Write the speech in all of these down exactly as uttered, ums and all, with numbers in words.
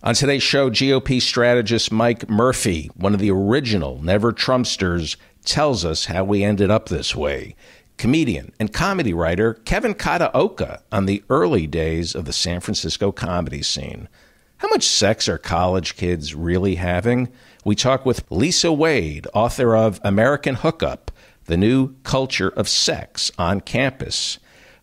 On today's show, G O P strategist Mike Murphy, one of the original Never Trumpsters, tells us how we ended up this way. Comedian and comedy writer Kevin Kataoka on the early days of the San Francisco comedy scene. How much sex are college kids really having? We talk with Lisa Wade, author of American Hookup, The New Culture of Sex on Campus.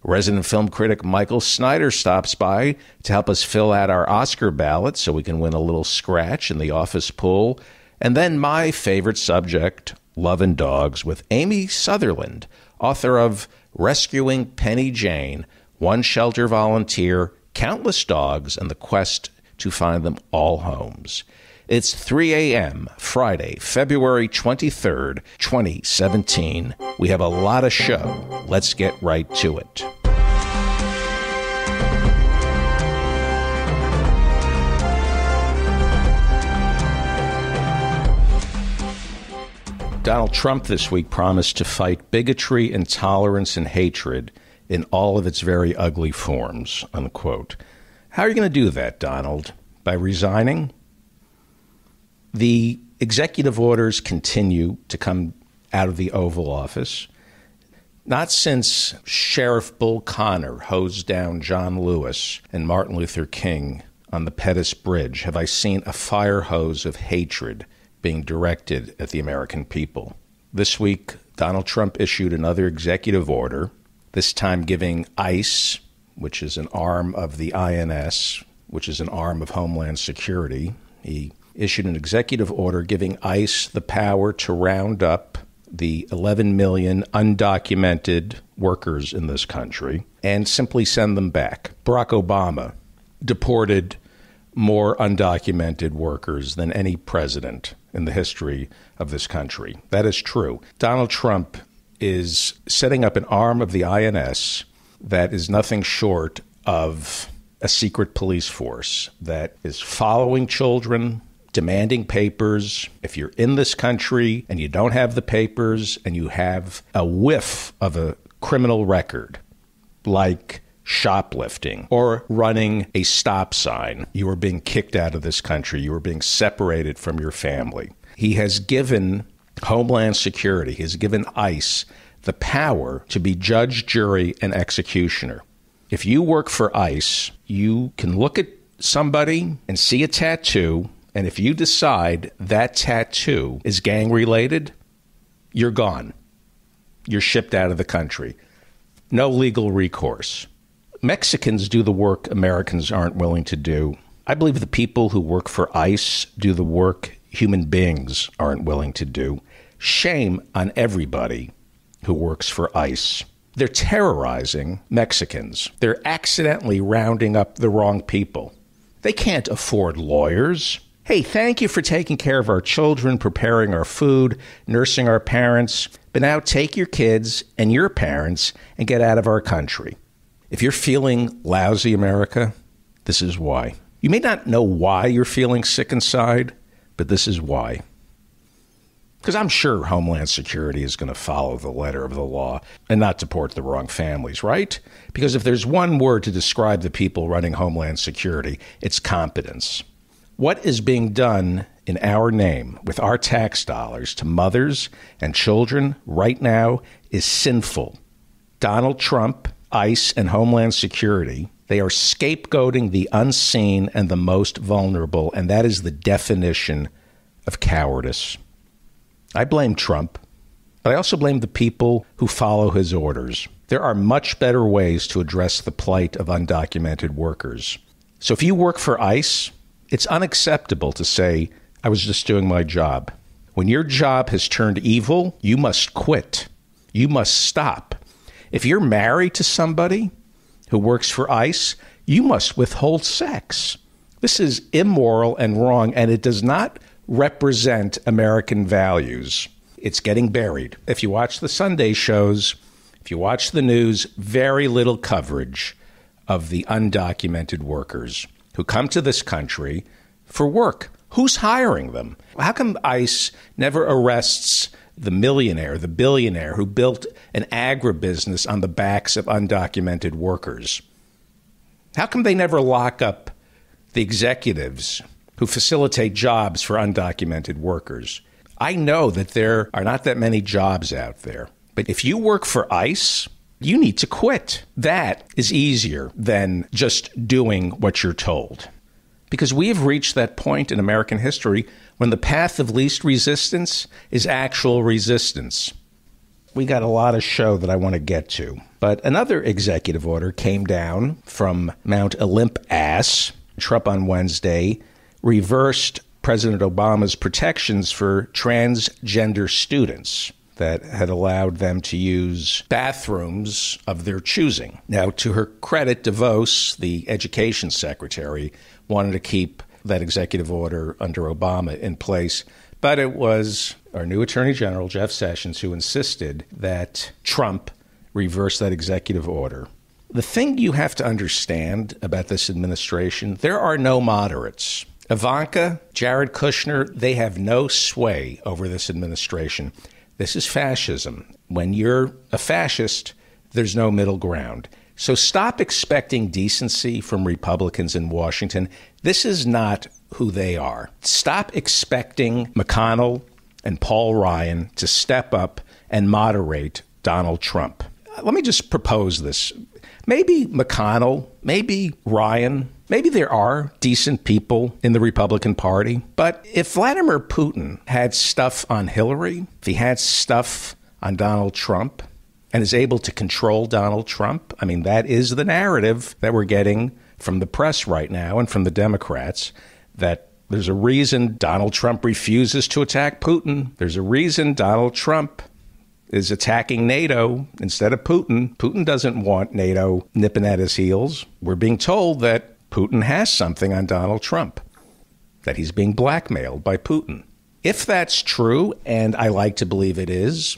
Resident film critic Michael Snyder stops by to help us fill out our Oscar ballot so we can win a little scratch in the office pool. And then my favorite subject, Love and Dogs, with Amy Sutherland, author of Rescuing Penny Jane, One Shelter Volunteer, Countless Dogs, and the Quest to Find Them All Homes. It's three A M, Friday, February twenty-third, twenty seventeen. We have a lot of show. Let's get right to it. Donald Trump this week promised to fight bigotry, intolerance, and hatred in all of its very ugly forms, unquote. How are you going to do that, Donald? By resigning? The executive orders continue to come out of the Oval Office. Not since Sheriff Bull Connor hosed down John Lewis and Martin Luther King on the Pettus Bridge have I seen a fire hose of hatred being directed at the American people. This week, Donald Trump issued another executive order, this time giving ICE, which is an arm of the I N S, which is an arm of Homeland Security. He issued an executive order giving ICE the power to round up the eleven million undocumented workers in this country and simply send them back. Barack Obama deported more undocumented workers than any president in the history of this country. That is true. Donald Trump is setting up an arm of the I N S that is nothing short of a secret police force that is following children, demanding papers. If you're in this country and you don't have the papers and you have a whiff of a criminal record, like shoplifting or running a stop sign, you are being kicked out of this country. You are being separated from your family. He has given Homeland Security, he has given ICE the power to be judge, jury, and executioner. If you work for ICE, you can look at somebody and see a tattoo, and if you decide that tattoo is gang-related, you're gone. You're shipped out of the country. No legal recourse. Mexicans do the work Americans aren't willing to do. I believe the people who work for ICE do the work human beings aren't willing to do. Shame on everybody who works for ICE. They're terrorizing Mexicans. They're accidentally rounding up the wrong people. They can't afford lawyers. Hey, thank you for taking care of our children, preparing our food, nursing our parents. But now take your kids and your parents and get out of our country. If you're feeling lousy, America, this is why. You may not know why you're feeling sick inside, but this is why. Because I'm sure Homeland Security is going to follow the letter of the law and not deport the wrong families, right? Because if there's one word to describe the people running Homeland Security, it's competence. What is being done in our name with our tax dollars to mothers and children right now is sinful. Donald Trump, ICE, and Homeland Security, they are scapegoating the unseen and the most vulnerable, and that is the definition of cowardice. I blame Trump, but I also blame the people who follow his orders. There are much better ways to address the plight of undocumented workers. So if you work for ICE, it's unacceptable to say, I was just doing my job. When your job has turned evil, you must quit. You must stop. If you're married to somebody who works for ICE, you must withhold sex. This is immoral and wrong, and it does not represent American values. It's getting buried. If you watch the Sunday shows, if you watch the news, very little coverage of the undocumented workers who come to this country for work. Who's hiring them? How come ICE never arrests the millionaire, the billionaire who built an agribusiness on the backs of undocumented workers? How come they never lock up the executives who facilitate jobs for undocumented workers. I know that there are not that many jobs out there, but if you work for ICE, you need to quit. That is easier than just doing what you're told. Because we have reached that point in American history when the path of least resistance is actual resistance. We got a lot of show that I want to get to. But another executive order came down from Mount Olympus. Trump on Wednesday reversed President Obama's protections for transgender students that had allowed them to use bathrooms of their choosing. Now, to her credit, DeVos, the education secretary, wanted to keep that executive order under Obama in place. But it was our new Attorney General, Jeff Sessions, who insisted that Trump reverse that executive order. The thing you have to understand about this administration, there are no moderates. Ivanka, Jared Kushner, they have no sway over this administration. This is fascism. When you're a fascist, there's no middle ground. So stop expecting decency from Republicans in Washington. This is not who they are. Stop expecting McConnell and Paul Ryan to step up and moderate Donald Trump. Let me just propose this. Maybe McConnell, maybe Ryan, maybe there are decent people in the Republican Party. But if Vladimir Putin had stuff on Hillary, if he had stuff on Donald Trump, and is able to control Donald Trump, I mean, that is the narrative that we're getting from the press right now and from the Democrats, that there's a reason Donald Trump refuses to attack Putin. There's a reason Donald Trump is attacking NATO instead of Putin. Putin doesn't want NATO nipping at his heels. We're being told that Putin has something on Donald Trump, that he's being blackmailed by Putin. If that's true, and I like to believe it is,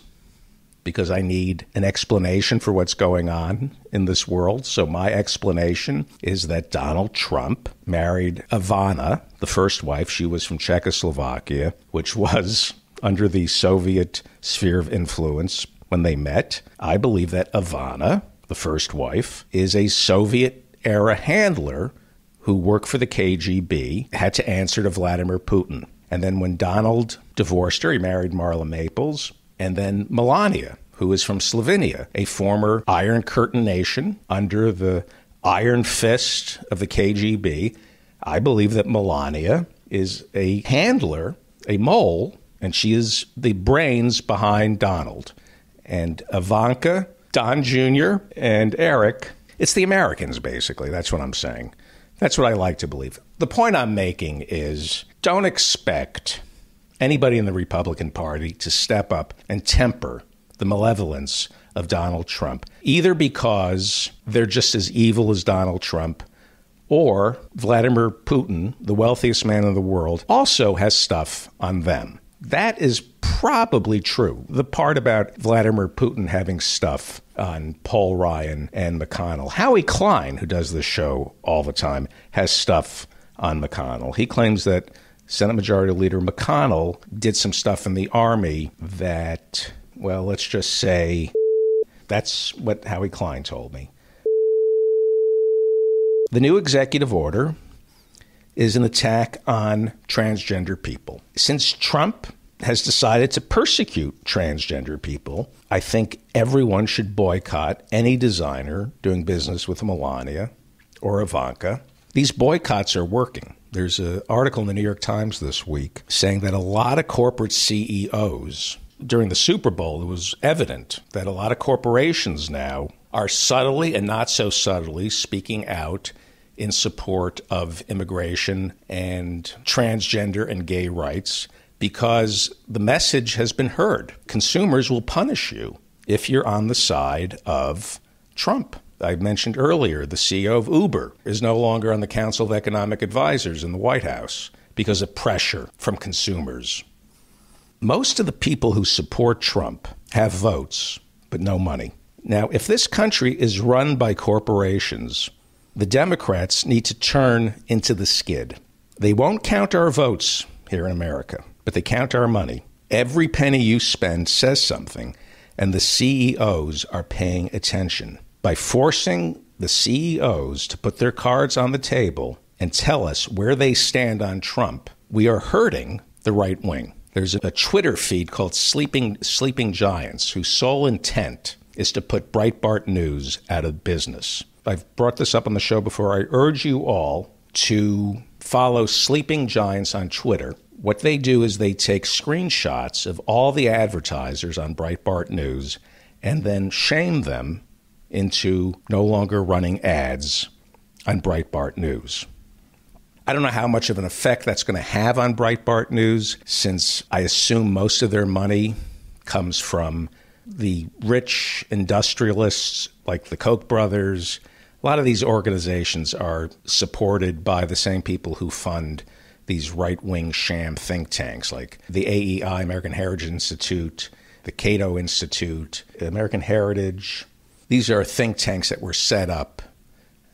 because I need an explanation for what's going on in this world. So my explanation is that Donald Trump married Ivana, the first wife. She was from Czechoslovakia, which was under the Soviet sphere of influence when they met. I believe that Ivana, the first wife, is a Soviet-era handler who worked for the K G B, had to answer to Vladimir Putin. And then when Donald divorced her, he married Marla Maples. And then Melania, who is from Slovenia, a former Iron Curtain nation under the iron fist of the K G B. I believe that Melania is a handler, a mole, and she is the brains behind Donald. And Ivanka, Don Junior, and Eric, it's the Americans, basically. That's what I'm saying. That's what I like to believe. The point I'm making is don't expect anybody in the Republican Party to step up and temper the malevolence of Donald Trump, either because they're just as evil as Donald Trump, or Vladimir Putin, the wealthiest man in the world, also has stuff on them. That is probably true. The part about Vladimir Putin having stuff on Paul Ryan and McConnell. Howie Klein, who does this show all the time, has stuff on McConnell. He claims that Senate Majority Leader McConnell did some stuff in the Army that, well, let's just say, that's what Howie Klein told me. The new executive order is an attack on transgender people. Since Trump has decided to persecute transgender people, I think everyone should boycott any designer doing business with Melania or Ivanka. These boycotts are working. There's an article in the New York Times this week saying that a lot of corporate C E Os, during the Super Bowl, it was evident that a lot of corporations now are subtly and not so subtly speaking out in support of immigration and transgender and gay rights because the message has been heard. Consumers will punish you if you're on the side of Trump. I mentioned earlier, the C E O of Uber is no longer on the Council of Economic Advisors in the White House because of pressure from consumers. Most of the people who support Trump have votes, but no money. Now, if this country is run by corporations, the Democrats need to turn into the skid. They won't count our votes here in America, but they count our money. Every penny you spend says something, and the C E Os are paying attention. By forcing the C E Os to put their cards on the table, and tell us where they stand on Trump, we are hurting the right wing. There's a Twitter feed called Sleeping Sleeping Giants, whose sole intent is to put Breitbart News out of business. I've brought this up on the show before. I urge you all to follow Sleeping Giants on Twitter. What they do is they take screenshots of all the advertisers on Breitbart News and then shame them into no longer running ads on Breitbart News. I don't know how much of an effect that's going to have on Breitbart News, since I assume most of their money comes from the rich industrialists like the Koch brothers. A lot of these organizations are supported by the same people who fund these right-wing sham think tanks like the A E I, American Heritage Institute, the Cato Institute, American Heritage. These are think tanks that were set up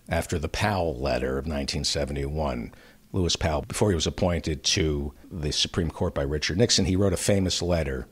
after the Powell letter of nineteen seventy-one. Lewis Powell, before he was appointed to the Supreme Court by Richard Nixon, he wrote a famous letter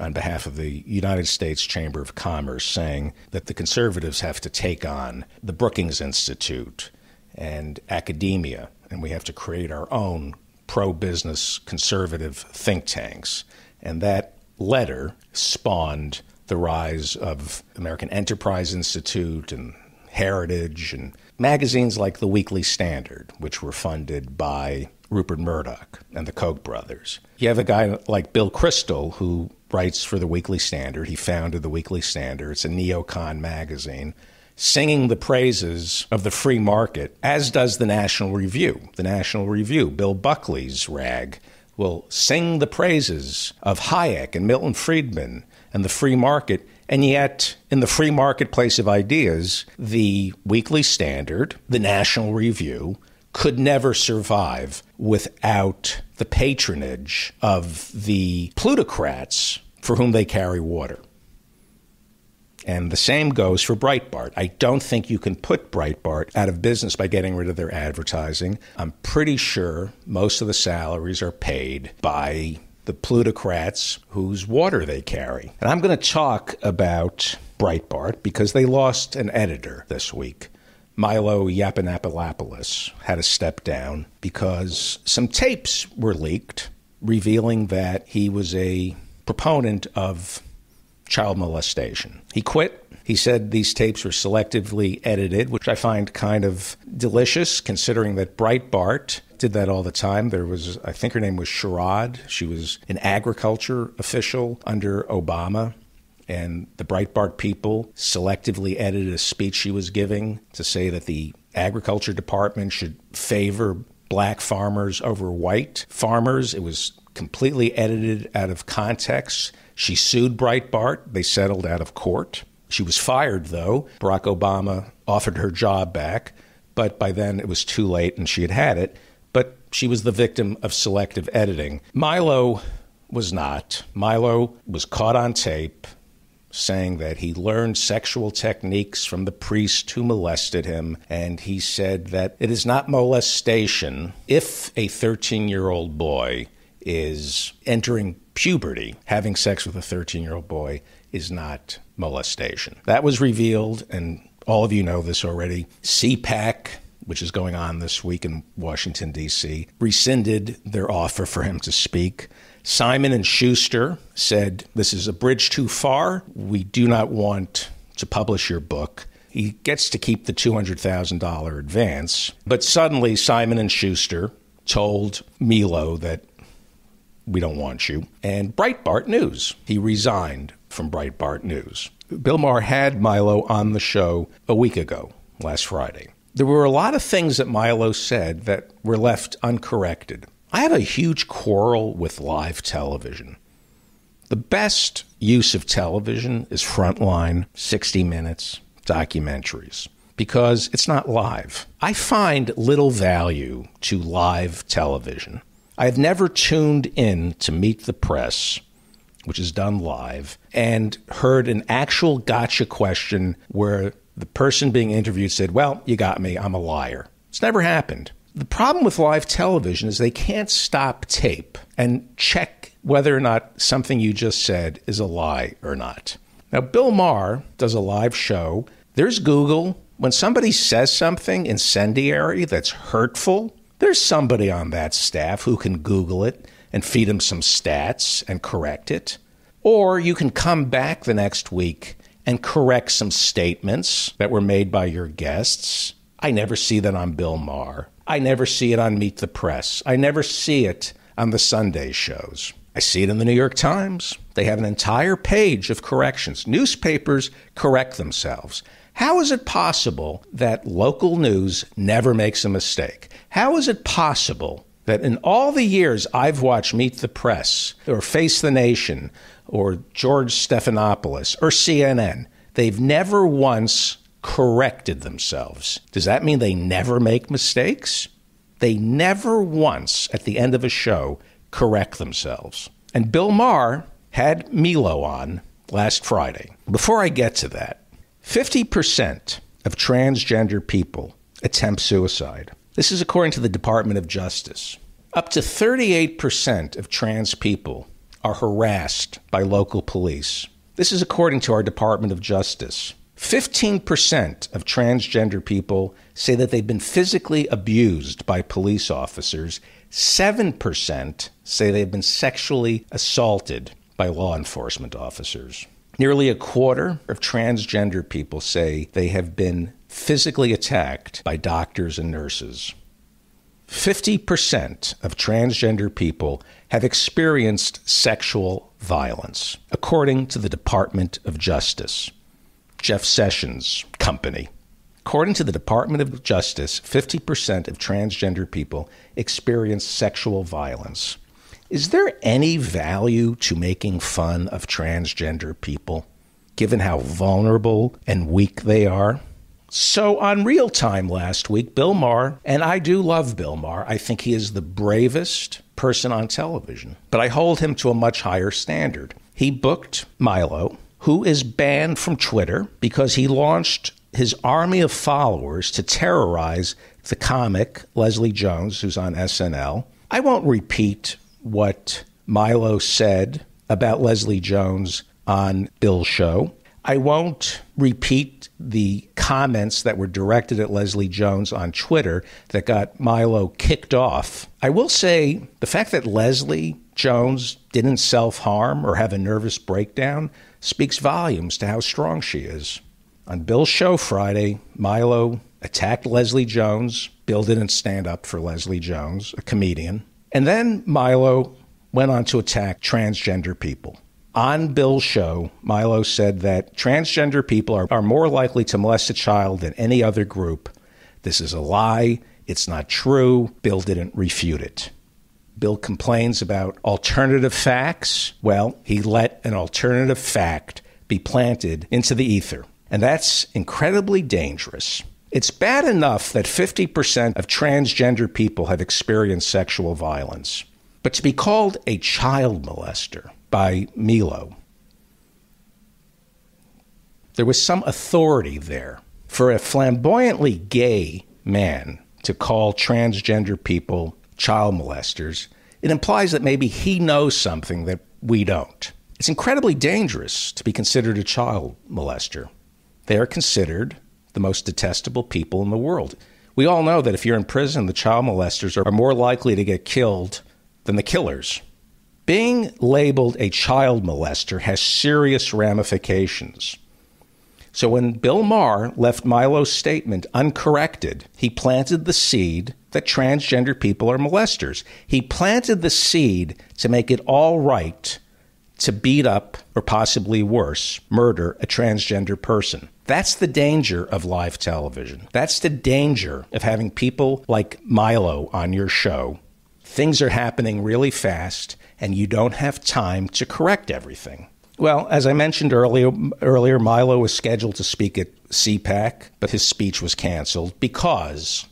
on behalf of the United States Chamber of Commerce saying that the conservatives have to take on the Brookings Institute and academia, and we have to create our own pro-business conservative think tanks. And that letter spawned the rise of American Enterprise Institute and Heritage and magazines like the Weekly Standard, which were funded by Rupert Murdoch and the Koch brothers. You have a guy like Bill Kristol, who writes for the Weekly Standard. He founded the Weekly Standard. It's a neocon magazine, singing the praises of the free market, as does the National Review. The National Review, Bill Buckley's rag, will sing the praises of Hayek and Milton Friedman and the free market. And yet, in the free marketplace of ideas, the Weekly Standard, the National Review, could never survive without the patronage of the plutocrats for whom they carry water. And the same goes for Breitbart. I don't think you can put Breitbart out of business by getting rid of their advertising. I'm pretty sure most of the salaries are paid by the plutocrats whose water they carry. And I'm going to talk about Breitbart because they lost an editor this week. Milo Yiannopoulos had to step down because some tapes were leaked revealing that he was a proponent of child molestation. He quit. He said these tapes were selectively edited, which I find kind of delicious, considering that Breitbart did that all the time. There was, I think her name was Sherrod. She was an agriculture official under Obama. And the Breitbart people selectively edited a speech she was giving to say that the agriculture department should favor black farmers over white farmers. It was completely edited out of context. She sued Breitbart. They settled out of court. She was fired, though. Barack Obama offered her job back, but by then it was too late and she had had it. But she was the victim of selective editing. Milo was not. Milo was caught on tape saying that he learned sexual techniques from the priest who molested him, and he said that it is not molestation if a thirteen-year-old boy is entering puberty. Having sex with a thirteen-year-old boy is not molestation. That was revealed, and all of you know this already. CPAC, which is going on this week in Washington, D C, rescinded their offer for him to speak. Simon and Schuster said, this is a bridge too far. We do not want to publish your book. He gets to keep the two hundred thousand dollars advance. But suddenly, Simon and Schuster told Milo that we don't want you. And Breitbart News, he resigned from Breitbart News. Bill Maher had Milo on the show a week ago, last Friday. There were a lot of things that Milo said that were left uncorrected. I have a huge quarrel with live television. The best use of television is Frontline, sixty minutes, documentaries, because it's not live. I find little value to live television. I have never tuned in to Meet the Press, which is done live, and heard an actual gotcha question where the person being interviewed said, well, you got me, I'm a liar. It's never happened. The problem with live television is they can't stop tape and check whether or not something you just said is a lie or not. Now, Bill Maher does a live show. There's Google. when somebody says something incendiary that's hurtful, there's somebody on that staff who can Google it and feed them some stats and correct it. Or you can come back the next week and correct some statements that were made by your guests. I never see that on Bill Maher. I never see it on Meet the Press. I never see it on the Sunday shows. I see it in the New York Times. They have an entire page of corrections. Newspapers correct themselves. How is it possible that local news never makes a mistake? How is it possible that in all the years I've watched Meet the Press or Face the Nation or George Stephanopoulos or C N N, they've never once corrected themselves? Does that mean they never make mistakes? They never once, at the end of a show, correct themselves. And Bill Maher had Milo on last Friday. Before I get to that, fifty percent of transgender people attempt suicide. This is according to the Department of Justice. Up to thirty-eight percent of trans people are harassed by local police. This is according to our Department of Justice. fifteen percent of transgender people say that they've been physically abused by police officers. seven percent say they've been sexually assaulted by law enforcement officers. Nearly a quarter of transgender people say they have been physically attacked by doctors and nurses. fifty percent of transgender people have experienced sexual violence, according to the Department of Justice. Jeff Sessions' company. According to the Department of Justice, fifty percent of transgender people experience sexual violence. Is there any value to making fun of transgender people, given how vulnerable and weak they are? So on Real Time last week, Bill Maher, and I do love Bill Maher, I think he is the bravest person on television, but I hold him to a much higher standard. He booked Milo, who is banned from Twitter because he launched his army of followers to terrorize the comic Leslie Jones, who's on S N L. I won't repeat what Milo said about Leslie Jones on Bill's show. I won't repeat the comments that were directed at Leslie Jones on Twitter that got Milo kicked off. I will say the fact that Leslie Jones didn't self-harm or have a nervous breakdown speaks volumes to how strong she is. On Bill's show Friday, Milo attacked Leslie Jones. Bill didn't stand up for Leslie Jones, a comedian. And then Milo went on to attack transgender people. On Bill's show, Milo said that transgender people are, are more likely to molest a child than any other group. This is a lie. It's not true. Bill didn't refute it. Bill complains about alternative facts. Well, he let an alternative fact be planted into the ether. And that's incredibly dangerous. It's bad enough that fifty percent of transgender people have experienced sexual violence. But to be called a child molester by Milo, there was some authority there for a flamboyantly gay man to call transgender people child molesters. It implies that maybe he knows something that we don't. It's incredibly dangerous to be considered a child molester. They are considered the most detestable people in the world. We all know that if you're in prison, the child molesters are more likely to get killed than the killers. Being labeled a child molester has serious ramifications. So when Bill Maher left Milo's statement uncorrected, he planted the seed that transgender people are molesters. He planted the seed to make it all right to beat up, or possibly worse, murder a transgender person. That's the danger of live television. That's the danger of having people like Milo on your show. Things are happening really fast, and you don't have time to correct everything. Well, as I mentioned earlier, earlier, Milo was scheduled to speak at CPAC, but his speech was canceled because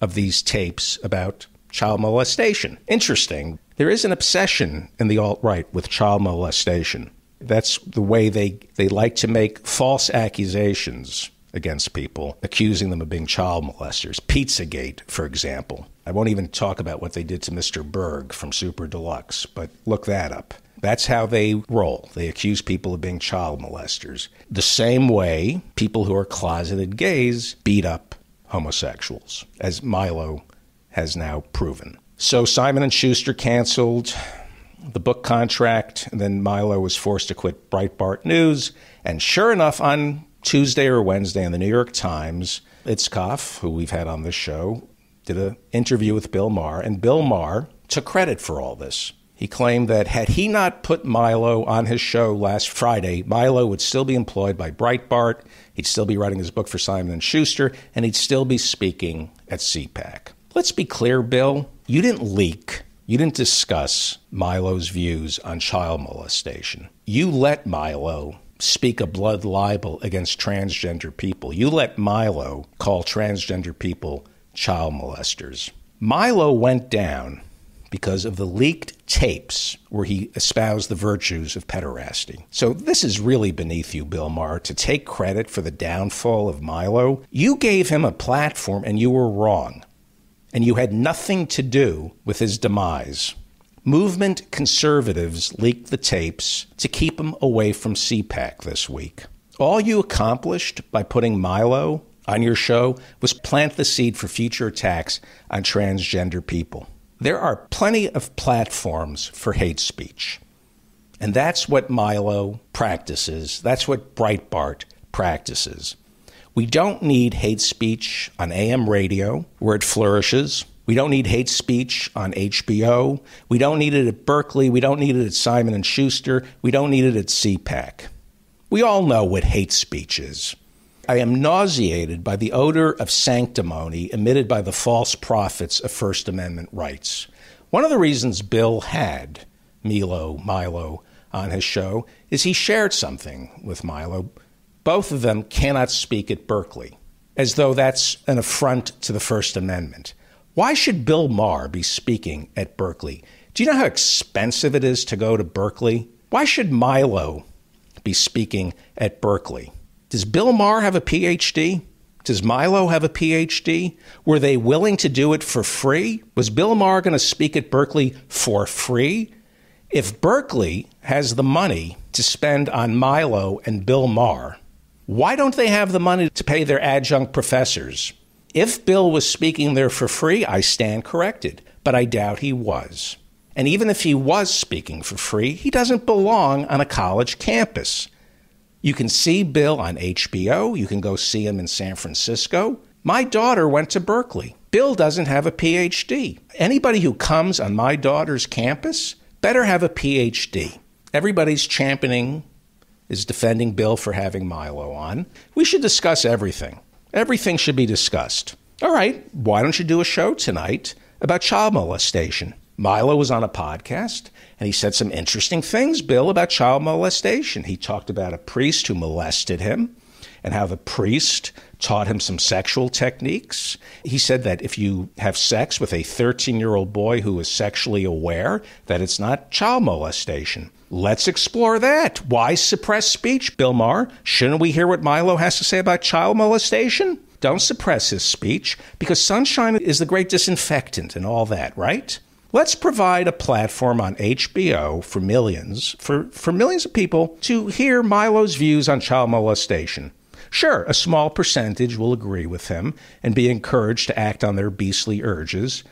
of these tapes about child molestation. Interesting. There is an obsession in the alt-right with child molestation. That's the way they, they like to make false accusations against people, accusing them of being child molesters. Pizzagate, for example. I won't even talk about what they did to Mister Berg from Super Deluxe, but look that up. That's how they roll. They accuse people of being child molesters. The same way people who are closeted gays beat up homosexuals, as Milo has now proven. So Simon and Schuster canceled the book contract, and then Milo was forced to quit Breitbart News. And sure enough, on Tuesday or Wednesday in the New York Times, Itzkoff, who we've had on this show, did an interview with Bill Maher, and Bill Maher took credit for all this. He claimed that had he not put Milo on his show last Friday, Milo would still be employed by Breitbart, he'd still be writing his book for Simon and Schuster, and he'd still be speaking at CPAC. Let's be clear, Bill, you didn't leak, you didn't discuss Milo's views on child molestation. You let Milo speak a blood libel against transgender people. You let Milo call transgender people child molesters. Milo went down because of the leaked tapes where he espoused the virtues of pederasty. So this is really beneath you, Bill Maher, to take credit for the downfall of Milo. You gave him a platform and you were wrong. And you had nothing to do with his demise. Movement conservatives leaked the tapes to keep him away from CPAC this week. All you accomplished by putting Milo on your show was plant the seed for future attacks on transgender people. There are plenty of platforms for hate speech. And that's what Milo practices. That's what Breitbart practices. We don't need hate speech on A M radio, where it flourishes. We don't need hate speech on H B O. We don't need it at Berkeley. We don't need it at Simon and Schuster. We don't need it at CPAC. We all know what hate speech is. I am nauseated by the odor of sanctimony emitted by the false prophets of First Amendment rights. One of the reasons Bill had Milo, Milo on his show is he shared something with Milo. Both of them cannot speak at Berkeley, as though that's an affront to the First Amendment. Why should Bill Maher be speaking at Berkeley? Do you know how expensive it is to go to Berkeley? Why should Milo be speaking at Berkeley? Does Bill Maher have a P H D? Does Milo have a P H D? Were they willing to do it for free? Was Bill Maher going to speak at Berkeley for free? If Berkeley has the money to spend on Milo and Bill Maher, why don't they have the money to pay their adjunct professors? If Bill was speaking there for free, I stand corrected, but I doubt he was. And even if he was speaking for free, he doesn't belong on a college campus. You can see Bill on H B O. You can go see him in San Francisco. My daughter went to Berkeley. Bill doesn't have a P H D. Anybody who comes on my daughter's campus better have a P H D. Everybody's championing is defending Bill for having Milo on. We should discuss everything. Everything should be discussed. All right, why don't you do a show tonight about child molestation? Milo was on a podcast, and he said some interesting things, Bill, about child molestation. He talked about a priest who molested him and how the priest taught him some sexual techniques. He said that if you have sex with a thirteen-year-old boy who is sexually aware, that it's not child molestation. Let's explore that. Why suppress speech, Bill Maher? Shouldn't we hear what Milo has to say about child molestation? Don't suppress his speech, because sunshine is the great disinfectant and all that, right? Let's provide a platform on H B O for millions, for, for millions of people to hear Milo's views on child molestation. Sure, a small percentage will agree with him and be encouraged to act on their beastly urges,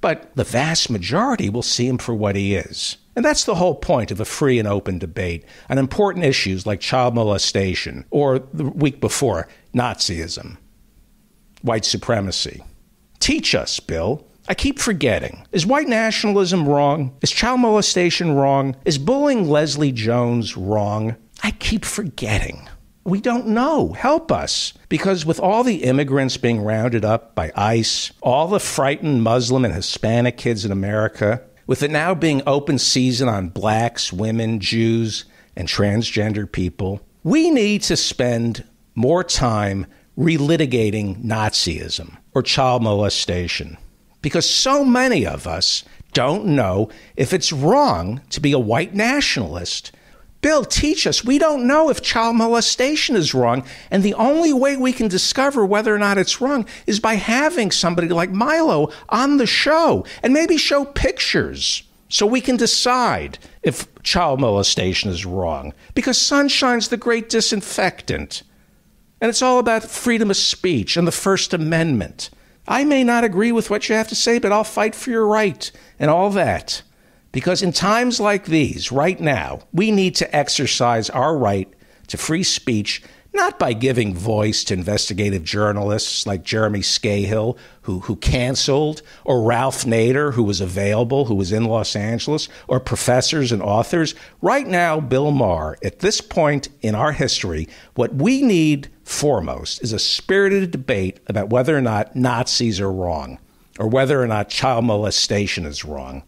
but the vast majority will see him for what he is. And that's the whole point of a free and open debate on important issues like child molestation, or the week before, Nazism, white supremacy. Teach us, Bill. I keep forgetting. Is white nationalism wrong? Is child molestation wrong? Is bullying Leslie Jones wrong? I keep forgetting. We don't know. Help us. Because with all the immigrants being rounded up by ICE, all the frightened Muslim and Hispanic kids in America, with it now being open season on blacks, women, Jews, and transgender people, we need to spend more time relitigating Nazism or child molestation. Because so many of us don't know if it's wrong to be a white nationalist Bill, teach us. We don't know if child molestation is wrong. And the only way we can discover whether or not it's wrong is by having somebody like Milo on the show and maybe show pictures so we can decide if child molestation is wrong. Because sunshine's the great disinfectant. And it's all about freedom of speech and the First Amendment. I may not agree with what you have to say, but I'll fight for your right and all that. Because in times like these, right now, we need to exercise our right to free speech, not by giving voice to investigative journalists like Jeremy Scahill, who, who canceled, or Ralph Nader, who was available, who was in Los Angeles, or professors and authors. Right now, Bill Maher, at this point in our history, what we need foremost is a spirited debate about whether or not Nazis are wrong, or whether or not child molestation is wrong.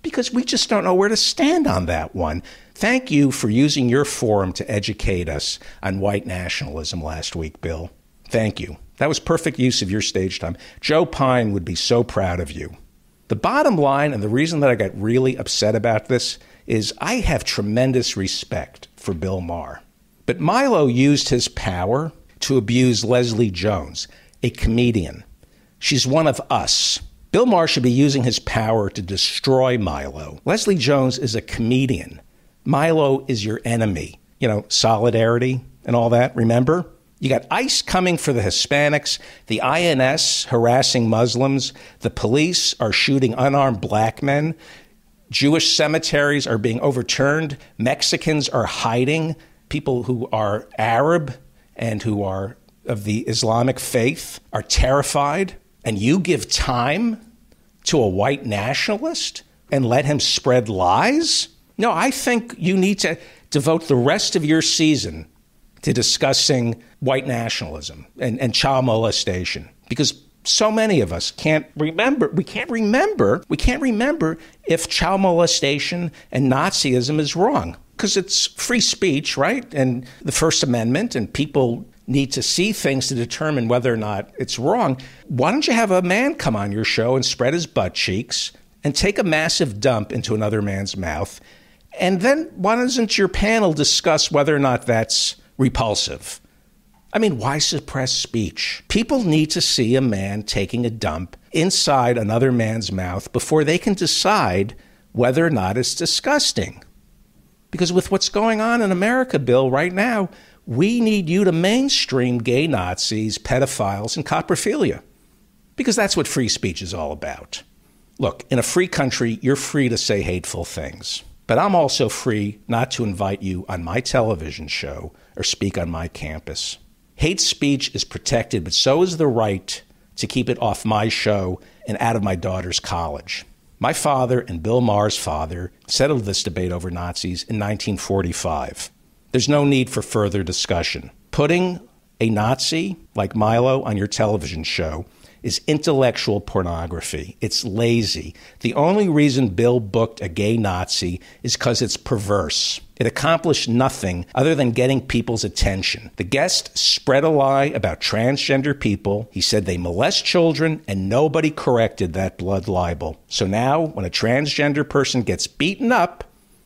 Because we just don't know where to stand on that one. Thank you for using your forum to educate us on white nationalism last week, Bill. Thank you. That was perfect use of your stage time. Joe Pine would be so proud of you. The bottom line, and the reason that I got really upset about this, is I have tremendous respect for Bill Maher. But Milo used his power to abuse Leslie Jones, a comedian. She's one of us. Bill Maher should be using his power to destroy Milo. Leslie Jones is a comedian. Milo is your enemy. You know, solidarity and all that, remember? You got ICE coming for the Hispanics, the I N S harassing Muslims, the police are shooting unarmed black men, Jewish cemeteries are being overturned, Mexicans are hiding, people who are Arab and who are of the Islamic faith are terrified. And you give time to a white nationalist and let him spread lies? No, I think you need to devote the rest of your season to discussing white nationalism and, and child molestation. Because so many of us can't remember, we can't remember, we can't remember if child molestation and Nazism is wrong. Because it's free speech, right? And the First Amendment, and people need to see things to determine whether or not it's wrong. Why don't you have a man come on your show and spread his butt cheeks and take a massive dump into another man's mouth? And then why doesn't your panel discuss whether or not that's repulsive? I mean, why suppress speech? People need to see a man taking a dump inside another man's mouth before they can decide whether or not it's disgusting. Because with what's going on in America, Bill, right now, we need you to mainstream gay Nazis, pedophiles, and coprophilia, because that's what free speech is all about. Look, in a free country, you're free to say hateful things, but I'm also free not to invite you on my television show or speak on my campus. Hate speech is protected, but so is the right to keep it off my show and out of my daughter's college. My father and Bill Maher's father settled this debate over Nazis in nineteen forty-five. There's no need for further discussion. Putting a Nazi like Milo on your television show is intellectual pornography. It's lazy. The only reason Bill booked a gay Nazi is because it's perverse. It accomplished nothing other than getting people's attention. The guest spread a lie about transgender people. He said they molest children, and nobody corrected that blood libel. So now, when a transgender person gets beaten up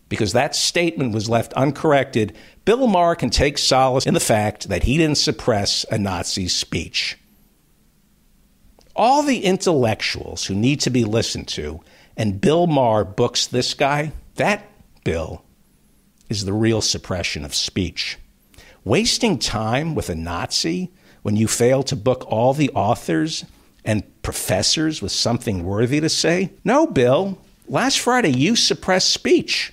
because that statement was left uncorrected, Bill Maher can take solace in the fact that he didn't suppress a Nazi speech. All the intellectuals who need to be listened to, and Bill Maher books this guy, that, Bill, is the real suppression of speech. Wasting time with a Nazi when you fail to book all the authors and professors with something worthy to say? No, Bill, last Friday you suppressed speech.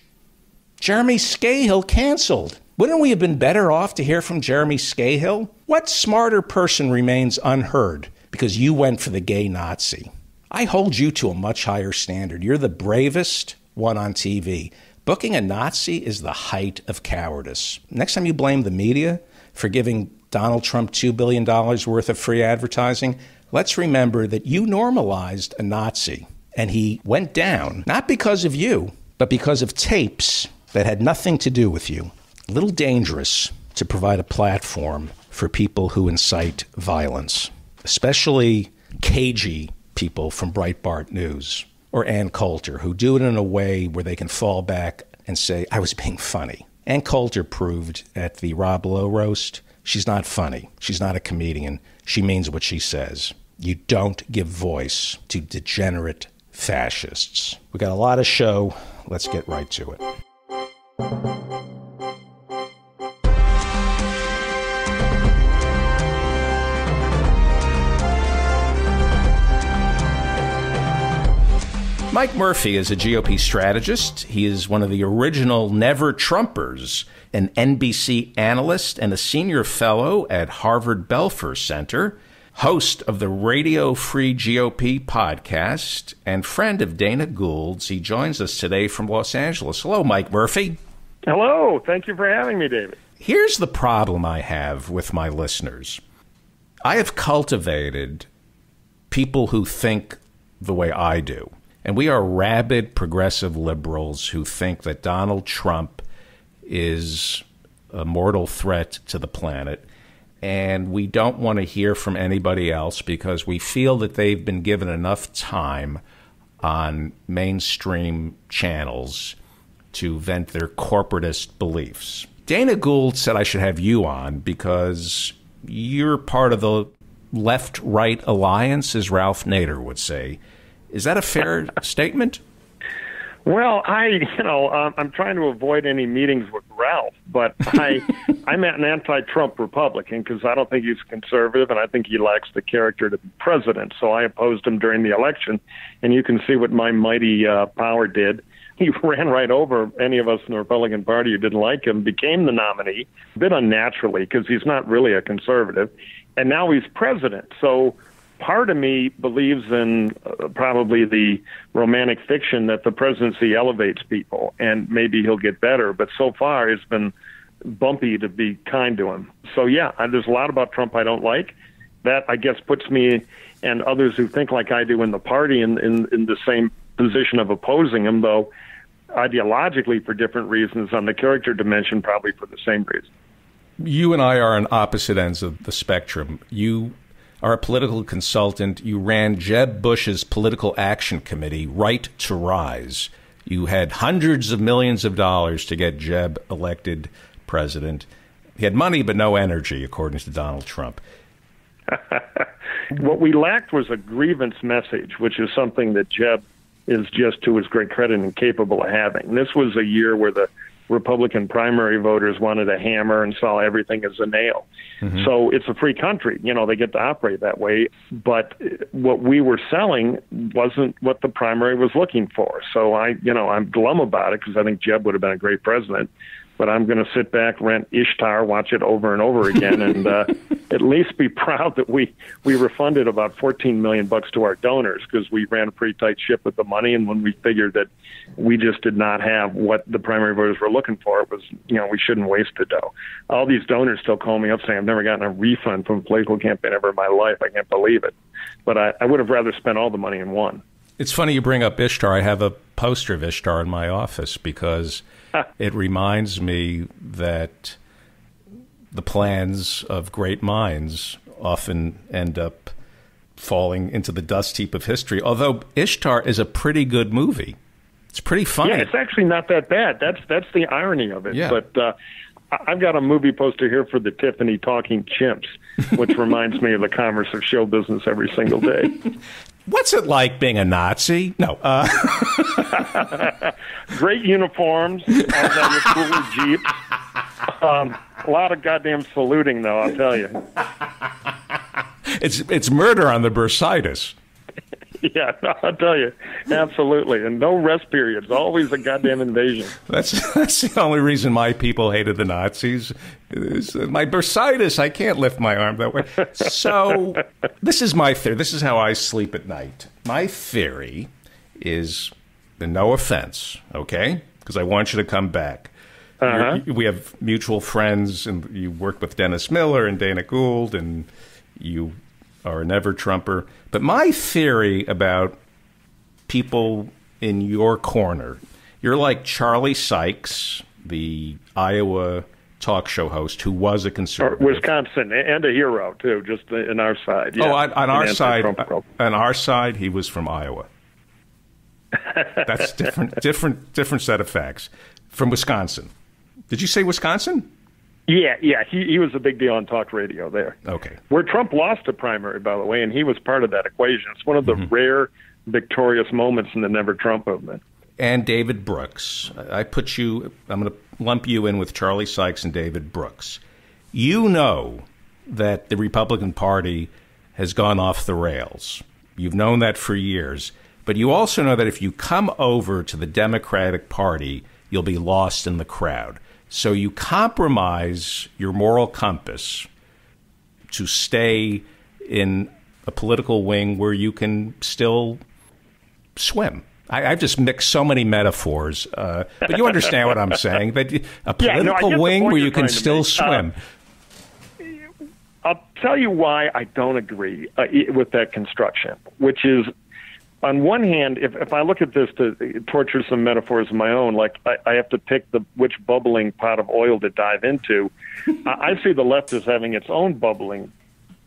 Jeremy Scahill canceled. Wouldn't we have been better off to hear from Jeremy Scahill? What smarter person remains unheard because you went for the gay Nazi? I hold you to a much higher standard. You're the bravest one on T V. Booking a Nazi is the height of cowardice. Next time you blame the media for giving Donald Trump two billion dollars worth of free advertising, let's remember that you normalized a Nazi, and he went down, not because of you, but because of tapes that had nothing to do with you. A little dangerous to provide a platform for people who incite violence, especially cagey people from Breitbart News or Ann Coulter, who do it in a way where they can fall back and say, I was being funny. and Coulter proved at the Rob Lowe roast, she's not funny. She's not a comedian. She means what she says. You don't give voice to degenerate fascists. We got a lot of show. Let's get right to it. Mike Murphy is a G O P strategist. He is one of the original Never Trumpers, an N B C analyst and a senior fellow at Harvard Belfer Center, host of the Radio Free G O P podcast, and friend of Dana Gould's. He joins us today from Los Angeles. Hello, Mike Murphy. Hello. Thank you for having me, David. Here's the problem I have with my listeners. I have cultivated people who think the way I do. And we are rabid progressive liberals who think that Donald Trump is a mortal threat to the planet. And we don't want to hear from anybody else because we feel that they've been given enough time on mainstream channels to vent their corporatist beliefs. Dana Gould said I should have you on because you're part of the left-right alliance, as Ralph Nader would say. Is that a fair statement? Well, I, you know, um, I'm trying to avoid any meetings with Ralph, but I, I'm an anti-Trump Republican because I don't think he's conservative, and I think he lacks the character to be president. So I opposed him during the election, and you can see what my mighty uh, power did. He ran right over any of us in the Republican Party who didn't like him, became the nominee, a bit unnaturally because he's not really a conservative, and now he's president. So part of me believes in uh, probably the romantic fiction that the presidency elevates people and maybe he'll get better. But so far, it's been bumpy to be kind to him. So, yeah, I, there's a lot about Trump I don't like. That, I guess, puts me and others who think like I do in the party in, in, in the same position of opposing him, though ideologically for different reasons. On the character dimension, probably for the same reason. You and I are on opposite ends of the spectrum. You are a political consultant. You ran Jeb Bush's political action committee, Right to Rise. You had hundreds of millions of dollars to get Jeb elected president. He had money but no energy, according to Donald Trump. What we lacked was a grievance message, which is something that Jeb is just, to his great credit, incapable of having. This was a year where the Republican primary voters wanted a hammer and saw everything as a nail. Mm-hmm. So it's a free country. You know, they get to operate that way. But what we were selling wasn't what the primary was looking for. So I, you know, I'm glum about it because I think Jeb would have been a great president. But I'm going to sit back, rent Ishtar, watch it over and over again, and uh, at least be proud that we, we refunded about fourteen million bucks to our donors because we ran a pretty tight ship with the money. And when we figured that we just did not have what the primary voters were looking for, it was, you know, we shouldn't waste the dough. All these donors still call me up saying, I've never gotten a refund from a political campaign ever in my life. I can't believe it. But I, I would have rather spent all the money in one. It's funny you bring up Ishtar. I have a poster of Ishtar in my office because it reminds me that the plans of great minds often end up falling into the dust heap of history, although Ishtar is a pretty good movie. It's pretty funny. Yeah, it's actually not that bad. That's, that's the irony of it. Yeah. But uh, I've got a movie poster here for the Tiffany Talking Chimps, which reminds me of the commerce of show business every single day. What's it like being a Nazi? No. Uh. Great uniforms. I was on your cooler Jeep. Um, a lot of goddamn saluting, though, I'll tell you. It's, it's murder on the bursitis. Yeah, I'll tell you. Absolutely. And no rest periods. Always a goddamn invasion. That's, that's the only reason my people hated the Nazis. Is my bursitis. I can't lift my arm that way. So this is my theory. This is how I sleep at night. My theory is, and no offense, okay, because I want you to come back. Uh-huh. We have mutual friends, and you work with Dennis Miller and Dana Gould, and you are a Never Trumper. But my theory about people in your corner, you're like Charlie Sykes, the Iowa talk show host who was a conservative. Or Wisconsin, and a hero, too, just on our side. Yeah. Oh, on, on our side, on our side, he was from Iowa. That's different, different, different set of facts. From Wisconsin. Did you say Wisconsin? Yeah, yeah, he, he was a big deal on talk radio there. Okay. Where Trump lost a primary, by the way, and he was part of that equation. It's one of the mm-hmm. rare victorious moments in the Never Trump movement. And David Brooks. I put you, I'm going to lump you in with Charlie Sykes and David Brooks. You know that the Republican Party has gone off the rails. You've known that for years. But you also know that if you come over to the Democratic Party, you'll be lost in the crowd. So you compromise your moral compass to stay in a political wing where you can still swim. I, I've just mixed so many metaphors, uh, but you understand what I'm saying, that a political yeah, no, wing where you can still swim. Uh, I'll tell you why I don't agree uh, with that construction, which is, on one hand, if, if I look at this to torture some metaphors of my own, like I, I have to pick the which bubbling pot of oil to dive into, I, I see the left as having its own bubbling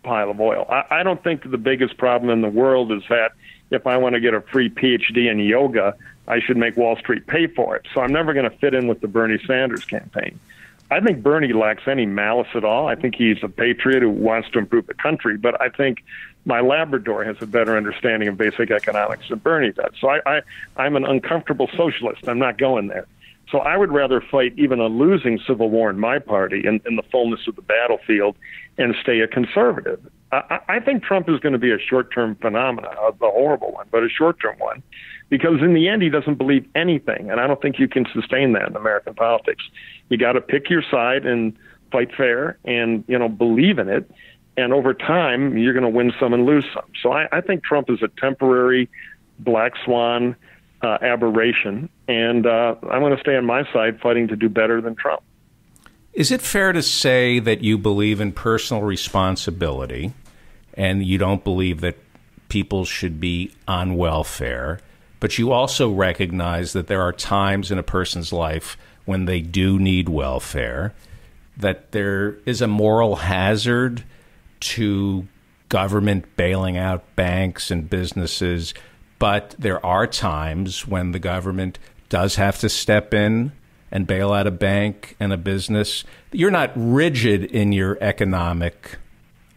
pile of oil. I, I don't think the biggest problem in the world is that if I want to get a free PhD in yoga, I should make Wall Street pay for it. So I'm never going to fit in with the Bernie Sanders campaign. I think Bernie lacks any malice at all. I think he's a patriot who wants to improve the country, but I think my Labrador has a better understanding of basic economics than Bernie does. So I, I, I'm an uncomfortable socialist. I'm not going there. So I would rather fight even a losing civil war in my party in, in the fullness of the battlefield and stay a conservative. I, I think Trump is going to be a short-term phenomenon, a horrible one, but a short-term one, because in the end he doesn't believe anything, and I don't think you can sustain that in American politics. You got to pick your side and fight fair and, you know, believe in it. And over time, you're going to win some and lose some. So I, I think Trump is a temporary black swan uh, aberration. And uh, I'm going to stay on my side fighting to do better than Trump. Is it fair to say that you believe in personal responsibility and you don't believe that people should be on welfare, but you also recognize that there are times in a person's life when they do need welfare, that there is a moral hazard to government bailing out banks and businesses, but there are times when the government does have to step in and bail out a bank and a business? You're not rigid in your economic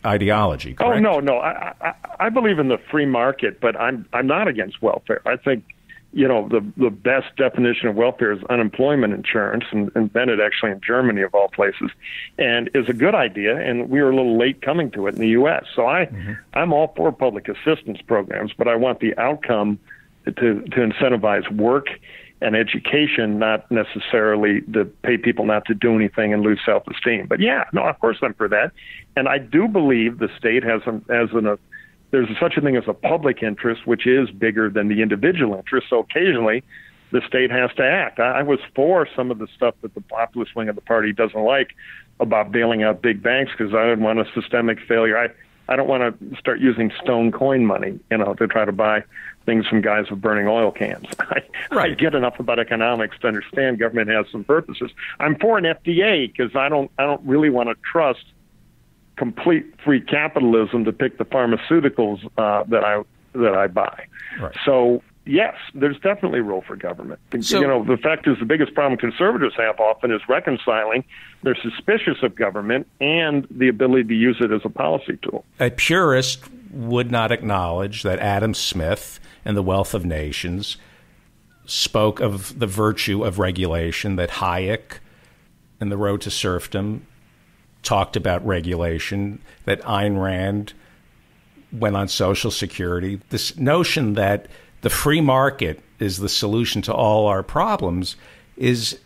ideology, correct? Oh, no, no. I, I, I believe in the free market, but I'm, I'm not against welfare. I think, you know, the, the best definition of welfare is unemployment insurance, and invented actually in Germany of all places, and is a good idea, and we were a little late coming to it in the U S. So I, mm-hmm. I'm all for public assistance programs, but I want the outcome to, to incentivize work and education, not necessarily to pay people not to do anything and lose self-esteem. But yeah, no, of course I'm for that. And I do believe the state has an, as an a, there's such a thing as a public interest, which is bigger than the individual interest. So occasionally the state has to act. I, I was for some of the stuff that the populist wing of the party doesn't like about bailing out big banks, because I didn't want a systemic failure. I, I don't want to start using stone coin money, you know, to try to buy things from guys with burning oil cans. I, right. I get enough about economics to understand government has some purposes. I'm for an F D A because I don't, I don't really want to trust complete free capitalism to pick the pharmaceuticals uh, that I that I buy. Right. So yes, there's definitely a role for government. So, you know, the fact is the biggest problem conservatives have often is reconciling they're suspicious of government and the ability to use it as a policy tool. A purist would not acknowledge that Adam Smith and The Wealth of Nations spoke of the virtue of regulation, that Hayek in The Road to Serfdom talked about regulation, that Ayn Rand went on Social Security. This notion that the free market is the solution to all our problems is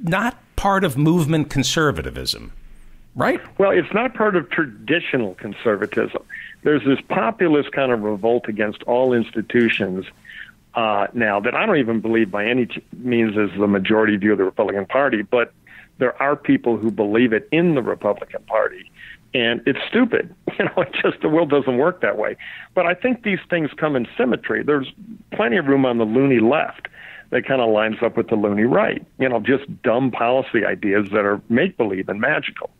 not part of movement conservatism, right? Well, it's not part of traditional conservatism. There's this populist kind of revolt against all institutions uh, now that I don't even believe by any means is the majority view of the Republican Party, but there are people who believe it in the Republican Party, and it's stupid. You know, it's just the world doesn't work that way. But I think these things come in symmetry. There's plenty of room on the loony left that kind of lines up with the loony right. You know, just dumb policy ideas that are make-believe and magical.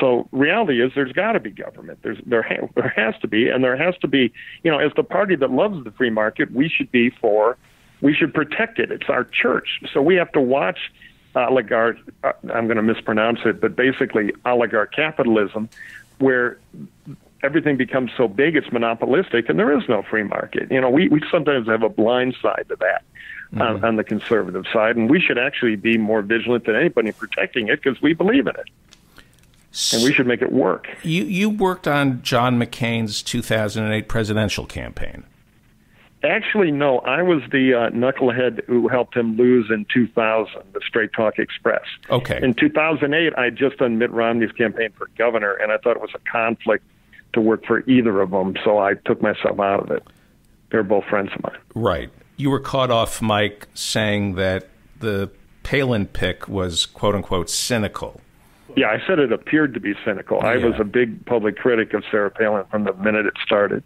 So reality is there's got to be government. There's, there, ha there has to be, and there has to be, you know, as the party that loves the free market, we should be for, we should protect it. It's our church. So we have to watch oligarch, I'm going to mispronounce it, but basically oligarch capitalism, where everything becomes so big it's monopolistic and there is no free market. You know, we, we sometimes have a blind side to that mm-hmm. on, on the conservative side, and we should actually be more vigilant than anybody protecting it because we believe in it. And we should make it work. You you worked on John McCain's two thousand eight presidential campaign. Actually, no. I was the uh, knucklehead who helped him lose in two thousand, the Straight Talk Express. Okay. In two thousand eight, I had just done Mitt Romney's campaign for governor, and I thought it was a conflict to work for either of them, so I took myself out of it. They're both friends of mine. Right. You were caught off, Mike, saying that the Palin pick was, quote-unquote, cynical. Yeah, I said it appeared to be cynical. Yeah. I was a big public critic of Sarah Palin from the minute it started.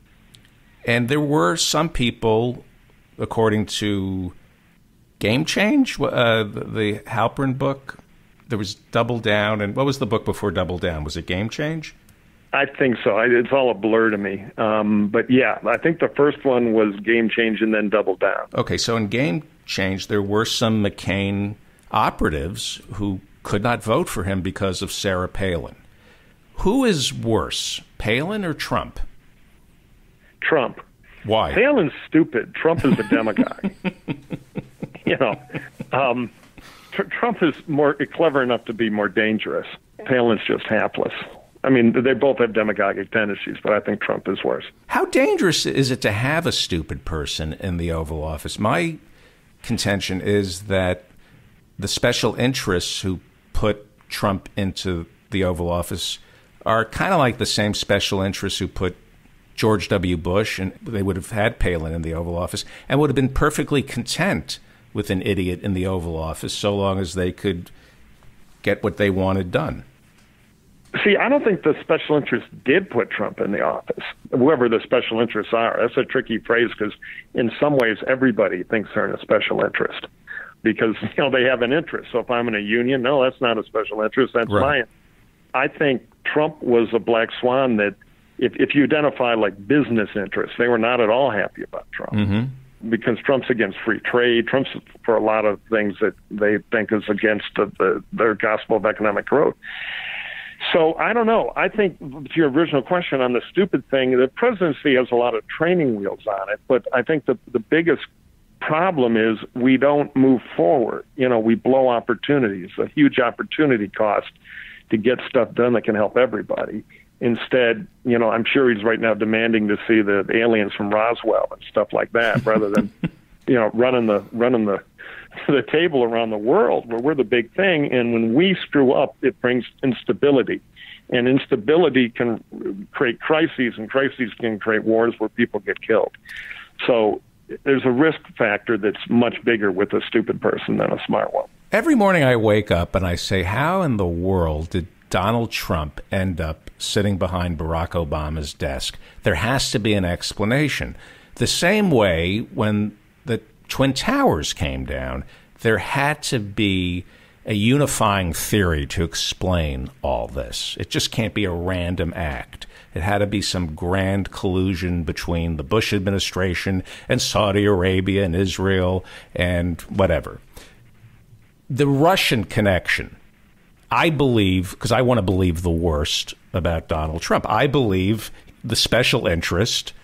And there were some people, according to Game Change, uh, the Halpern book, there was Double Down. And what was the book before Double Down? Was it Game Change? I think so. I, it's all a blur to me. Um, but yeah, I think the first one was Game Change and then Double Down. Okay, so in Game Change, there were some McCain operatives who could not vote for him because of Sarah Palin. Who is worse, Palin or Trump? Trump. Why? Palin's stupid. Trump is a demagogue. You know, um, tr Trump is more clever enough to be more dangerous. Palin's just hapless. I mean, they both have demagogic tendencies, but I think Trump is worse. How dangerous is it to have a stupid person in the Oval Office? My contention is that the special interests who put Trump into the Oval Office are kind of like the same special interests who put George W. Bush, and they would have had Palin in the Oval Office and would have been perfectly content with an idiot in the Oval Office so long as they could get what they wanted done. See, I don't think the special interests did put Trump in the office, whoever the special interests are. That's a tricky phrase because in some ways everybody thinks they're in a special interest because, you know, they have an interest. So if I'm in a union, no, that's not a special interest. That's mine. I think Trump was a black swan that If, if you identify like business interests, they were not at all happy about Trump mm-hmm. because Trump's against free trade. Trump's for a lot of things that they think is against the, the, their gospel of economic growth. So I don't know. I think to your original question on the stupid thing, the presidency has a lot of training wheels on it. But I think the, the biggest problem is we don't move forward. You know, we blow opportunities, a huge opportunity cost to get stuff done that can help everybody. Instead, you know, I'm sure he's right now demanding to see the aliens from Roswell and stuff like that, rather than, you know, running the running the the table around the world where we're the big thing. And when we screw up, it brings instability, and instability can create crises, and crises can create wars where people get killed. So there's a risk factor that's much bigger with a stupid person than a smart one. Every morning I wake up and I say, "How in the world did Donald Trump end up sitting behind Barack Obama's desk?" There has to be an explanation. The same way when the Twin Towers came down, there had to be a unifying theory to explain all this. It just can't be a random act. It had to be some grand collusion between the Bush administration and Saudi Arabia and Israel and whatever. The Russian connection. I believe, because I want to believe the worst about Donald Trump, I believe the special interest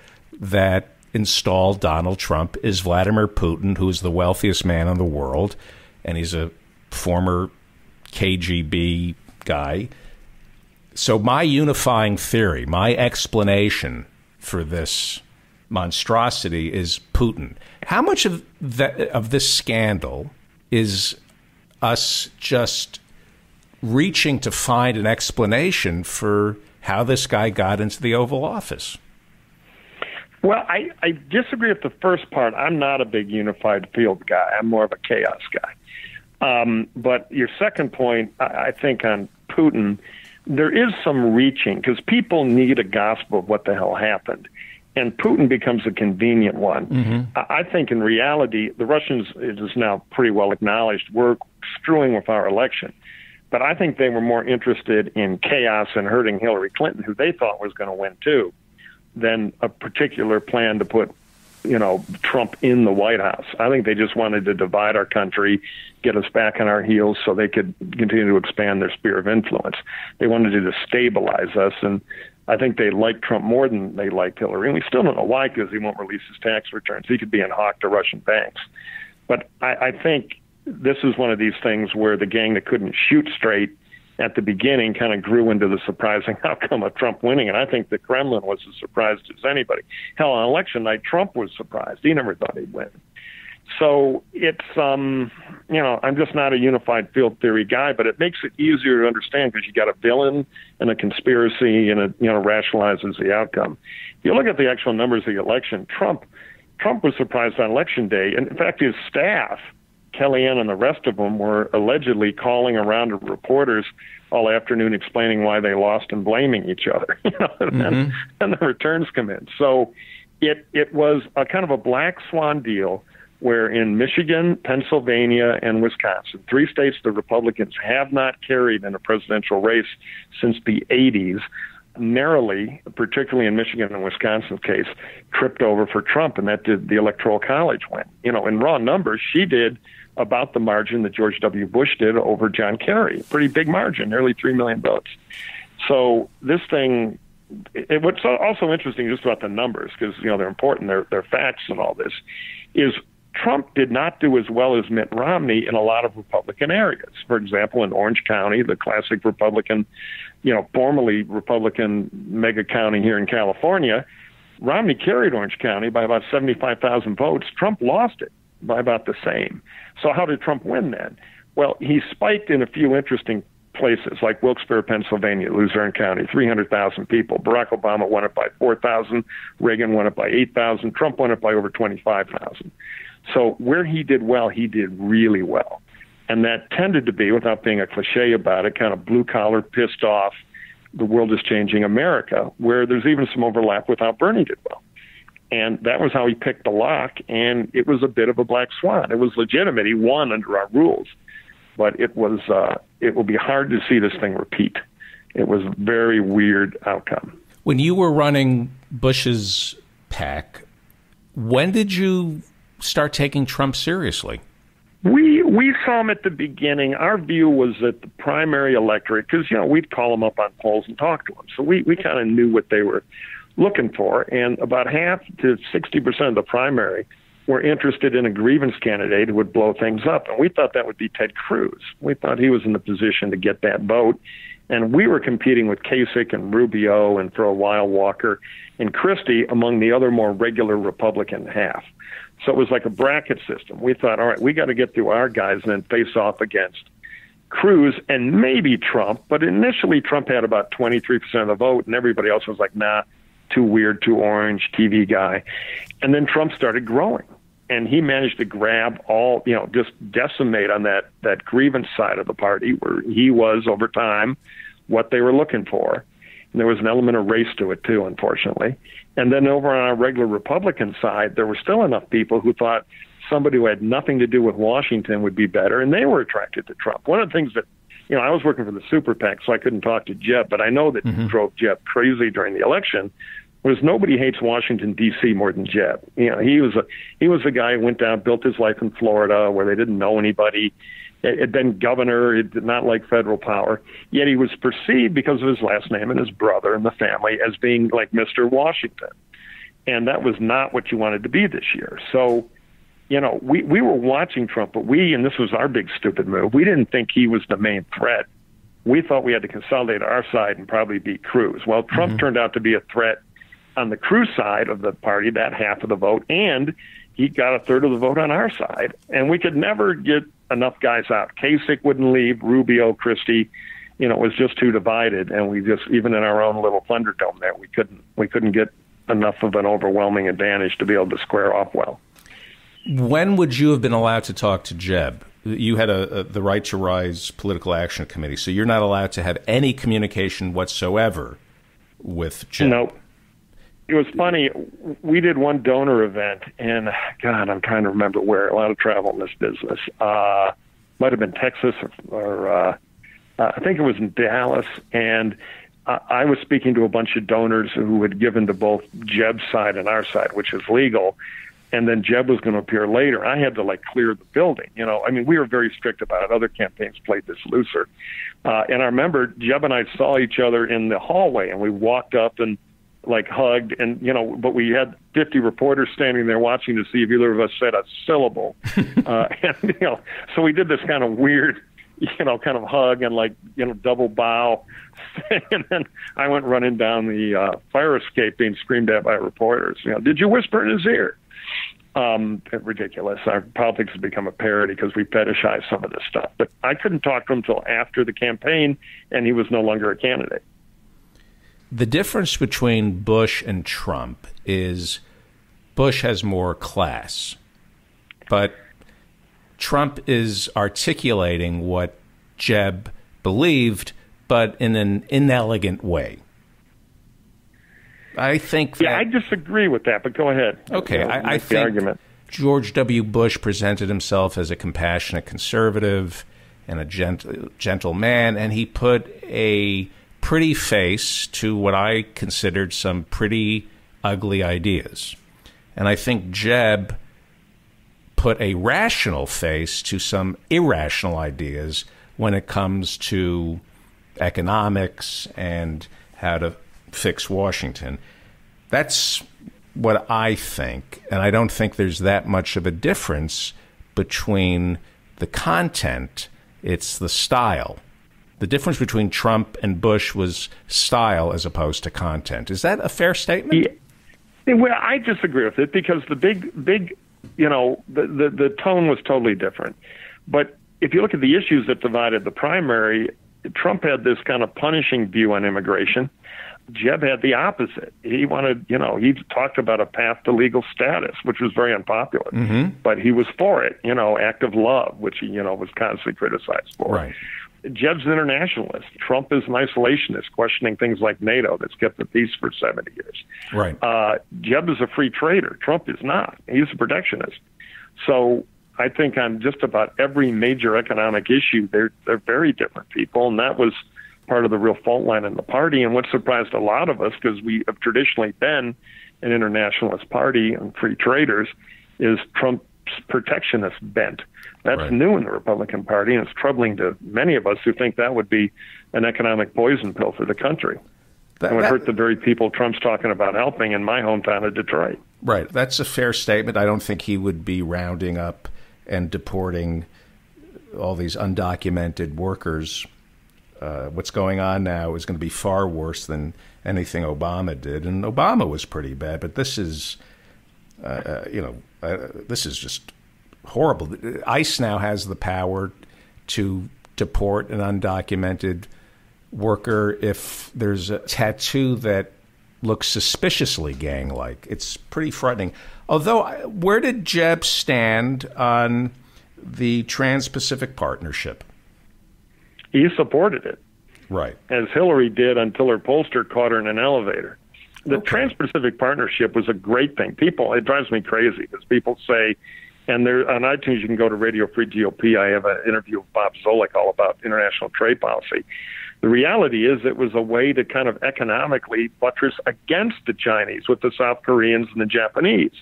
that installed Donald Trump is Vladimir Putin, who is the wealthiest man in the world, and he's a former K G B guy. So my unifying theory, my explanation for this monstrosity is Putin. How much of, that, of this scandal is us just reaching to find an explanation for how this guy got into the Oval Office? Well, I, I disagree with the first part. I'm not a big unified field guy. I'm more of a chaos guy. Um, but your second point, I, I think on Putin, there is some reaching because people need a gospel of what the hell happened. And Putin becomes a convenient one. Mm-hmm. I think in reality, the Russians, it is now pretty well acknowledged, were screwing with our election. But I think they were more interested in chaos and hurting Hillary Clinton, who they thought was going to win too, than a particular plan to put you know, Trump in the White House. I think they just wanted to divide our country, get us back on our heels so they could continue to expand their sphere of influence. They wanted to destabilize us. And I think they liked Trump more than they liked Hillary. And we still don't know why, because he won't release his tax returns. He could be in hock to Russian banks. But I, I think this is one of these things where the gang that couldn't shoot straight at the beginning kind of grew into the surprising outcome of Trump winning. And I think the Kremlin was as surprised as anybody. Hell, on election night, Trump was surprised. He never thought he'd win. So it's, um, you know, I'm just not a unified field theory guy, but it makes it easier to understand because you got a villain and a conspiracy, and it, you know, rationalizes the outcome. If you look at the actual numbers of the election, Trump, Trump was surprised on election day. And in fact, his staff, Kellyanne and the rest of them, were allegedly calling around to reporters all afternoon explaining why they lost and blaming each other. You know, mm-hmm. and, and the returns come in. So it, it was a kind of a black swan deal where in Michigan, Pennsylvania, and Wisconsin, three states the Republicans have not carried in a presidential race since the eighties, narrowly, particularly in Michigan and Wisconsin's case, tripped over for Trump, and that did the Electoral College win. You know, in raw numbers, she did about the margin that George W. Bush did over John Kerry. Pretty big margin, nearly three million votes. So this thing, it, what's also interesting just about the numbers, because, you know, they're important, they're, they're facts and all this, is Trump did not do as well as Mitt Romney in a lot of Republican areas. For example, in Orange County, the classic Republican, you know, formerly Republican mega county here in California, Romney carried Orange County by about seventy-five thousand votes. Trump lost it by about the same. So how did Trump win then? Well, he spiked in a few interesting places like Wilkes-Barre, Pennsylvania, Luzerne County, three hundred thousand people. Barack Obama won it by four thousand. Reagan won it by eight thousand. Trump won it by over twenty-five thousand. So where he did well, he did really well. And that tended to be, without being a cliche about it, kind of blue-collar, pissed off, the world is changing America, where there's even some overlap with how Bernie did well. And that was how he picked the lock, and it was a bit of a black swan. It was legitimate. He won under our rules. But it was, uh, it will be hard to see this thing repeat. It was a very weird outcome. When you were running Bush's PAC, when did you start taking Trump seriously? We we saw him at the beginning. Our view was that the primary electorate, because, you know, we'd call him up on polls and talk to him. So we, we kind of knew what they were looking for. And about half to sixty percent of the primary were interested in a grievance candidate who would blow things up. And we thought that would be Ted Cruz. We thought he was in the position to get that vote. And we were competing with Kasich and Rubio and for a while Walker and Christie among the other more regular Republican half. So it was like a bracket system. We thought, all right, we got to get through our guys and then face off against Cruz and maybe Trump. But initially, Trump had about twenty-three percent of the vote, and everybody else was like, nah, too weird, too orange, T V guy. And then Trump started growing, and he managed to grab all, you know, just decimate on that, that grievance side of the party where he was, over time, what they were looking for. And there was an element of race to it, too, unfortunately. And then over on our regular Republican side, there were still enough people who thought somebody who had nothing to do with Washington would be better, and they were attracted to Trump. One of the things that, you know, I was working for the Super PAC, so I couldn't talk to Jeb, but I know that mm-hmm. drove Jeb crazy during the election, was nobody hates Washington, D C more than Jeb. You know, he was a, he was the guy who went down, built his life in Florida where they didn't know anybody, had been governor, he did not like federal power, yet he was perceived because of his last name and his brother and the family as being like Mister Washington. And that was not what you wanted to be this year. So, you know, we, we were watching Trump, but we, and this was our big stupid move, we didn't think he was the main threat. We thought we had to consolidate our side and probably beat Cruz. Well, Trump mm-hmm. turned out to be a threat on the Cruz side of the party, that half of the vote, and he got a third of the vote on our side. And we could never get enough guys out. Kasich wouldn't leave, Rubio, Christie, you know, it was just too divided. And we just, even in our own little Thunderdome there, we couldn't, we couldn't get enough of an overwhelming advantage to be able to square off well. When would you have been allowed to talk to Jeb? You had a, a the Right to Rise Political Action Committee, so you're not allowed to have any communication whatsoever with Jeb. Nope. It was funny. We did one donor event, and God, I'm trying to remember where. A lot of travel in this business. Uh, might have been Texas, or, or uh, uh, I think it was in Dallas. And uh, I was speaking to a bunch of donors who had given to both Jeb's side and our side, which is legal. and then Jeb was going to appear later. I had to, like, clear the building, you know. I mean, we were very strict about it. Other campaigns played this looser. Uh, and I remember Jeb and I saw each other in the hallway, and we walked up and, like, hugged. And, you know, but we had fifty reporters standing there watching to see if either of us said a syllable. uh, and, you know, so we did this kind of weird, you know, kind of hug and, like, you know, double bow. And then I went running down the uh, fire escape being screamed at by reporters. You know, did you whisper in his ear? Um, ridiculous. Our politics has become a parody because we fetishize some of this stuff. But I couldn't talk to him until after the campaign, and he was no longer a candidate. The difference between Bush and Trump is Bush has more class, but Trump is articulating what Jeb believed, but in an inelegant way. I think that, yeah, I disagree with that, but go ahead. Okay, you know, I, I think argument. George W. Bush presented himself as a compassionate conservative and a gentle, gentle man, and he put a pretty face to what I considered some pretty ugly ideas. And I think Jeb put a rational face to some irrational ideas when it comes to economics and how to fix Washington. That's what I think, and I don't think there's that much of a difference between the content. It's the style. The difference between Trump and Bush was style as opposed to content. Is that a fair statement? Yeah. Well, I disagree with it because the big, big, you know, the, the, the tone was totally different. But if you look at the issues that divided the primary, Trump had this kind of punishing view on immigration. Jeb had the opposite. He wanted, you know, he talked about a path to legal status, which was very unpopular, mm-hmm. but he was for it, you know, act of love, which he, you know, was constantly criticized for. Right. Jeb's an internationalist. Trump is an isolationist, questioning things like NATO that's kept the peace for seventy years. Right. Uh, Jeb is a free trader. Trump is not. He's a protectionist. So I think on just about every major economic issue, they're, they're very different people, and that was part of the real fault line in the party, and what surprised a lot of us, because we have traditionally been an internationalist party and free traders, is Trump's protectionist bent. That's right. New in the Republican Party, and it's troubling to many of us who think that would be an economic poison pill for the country. That, it would that, hurt the very people Trump's talking about helping in my hometown of Detroit. Right. That's a fair statement. I don't think he would be rounding up and deporting all these undocumented workers. Uh, what's going on now is going to be far worse than anything Obama did. And Obama was pretty bad, but this is, uh, uh, you know, uh, this is just horrible. ICE now has the power to deport an undocumented worker if there's a tattoo that looks suspiciously gang-like. It's pretty frightening. Although, where did Jeb stand on the Trans-Pacific Partnership? He supported it, right? As Hillary did until her pollster caught her in an elevator. The okay. Trans-Pacific Partnership was a great thing. People, it drives me crazy because people say, and there on iTunes you can go to Radio Free G O P. I have an interview with Bob Zoellick all about international trade policy. The reality is it was a way to kind of economically buttress against the Chinese with the South Koreans and the Japanese.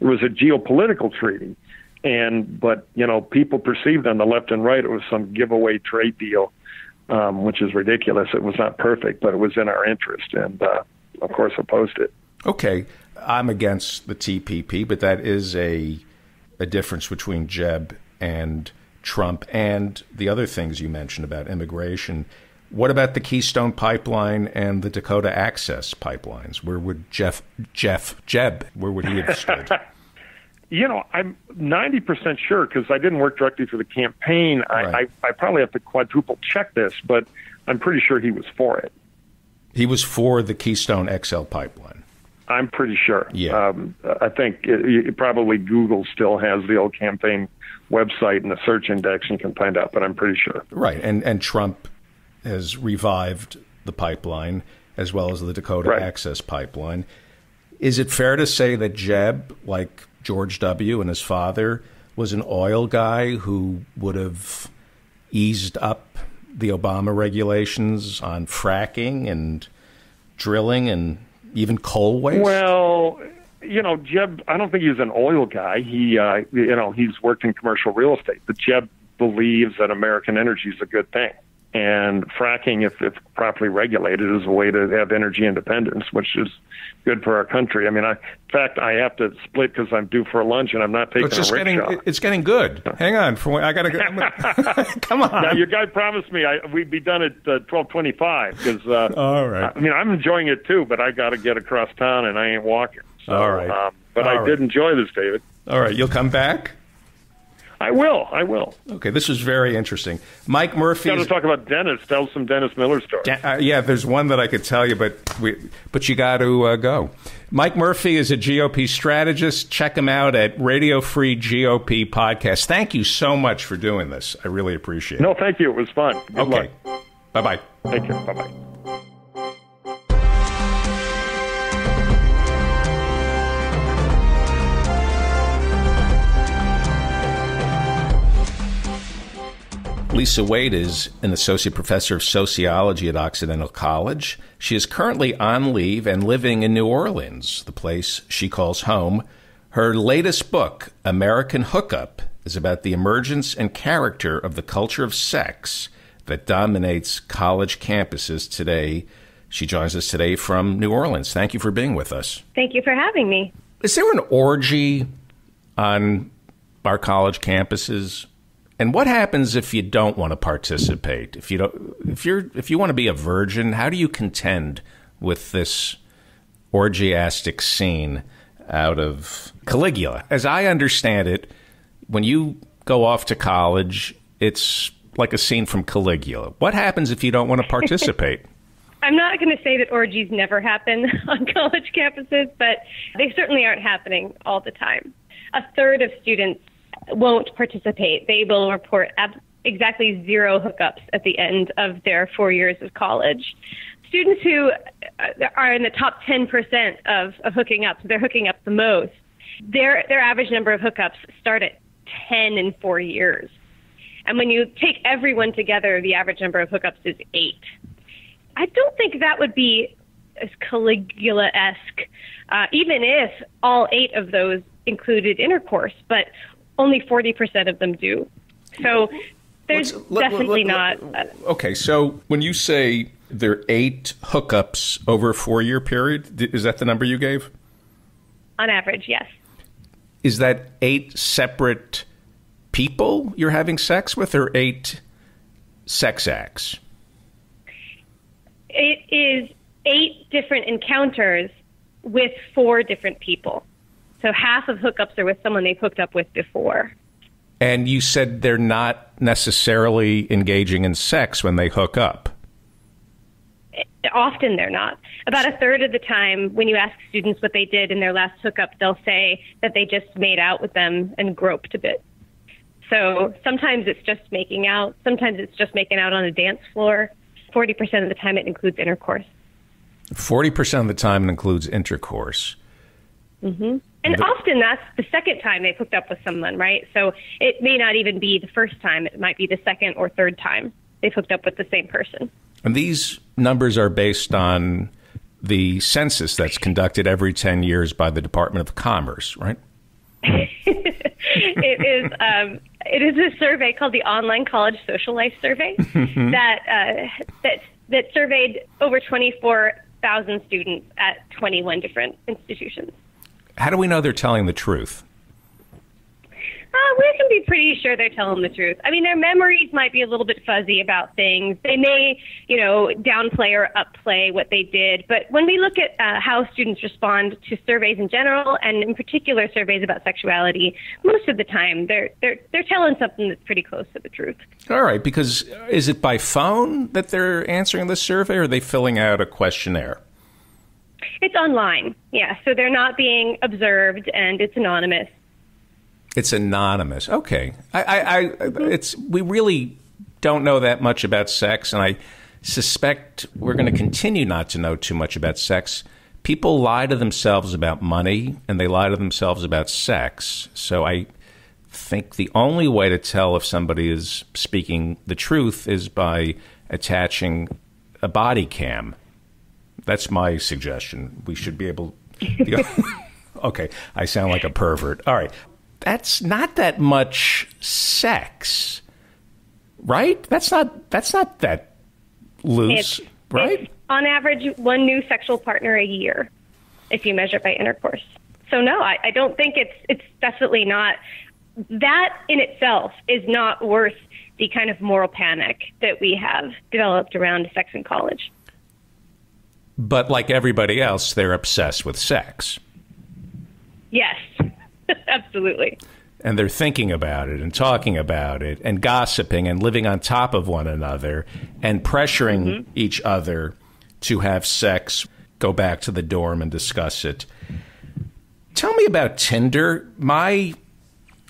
It was a geopolitical treaty. And, but, you know, people perceived on the left and right it was some giveaway trade deal, um, which is ridiculous. It was not perfect, but it was in our interest and, uh, of course, opposed it. Okay. I'm against the T P P, but that is a, a difference between Jeb and Trump and the other things you mentioned about immigration. What about the Keystone Pipeline and the Dakota Access Pipelines? Where would Jeff, Jeff, Jeb, where would he have stood? You know, I'm ninety percent sure, because I didn't work directly for the campaign. Right. I, I, I probably have to quadruple check this, but I'm pretty sure he was for it. He was for the Keystone X L pipeline. I'm pretty sure. Yeah. Um, I think it, it probably Google still has the old campaign website and the search index and you can find out, but I'm pretty sure. Right, and, and Trump has revived the pipeline as well as the Dakota right. Access Pipeline. Is it fair to say that Jeb, like George W. and his father, was an oil guy who would have eased up the Obama regulations on fracking and drilling and even coal waste? Well, you know, Jeb, I don't think he's an oil guy. He, uh, you know, he's worked in commercial real estate. But Jeb believes that American energy is a good thing. And fracking, if, if properly regulated, is a way to have energy independence, which is good for our country. I mean, I, in fact, I have to split because I'm due for lunch and I'm not taking it's just a rickshaw. Getting, it's getting good. Hang on. For, I got to go. Gonna, come on. Now, your guy promised me I, we'd be done at uh, twelve twenty-five because, uh, all right. I mean, I'm enjoying it too, but I got to get across town and I ain't walking. So, all right. Um, but all I right. did enjoy this, David. All right. You'll come back? I will. I will. Okay, this is very interesting. Mike Murphy. Got to talk about Dennis. Tell some Dennis Miller stories. De uh, yeah, there's one that I could tell you, but we, but you got to uh, go. Mike Murphy is a G O P strategist. Check him out at Radio Free G O P Podcast. Thank you so much for doing this. I really appreciate it. No, thank you. It was fun. Good okay. luck. Bye bye. Thank you. Bye bye. Lisa Wade is an associate professor of sociology at Occidental College. She is currently on leave and living in New Orleans, the place she calls home. Her latest book, American Hookup, is about the emergence and character of the culture of sex that dominates college campuses today. She joins us today from New Orleans. Thank you for being with us. Thank you for having me. Is there an orgy on our college campuses? And what happens if you don't want to participate? If you don't, if you're, if you want to be a virgin, how do you contend with this orgiastic scene out of Caligula? As I understand it, when you go off to college, it's like a scene from Caligula. What happens if you don't want to participate? I'm not going to say that orgies never happen on college campuses, but they certainly aren't happening all the time. A third of students won't participate. They will report exactly zero hookups at the end of their four years of college. Students who are in the top ten percent of, of hooking up, they're hooking up the most. Their, their average number of hookups start at ten in four years. And when you take everyone together, the average number of hookups is eight. I don't think that would be as Caligula-esque, uh, even if all eight of those included intercourse, but only forty percent of them do. So there's let, definitely let, let, not. Uh, okay, so when you say there are eight hookups over a four-year period, is that the number you gave? On average, yes. Is that eight separate people you're having sex with or eight sex acts? It is eight different encounters with four different people. So half of hookups are with someone they've hooked up with before. And you said they're not necessarily engaging in sex when they hook up. Often they're not. About a third of the time when you ask students what they did in their last hookup, they'll say that they just made out with them and groped a bit. So sometimes it's just making out. Sometimes it's just making out on a dance floor. forty percent of the time it includes intercourse. forty percent of the time it includes intercourse. Mm-hmm. And often that's the second time they've hooked up with someone, right? So it may not even be the first time. It might be the second or third time they've hooked up with the same person. And these numbers are based on the census that's conducted every ten years by the Department of Commerce, right? It is um, it is a survey called the Online College Social Life Survey that, uh, that, that surveyed over twenty-four thousand students at twenty-one different institutions. How do we know they're telling the truth? Uh, we can be pretty sure they're telling the truth. I mean, their memories might be a little bit fuzzy about things. They may, you know, downplay or upplay what they did. But when we look at uh, how students respond to surveys in general, and in particular surveys about sexuality, most of the time they're they're they're telling something that's pretty close to the truth. All right, because is it by phone that they're answering the survey, or are they filling out a questionnaire? It's online, yeah. So they're not being observed, and it's anonymous. It's anonymous. Okay, I, I, I it's we really don't know that much about sex, and I suspect we're going to continue not to know too much about sex. People lie to themselves about money, and they lie to themselves about sex. So I think the only way to tell if somebody is speaking the truth is by attaching a body cam. That's my suggestion. We should be able... The okay, I sound like a pervert. All right. That's not that much sex, right? That's not that's not that loose, it's, right? It's on average, one new sexual partner a year, if you measure by intercourse. So no, I, I don't think it's it's definitely not. That in itself is not worth the kind of moral panic that we have developed around sex in college. But like everybody else, they're obsessed with sex. Yes. Absolutely. And they're thinking about it and talking about it and gossiping and living on top of one another and pressuring mm-hmm. each other to have sex, go back to the dorm and discuss it. Tell me about Tinder. My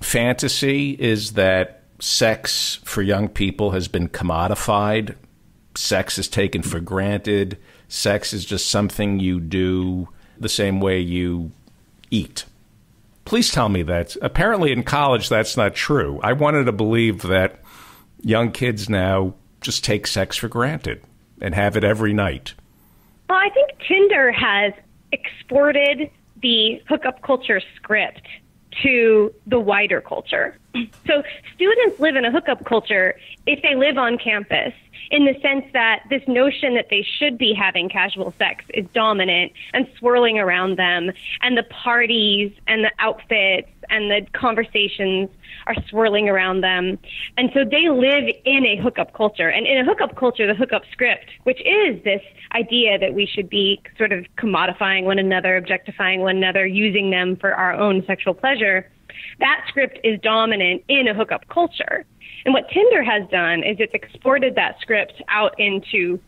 fantasy is that sex for young people has been commodified. Sex is taken for granted. Sex is just something you do the same way you eat. Please tell me that. Apparently in college, that's not true. I wanted to believe that young kids now just take sex for granted and have it every night. Well, I think Tinder has exported the hookup culture script to the wider culture. So students live in a hookup culture if they live on campus, in the sense that this notion that they should be having casual sex is dominant and swirling around them, and the parties and the outfits and the conversations are swirling around them. And so they live in a hookup culture. And in a hookup culture, the hookup script, which is this idea that we should be sort of commodifying one another, objectifying one another, using them for our own sexual pleasure, that script is dominant in a hookup culture. And what Tinder has done is it's exported that script out into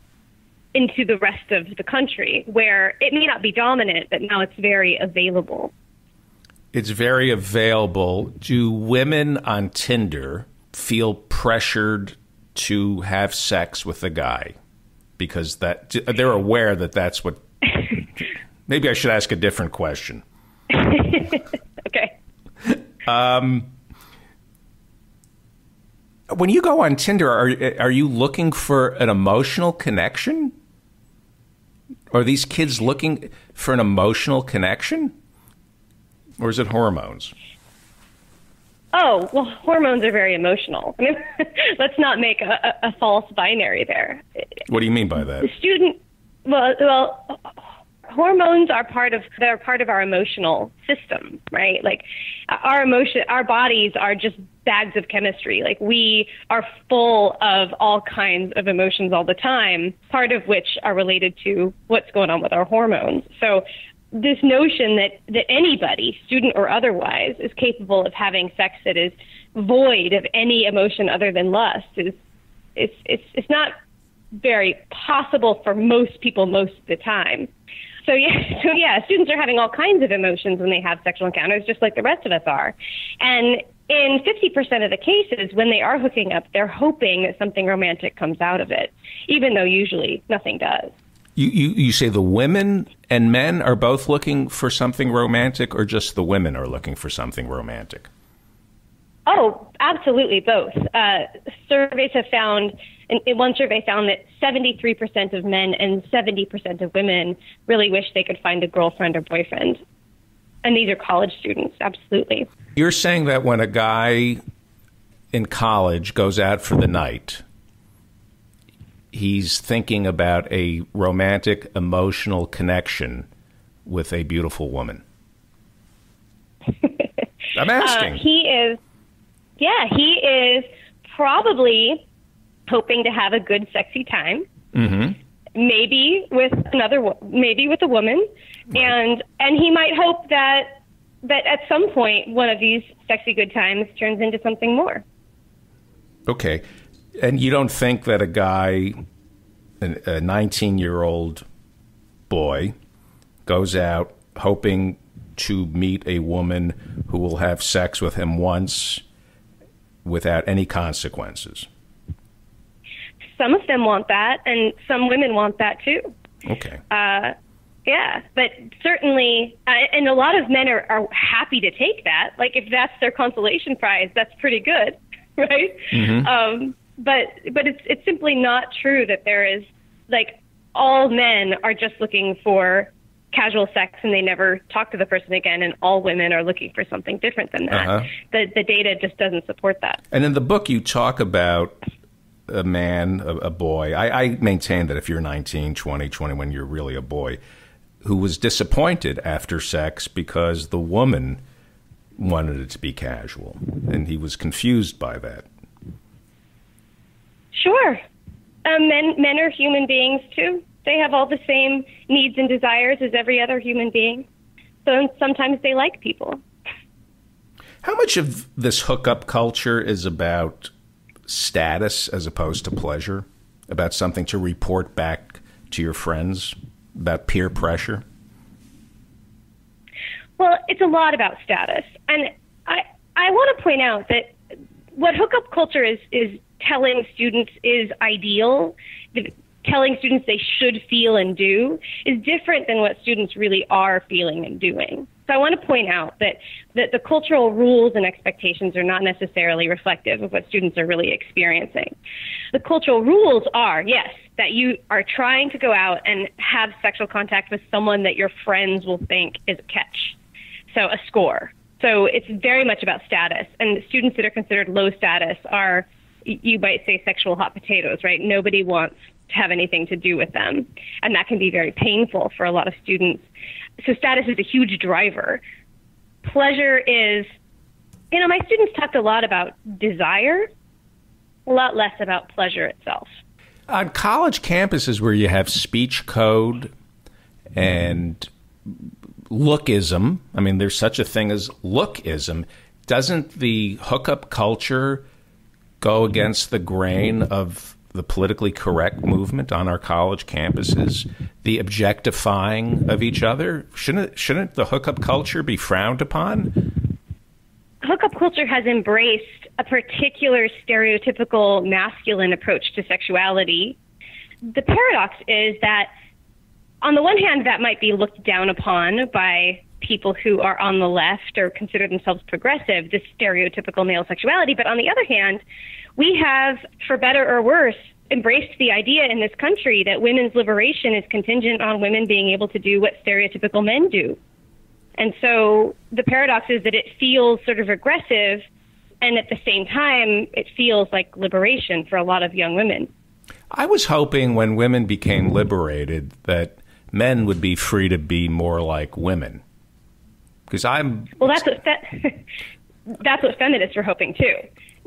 into the rest of the country, where it may not be dominant, but now it's very available. It's very available. Do women on Tinder feel pressured to have sex with a guy? Because that they're aware that that's what... Maybe I should ask a different question. Okay. Um... When you go on Tinder, are are you looking for an emotional connection? Are these kids looking for an emotional connection? Or is it hormones? Oh, well, hormones are very emotional. I mean, let's not make a, a, a false binary there. What do you mean by that? The student, well, well, hormones are part of they're part of our emotional system, right? Like our emotion, our bodies are just bags of chemistry. Like we are full of all kinds of emotions all the time, part of which are related to what's going on with our hormones. So this notion that, that anybody, student or otherwise, is capable of having sex that is void of any emotion other than lust is it's it's it's not very possible for most people most of the time. So yeah, so yeah, students are having all kinds of emotions when they have sexual encounters, just like the rest of us are. And in fifty percent of the cases, when they are hooking up, they're hoping that something romantic comes out of it, even though usually nothing does. You, you, you say the women and men are both looking for something romantic, or just the women are looking for something romantic? Oh, absolutely both. Uh, surveys have found... And one survey found that seventy-three percent of men and seventy percent of women really wish they could find a girlfriend or boyfriend. And these are college students, absolutely. You're saying that when a guy in college goes out for the night, he's thinking about a romantic, emotional connection with a beautiful woman. I'm asking. Uh, he is, yeah, he is probably... hoping to have a good, sexy time, mm-hmm. maybe with another, maybe with a woman, right. and and he might hope that that at some point one of these sexy good times turns into something more. Okay, and you don't think that a guy, a nineteen-year-old boy, goes out hoping to meet a woman who will have sex with him once, without any consequences? Some of them want that, and some women want that too. Okay. Uh, yeah, but certainly, uh, and a lot of men are, are happy to take that. Like, if that's their consolation prize, that's pretty good, right? Mm-hmm. Um, but but it's it's simply not true that there is, like, all men are just looking for casual sex and they never talk to the person again, and all women are looking for something different than that. Uh-huh. The the data just doesn't support that. And in the book, you talk about a man, a, a boy. I, I maintain that if you're nineteen, twenty, twenty-one, you're really a boy who was disappointed after sex because the woman wanted it to be casual, and he was confused by that. Sure. Um, men, men are human beings, too. They have all the same needs and desires as every other human being. So sometimes they like people. How much of this hookup culture is about status as opposed to pleasure, about something to report back to your friends, about peer pressure? Well, it's a lot about status. And I, I want to point out that what hookup culture is, is telling students is ideal, the, telling students they should feel and do, is different than what students really are feeling and doing. So I want to point out that, that the cultural rules and expectations are not necessarily reflective of what students are really experiencing. The cultural rules are, yes, that you are trying to go out and have sexual contact with someone that your friends will think is a catch, so a score. So it's very much about status, and students that are considered low status are, you might say, sexual hot potatoes, right? Nobody wants to have anything to do with them. And that can be very painful for a lot of students. So status is a huge driver. Pleasure is, you know, my students talked a lot about desire, a lot less about pleasure itself. On college campuses where you have speech code and lookism, I mean, there's such a thing as lookism, doesn't the hookup culture go against the grain of the politically correct movement on our college campuses, the objectifying of each other? Shouldn't, shouldn't the hookup culture be frowned upon? Hookup culture has embraced a particular stereotypical masculine approach to sexuality. The paradox is that, on the one hand, that might be looked down upon by people who are on the left or consider themselves progressive, this stereotypical male sexuality. But on the other hand, we have, for better or worse, embraced the idea in this country that women's liberation is contingent on women being able to do what stereotypical men do. And so the paradox is that it feels sort of regressive, and at the same time, it feels like liberation for a lot of young women. I was hoping when women became liberated that men would be free to be more like women. Because I'm well, that's what fe that's what feminists were hoping too,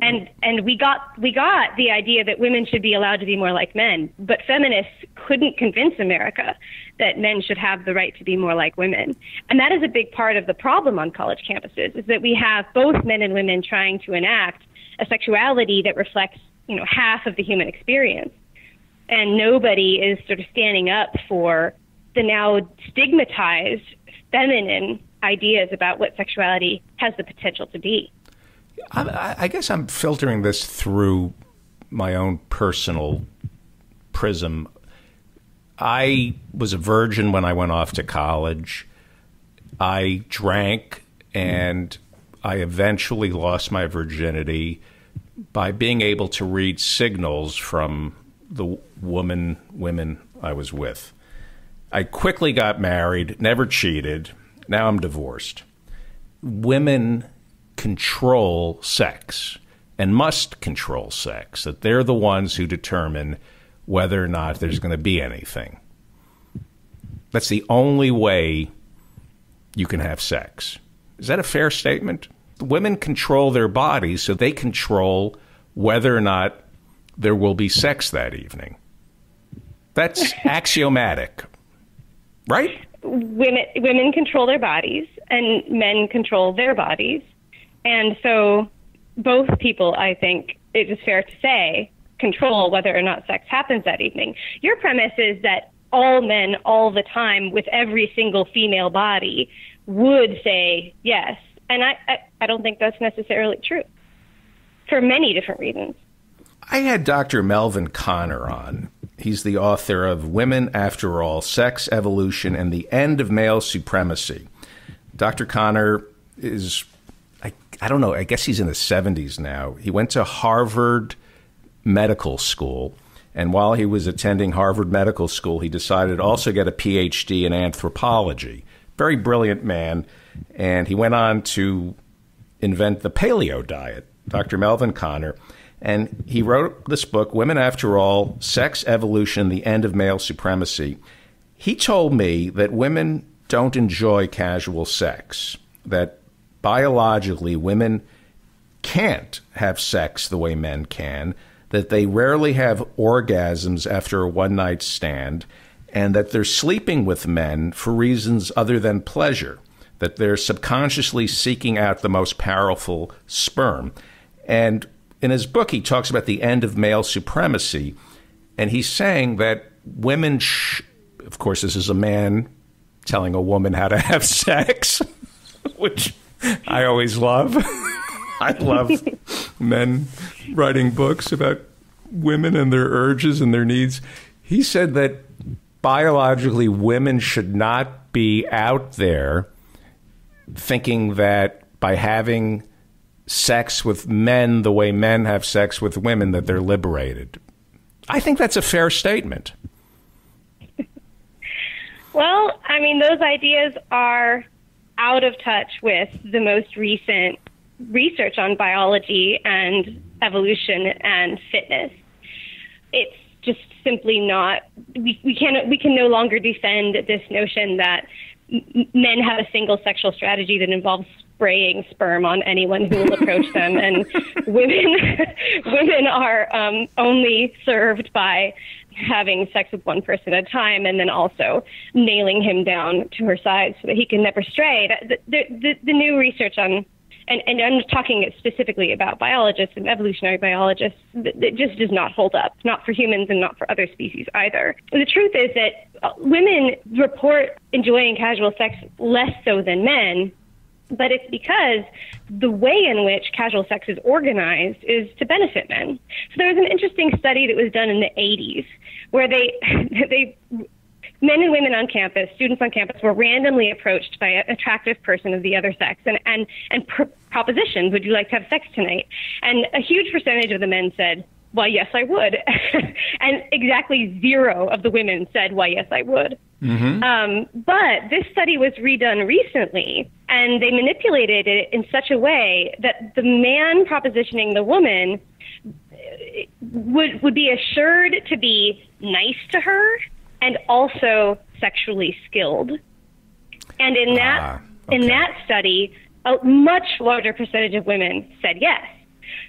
and and we got we got the idea that women should be allowed to be more like men, but feminists couldn't convince America that men should have the right to be more like women, and that is a big part of the problem on college campuses, is that we have both men and women trying to enact a sexuality that reflects, you know, half of the human experience, and nobody is sort of standing up for the now stigmatized feminine ideas about what sexuality has the potential to be. I, I guess I'm filtering this through my own personal prism. I was a virgin when I went off to college. I drank, and I eventually lost my virginity by being able to read signals from the woman, women I was with. I quickly got married, never cheated. Now I'm divorced. Women control sex and must control sex, that they're the ones who determine whether or not there's going to be anything. That's the only way you can have sex. Is that a fair statement? Women control their bodies, so they control whether or not there will be sex that evening. That's axiomatic, right? Women, women control their bodies, and men control their bodies. And so both people, I think, it is fair to say, control whether or not sex happens that evening. Your premise is that all men all the time with every single female body would say yes. And I, I, I don't think that's necessarily true for many different reasons. I had Doctor Melvin Connor on. He's the author of Women After All, Sex, Evolution, and the End of Male Supremacy. Doctor Connor is, I, I don't know, I guess he's in his seventies now. He went to Harvard Medical School, And while he was attending Harvard Medical School, he decided to also get a P H D in anthropology. Very brilliant man. And he went on to invent the paleo diet, Doctor Melvin Konner. And he wrote this book, Women After All, Sex, Evolution, the End of Male Supremacy. He told me that women don't enjoy casual sex, that biologically women can't have sex the way men can, that they rarely have orgasms after a one-night stand, and that they're sleeping with men for reasons other than pleasure, that they're subconsciously seeking out the most powerful sperm. And in his book, he talks about the end of male supremacy, and he's saying that women, sh of course, this is a man telling a woman how to have sex, which I always love. I love men writing books about women and their urges and their needs. He said that biologically women should not be out there thinking that by having sex with men the way men have sex with women that they're liberated. I think that's a fair statement. Well, I mean, those ideas are out of touch with the most recent research on biology and evolution and fitness. It's just simply not, we, we, can, we can no longer defend this notion that men have a single sexual strategy that involves spraying sperm on anyone who will approach them, and women women are um, only served by having sex with one person at a time, and then also nailing him down to her side so that he can never stray. The, the, the, the new research on And, and I'm talking specifically about biologists and evolutionary biologists. It just does not hold up, not for humans and not for other species either. The truth is that women report enjoying casual sex less so than men, but it's because the way in which casual sex is organized is to benefit men. So there was an interesting study that was done in the eighties where they they men and women on campus, students on campus, were randomly approached by an attractive person of the other sex and, and, and pr propositioned, would you like to have sex tonight? And a huge percentage of the men said, well, yes, I would. And exactly zero of the women said, well, yes, I would. Mm-hmm. Um, but this study was redone recently, and they manipulated it in such a way that the man propositioning the woman would, would be assured to be nice to her, and also sexually skilled. And in that, ah, okay. in that study, a much larger percentage of women said yes.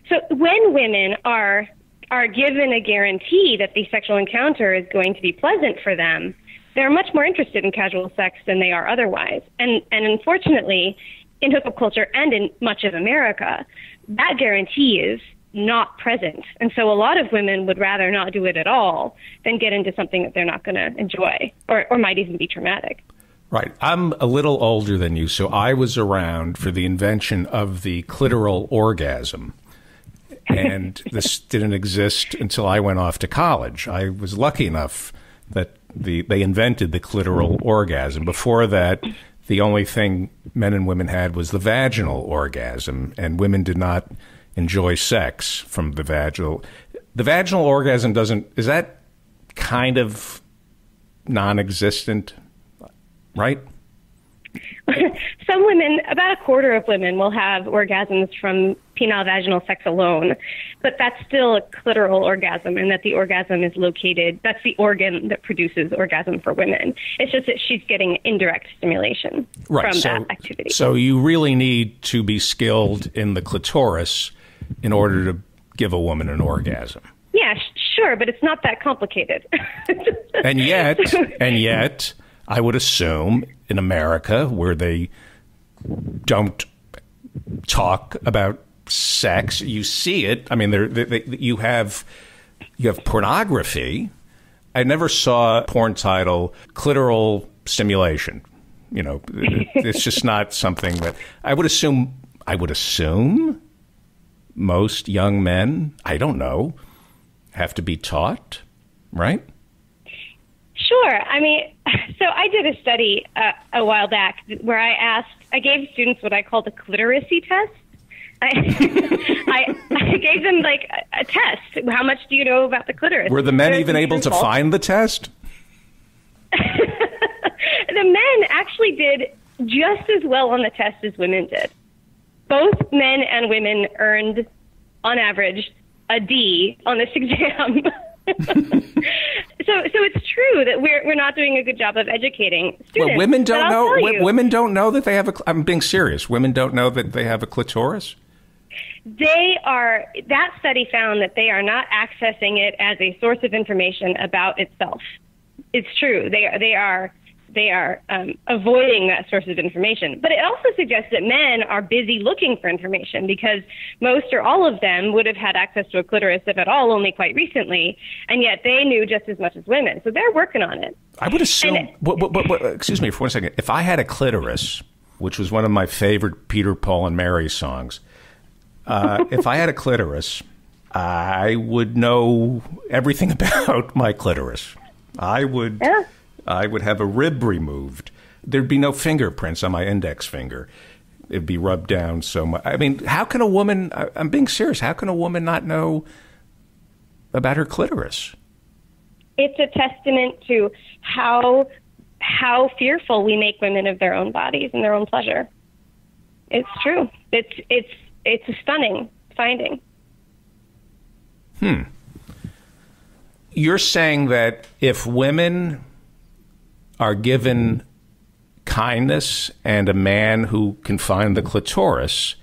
So when women are, are given a guarantee that the sexual encounter is going to be pleasant for them, they're much more interested in casual sex than they are otherwise. And, and unfortunately, in hookup culture and in much of America, that guarantee is not present. And so a lot of women would rather not do it at all than get into something that they're not going to enjoy, or, or might even be traumatic. Right. I'm a little older than you, so I was around for the invention of the clitoral orgasm. And this didn't exist until I went off to college. I was lucky enough that the, they invented the clitoral orgasm. Before that, the only thing men and women had was the vaginal orgasm, and women did not enjoy sex from the vaginal. The vaginal orgasm doesn't, is that kind of non-existent, right? Some women, about a quarter of women, will have orgasms from penile vaginal sex alone, but that's still a clitoral orgasm, and that the orgasm is located, that's the organ that produces orgasm for women. It's just that she's getting indirect stimulation right, from so, that activity. So you really need to be skilled in the clitoris in order to give a woman an orgasm. Yeah, sure, but it's not that complicated. And yet, and yet, I would assume in America, where they don't talk about sex, you see it. I mean, they're, they, they, you have you have pornography. I never saw a porn title clitoral stimulation. You know, it's just not something that I would assume. I would assume most young men, I don't know, have to be taught, right? Sure. I mean, so I did a study uh, a while back where I asked, I gave students what I call the clitoracy test, I, I I gave them like a, a test. How much do you know about the clitoris? Were the men There's even able to find the test? The men actually did just as well on the test as women did. Both men and women earned, on average, a D on this exam. So, so it's true that we're we're not doing a good job of educating students. Well, women don't know. W- women don't know that they have a. I'm being serious. Women don't know that they have a clitoris. They are. That study found that they are not accessing it as a source of information about itself. It's true. They are. They are. They are um, avoiding that source of information. But it also suggests that men are busy looking for information, because most or all of them would have had access to a clitoris, if at all, only quite recently, and yet they knew just as much as women. So they're working on it. I would assume, and, what, what, what, what, excuse me for one second, if I had a clitoris, which was one of my favorite Peter, Paul, and Mary songs, uh, if I had a clitoris, I would know everything about my clitoris. I would... Yeah. I would have a rib removed. There'd be no fingerprints on my index finger. It'd be rubbed down so much. I mean, how can a woman, I'm being serious, how can a woman not know about her clitoris? It's a testament to how how fearful we make women of their own bodies and their own pleasure. It's true. It's it's it's a stunning finding. Hmm. You're saying that if women are given kindness and a man who can find the clitoris,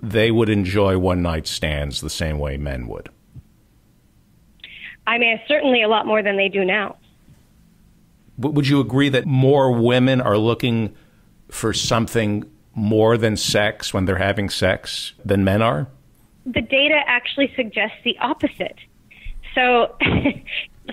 they would enjoy one-night stands the same way men would? I mean, certainly a lot more than they do now. But would you agree that more women are looking for something more than sex when they're having sex than men are? The data actually suggests the opposite. So...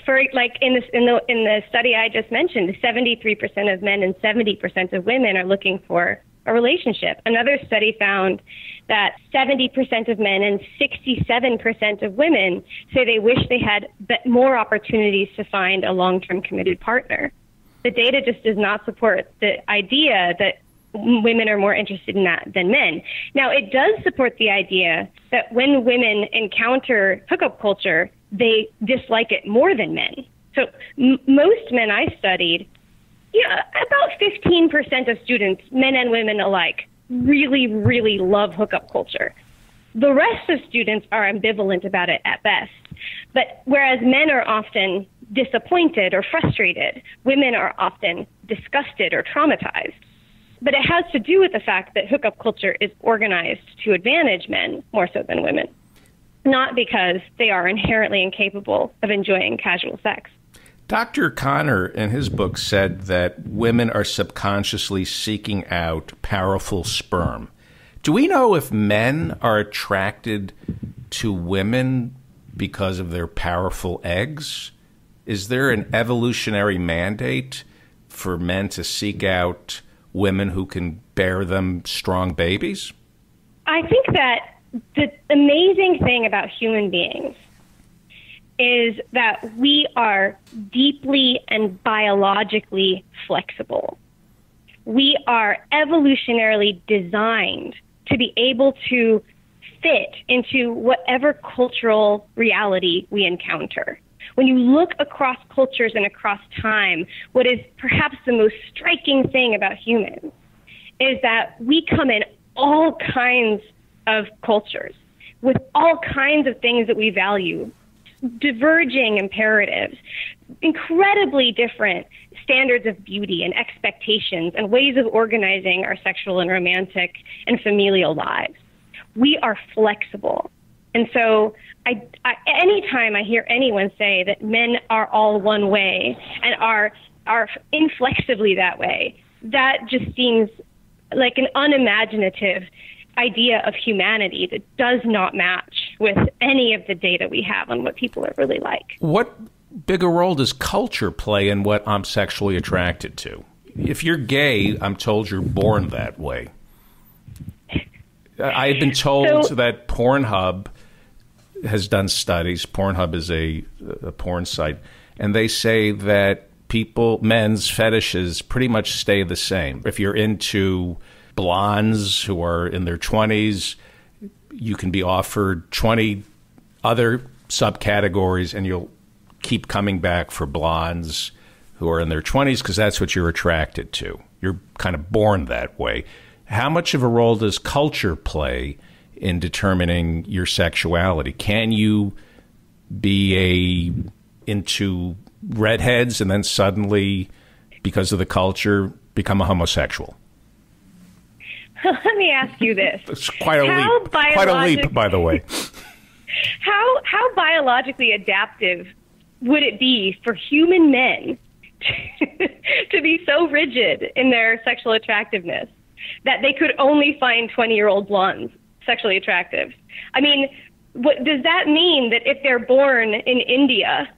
For like in this in the in the study I just mentioned, seventy-three percent of men and seventy percent of women are looking for a relationship. Another study found that seventy percent of men and sixty-seven percent of women say they wish they had more opportunities to find a long-term committed partner. The data just does not support the idea that women are more interested in that than men. Now, it does support the idea that when women encounter hookup culture, they dislike it more than men. So m- most men I studied, yeah, about fifteen percent of students, men and women alike, really, really love hookup culture. The rest of students are ambivalent about it at best. But whereas men are often disappointed or frustrated, women are often disgusted or traumatized. But it has to do with the fact that hookup culture is organized to advantage men more so than women, not because they are inherently incapable of enjoying casual sex. Doctor Connor, in his book, said that women are subconsciously seeking out powerful sperm. Do we know if men are attracted to women because of their powerful eggs? Is there an evolutionary mandate for men to seek out women who can bear them strong babies? I think that the amazing thing about human beings is that we are deeply and biologically flexible. We are evolutionarily designed to be able to fit into whatever cultural reality we encounter. When you look across cultures and across time, what is perhaps the most striking thing about humans is that we come in all kinds of cultures with all kinds of things that we value, diverging imperatives, incredibly different standards of beauty and expectations and ways of organizing our sexual and romantic and familial lives. We are flexible. And so I, I, anytime I hear anyone say that men are all one way and are are inflexibly that way, that just seems like an unimaginative idea of humanity that does not match with any of the data we have on what people are really like. What bigger role does culture play in what I'm sexually attracted to? If you're gay, I'm told you're born that way. I've been told so, that Pornhub has done studies. Pornhub is a, a porn site, and they say that people, men's fetishes pretty much stay the same. If you're into blondes who are in their twenties, you can be offered twenty other subcategories, and you'll keep coming back for blondes who are in their twenties because that's what you're attracted to. You're kind of born that way. How much of a role does culture play in determining your sexuality? Can you be a into redheads and then suddenly, because of the culture, become a homosexual? Let me ask you this. It's quite a how leap. Quite a leap, by the way. How how biologically adaptive would it be for human men to, to be so rigid in their sexual attractiveness that they could only find twenty-year-old blondes sexually attractive? I mean, what, does that mean that if they're born in India,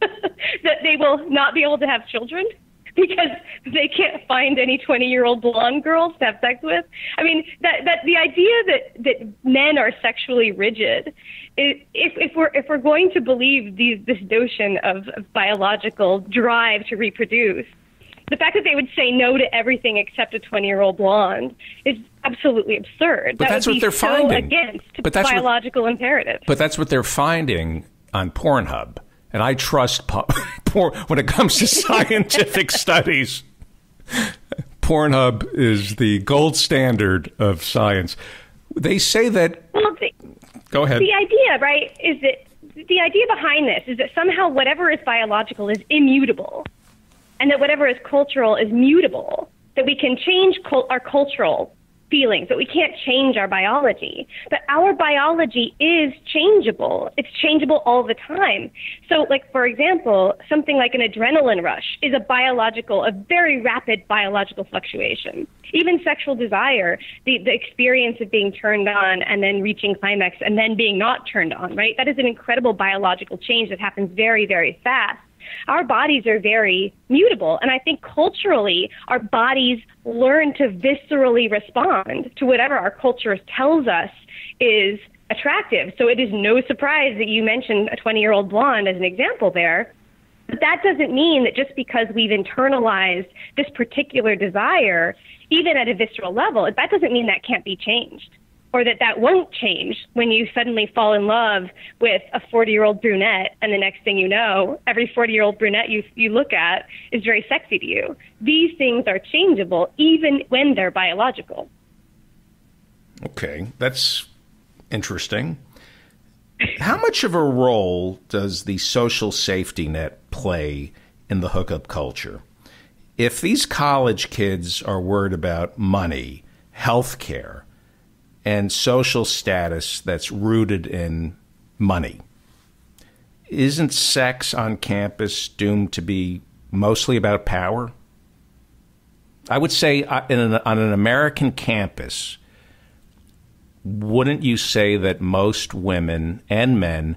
that they will not be able to have children because they can't find any twenty-year-old blonde girls to have sex with? I mean, that, that the idea that, that men are sexually rigid, if, if, we're, if we're going to believe these, this notion of, of biological drive to reproduce, the fact that they would say no to everything except a twenty-year-old blonde is absolutely absurd. But that that's would what be they're so finding. Against but that's biological what, imperative. But that's what they're finding on Pornhub. And I trust porn when it comes to scientific studies. Pornhub is the gold standard of science. They say that. Well, the, go ahead. The idea, right, is that the idea behind this is that somehow whatever is biological is immutable, and that whatever is cultural is mutable, that we can change col our cultural feelings, but we can't change our biology. But our biology is changeable. It's changeable all the time. So, like, for example, something like an adrenaline rush is a biological, a very rapid biological fluctuation. Even sexual desire, the, the experience of being turned on and then reaching climax and then being not turned on, right? That is an incredible biological change that happens very, very fast. Our bodies are very mutable, and I think culturally our bodies learn to viscerally respond to whatever our culture tells us is attractive. So it is no surprise that you mentioned a twenty-year-old blonde as an example there. But that doesn't mean that just because we've internalized this particular desire, even at a visceral level, that doesn't mean that can't be changed, or that that won't change when you suddenly fall in love with a forty-year-old brunette, and the next thing you know, every forty-year-old brunette you, you look at is very sexy to you. These things are changeable even when they're biological. Okay, that's interesting. How much of a role does the social safety net play in the hookup culture? If these college kids are worried about money, health care, and social status that's rooted in money, isn't sex on campus doomed to be mostly about power? I would say in an, on an American campus, wouldn't you say that most women and men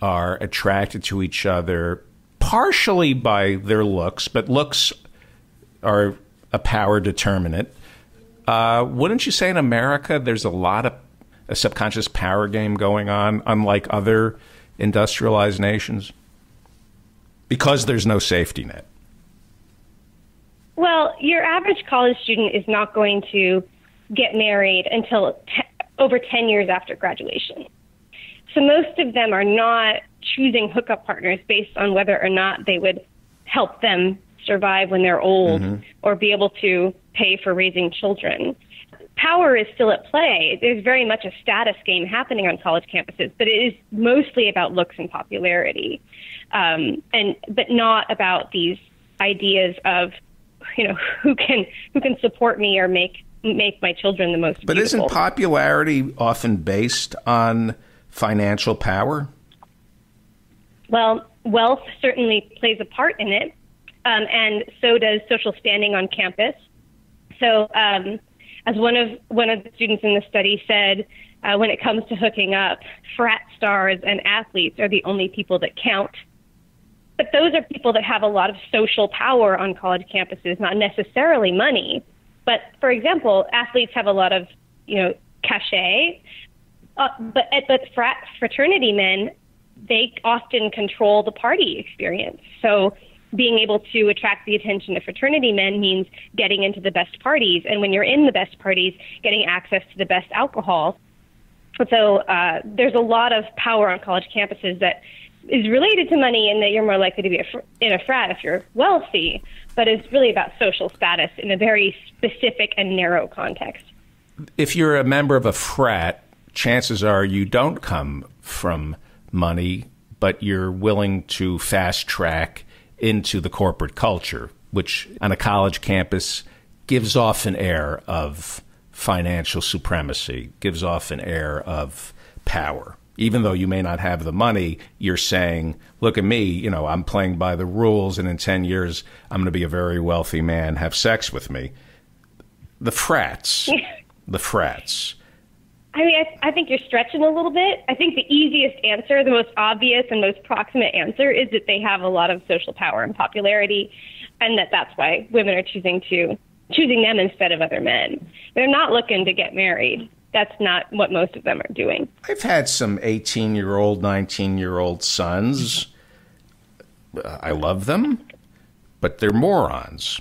are attracted to each other partially by their looks, but looks are a power determinant? Uh, wouldn't you say in America there's a lot of a subconscious power game going on, unlike other industrialized nations, because there's no safety net? Well, your average college student is not going to get married until t over ten years after graduation. So most of them are not choosing hookup partners based on whether or not they would help them survive when they're old, mm-hmm. or be able to pay for raising children. Power is still at play. There's very much a status game happening on college campuses, but it is mostly about looks and popularity, um, and but not about these ideas of, you know, who can who can support me or make make my children the most. But beautiful. Isn't popularity often based on financial power? Well, wealth certainly plays a part in it. Um, and so does social standing on campus. So um, as one of one of the students in the study said, uh, when it comes to hooking up, frat stars and athletes are the only people that count. But those are people that have a lot of social power on college campuses, not necessarily money. But, for example, athletes have a lot of, you know, cachet. Uh, but, but frat, fraternity men, they often control the party experience. So being able to attract the attention of fraternity men means getting into the best parties. And when you're in the best parties, getting access to the best alcohol. And so uh, there's a lot of power on college campuses that is related to money, and that you're more likely to be a fr- in a frat if you're wealthy, but it's really about social status in a very specific and narrow context. If you're a member of a frat, chances are you don't come from money, but you're willing to fast track into the corporate culture, which on a college campus gives off an air of financial supremacy, gives off an air of power. Even though you may not have the money, you're saying, look at me, you know, I'm playing by the rules, and in ten years, I'm going to be a very wealthy man. Have sex with me. The frats. The frats. I mean, I, th- I think you're stretching a little bit. I think the easiest answer, the most obvious and most proximate answer, is that they have a lot of social power and popularity, and that that's why women are choosing to choosing them instead of other men. They're not looking to get married. That's not what most of them are doing. I've had some eighteen-year-old, nineteen-year-old sons. I love them, but they're morons.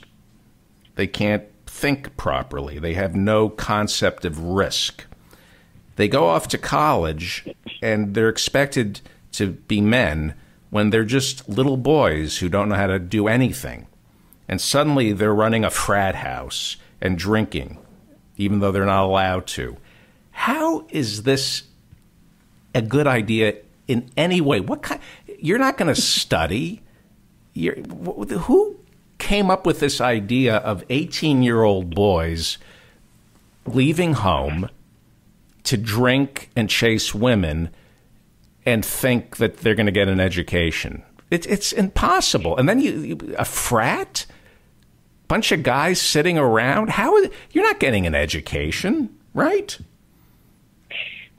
They can't think properly. They have no concept of risk. They go off to college, and they're expected to be men when they're just little boys who don't know how to do anything. And suddenly they're running a frat house and drinking, even though they're not allowed to. How is this a good idea in any way? What kind? You're not going to study. You're, who came up with this idea of eighteen-year-old boys leaving home to drink and chase women and think that they're going to get an education? It, it's impossible. And then you, you a frat, bunch of guys sitting around. How is, you're not getting an education, right?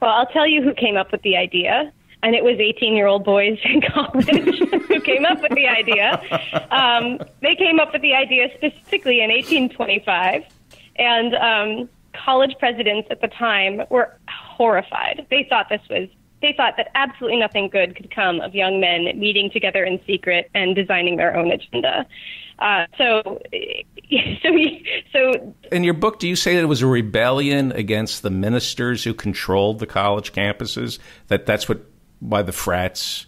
Well, I'll tell you who came up with the idea, and it was eighteen-year-old boys in college who came up with the idea. Um, they came up with the idea specifically in eighteen twenty-five, and um, college presidents at the time were horrified. They thought this was they thought that absolutely nothing good could come of young men meeting together in secret and designing their own agenda. Uh, so, so, so. In your book, do you say that it was a rebellion against the ministers who controlled the college campuses? That that's what why the frats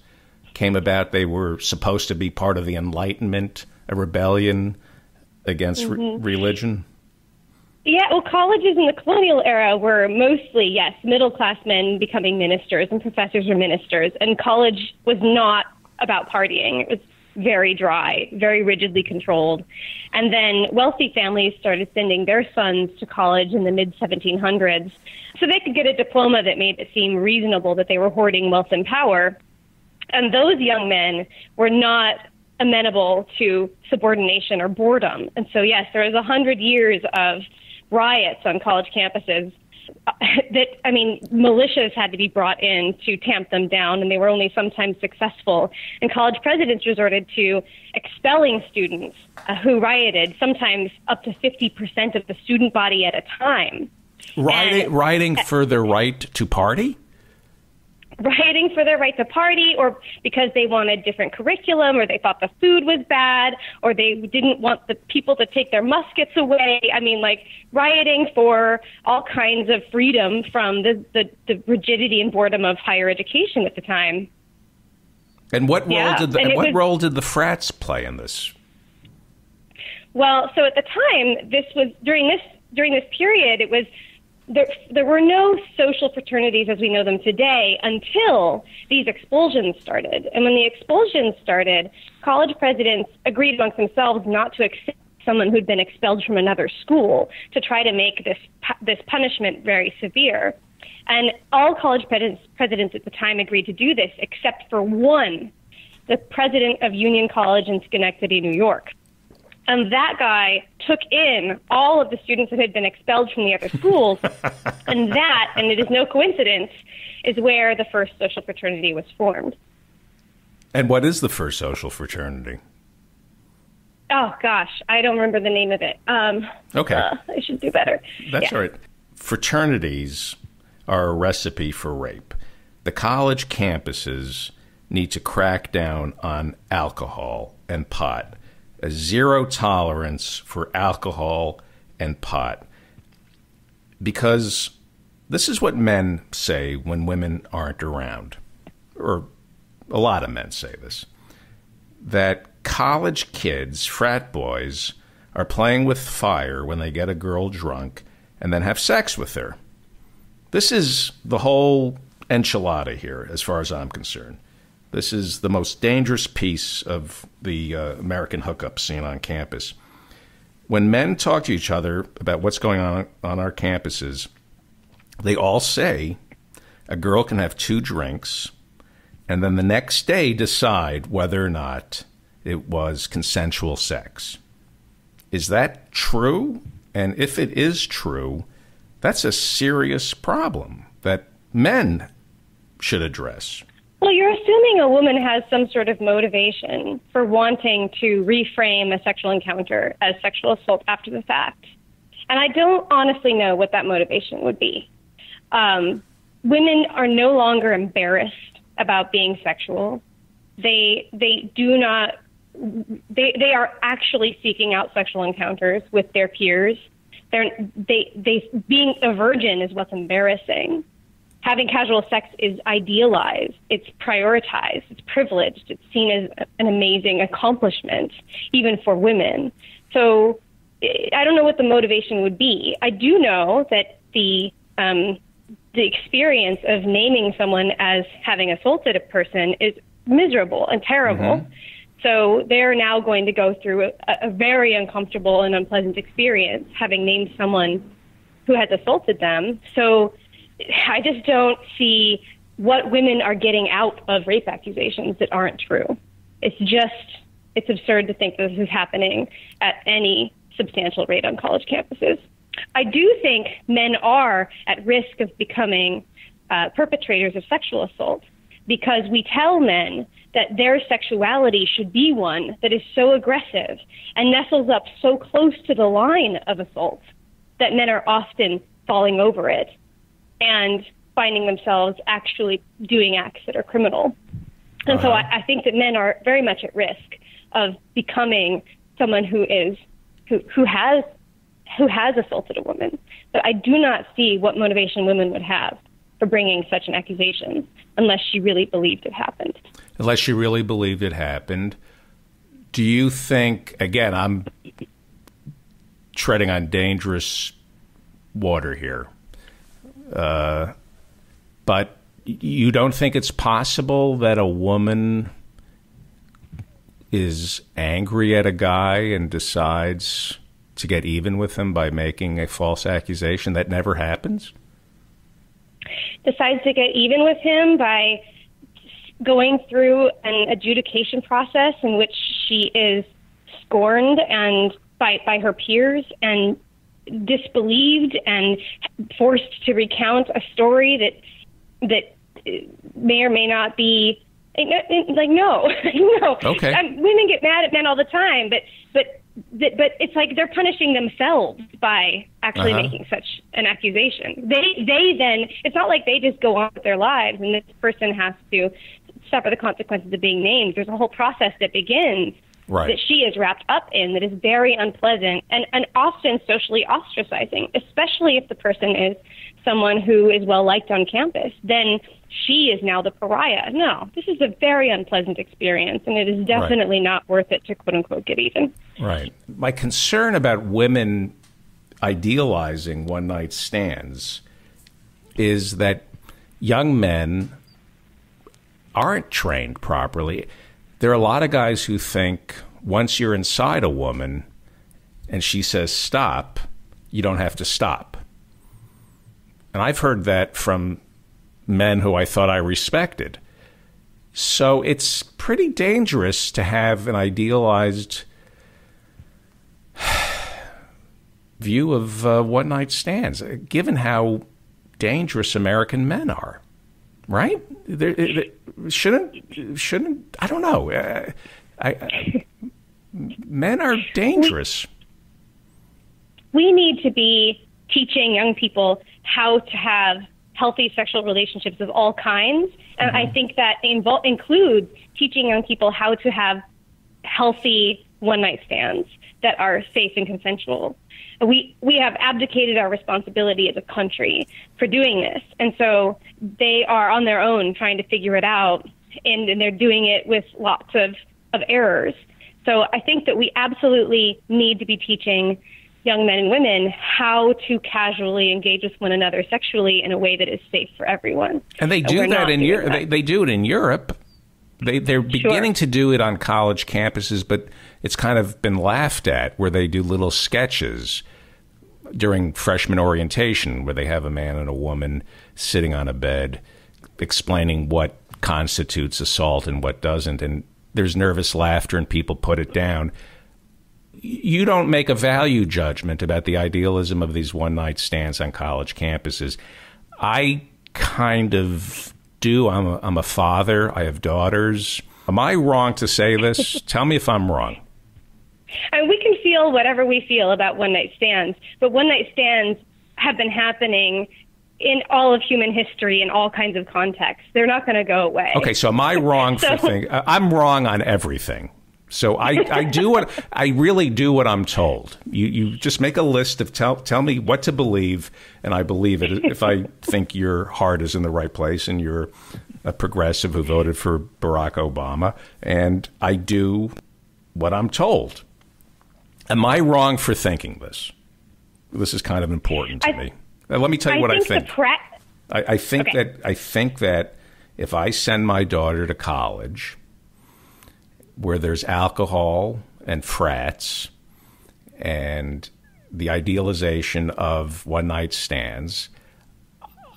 came about. They were supposed to be part of the Enlightenment, a rebellion against mm-hmm. re- religion. Yeah, well, colleges in the colonial era were mostly, yes, middle-class men becoming ministers, and professors were ministers, and college was not about partying. It was very dry, very rigidly controlled. And then wealthy families started sending their sons to college in the mid seventeen hundreds so they could get a diploma that made it seem reasonable that they were hoarding wealth and power. And those young men were not amenable to subordination or boredom. And so, yes, there was a hundred years of riots on college campuses that, I mean, militias had to be brought in to tamp them down, and they were only sometimes successful. And college presidents resorted to expelling students uh, who rioted, sometimes up to fifty percent of the student body at a time. Rioting, and, rioting for their right to party? Rioting for their right to party, or because they wanted different curriculum, or they thought the food was bad, or they didn't want the people to take their muskets away. I mean, like, rioting for all kinds of freedom from the, the, the rigidity and boredom of higher education at the time. And what role yeah. did the, and and what was, role did the frats play in this? Well, so at the time, this was during this during this period, it was. There, there were no social fraternities as we know them today until these expulsions started. And when the expulsions started, college presidents agreed amongst themselves not to accept someone who'd been expelled from another school, to try to make this this punishment very severe. And all college presidents, presidents at the time agreed to do this, except for one, the president of Union College in Schenectady, New York. And that guy took in all of the students that had been expelled from the other schools. And that, and it is no coincidence, is where the first social fraternity was formed. And what is the first social fraternity? Oh, gosh, I don't remember the name of it. Um, okay. Uh, I should do better. That's yeah. all right. Fraternities are a recipe for rape. The college campuses need to crack down on alcohol and pot. A zero tolerance for alcohol and pot, because This is what men say when women aren't around, or a lot of men say this, that college kids, frat boys, are playing with fire when they get a girl drunk and then have sex with her. This is the whole enchilada here, as far as I'm concerned. This is the most dangerous piece of the uh, American hookup scene on campus. When men talk to each other about what's going on on our campuses, they all say a girl can have two drinks and then the next day decide whether or not it was consensual sex. Is that true? And if it is true, that's a serious problem that men should address. Well, you're assuming a woman has some sort of motivation for wanting to reframe a sexual encounter as sexual assault after the fact. And I don't honestly know what that motivation would be. Um, women are no longer embarrassed about being sexual. They, they do not, they, they are actually seeking out sexual encounters with their peers. They're, they, they, being a virgin is what's embarrassing. Having casual sex is idealized, it's prioritized, it's privileged, it's seen as an amazing accomplishment, even for women. So I don't know what the motivation would be. I do know that the, um, the experience of naming someone as having assaulted a person is miserable and terrible. Mm-hmm. So they're now going to go through a, a very uncomfortable and unpleasant experience, having named someone who has assaulted them. So I just don't see what women are getting out of rape accusations that aren't true. It's just, it's absurd to think that this is happening at any substantial rate on college campuses. I do think men are at risk of becoming uh, perpetrators of sexual assault because we tell men that their sexuality should be one that is so aggressive and nestles up so close to the line of assault that men are often falling over it and finding themselves actually doing acts that are criminal. And uh-huh. so I, I think that men are very much at risk of becoming someone who is, who, who has, who has assaulted a woman. But I do not see what motivation women would have for bringing such an accusation unless she really believed it happened. Unless she really believed it happened. Do you think, again, I'm treading on dangerous water here, Uh, but you don't think it's possible that a woman is angry at a guy and decides to get even with him by making a false accusation that never happens? Decides to get even with him by going through an adjudication process in which she is scorned and by, by her peers and disbelieved and forced to recount a story that that may or may not be like no no okay. um, women get mad at men all the time, but but but it's like they're punishing themselves by actually uh-huh. making such an accusation. They they then it's not like they just go on with their lives and this person has to suffer the consequences of being named. There's a whole process that begins. Right. That she is wrapped up in that is very unpleasant and, and often socially ostracizing, especially if the person is someone who is well liked on campus. Then she is now the pariah. No, this is a very unpleasant experience, and it is definitely right. not worth it to quote unquote get even. Right. My concern about women idealizing one night stands is that young men aren't trained properly. There are a lot of guys who think once you're inside a woman and she says stop, you don't have to stop. And I've heard that from men who I thought I respected. So it's pretty dangerous to have an idealized view of uh, one-night stands, given how dangerous American men are. Right? There, it, it, shouldn't, shouldn't, I don't know. Uh, I, I, men are dangerous. We, we need to be teaching young people how to have healthy sexual relationships of all kinds. And mm-hmm. I think that invo- includes teaching young people how to have healthy one-night stands that are safe and consensual. We we have abdicated our responsibility as a country for doing this. And so they are on their own trying to figure it out, and, and they're doing it with lots of, of errors. So I think that we absolutely need to be teaching young men and women how to casually engage with one another sexually in a way that is safe for everyone. And they do that in Europe. They, they do it in Europe. They, they're beginning to do it on college campuses, but it's kind of been laughed at, where they do little sketches during freshman orientation where they have a man and a woman sitting on a bed explaining what constitutes assault and what doesn't. And there's nervous laughter and people put it down. You don't make a value judgment about the idealism of these one-night stands on college campuses. I kind of do. I'm a, I'm a father. I have daughters. Am I wrong to say this? Tell me if I'm wrong. And we can feel whatever we feel about one-night stands, but one-night stands have been happening in all of human history, in all kinds of contexts. They're not going to go away. Okay, so am I wrong so, for things? I'm wrong on everything. So I, I do what I really do what I'm told. You you just make a list of tell tell me what to believe, and I believe it if I think your heart is in the right place and you're a progressive who voted for Barack Obama, and I do what I'm told. Am I wrong for thinking this? This is kind of important to I, me. Now, let me tell you I what think I think. I, I think okay. that I think that if I send my daughter to college where there's alcohol and frats and the idealization of one-night stands,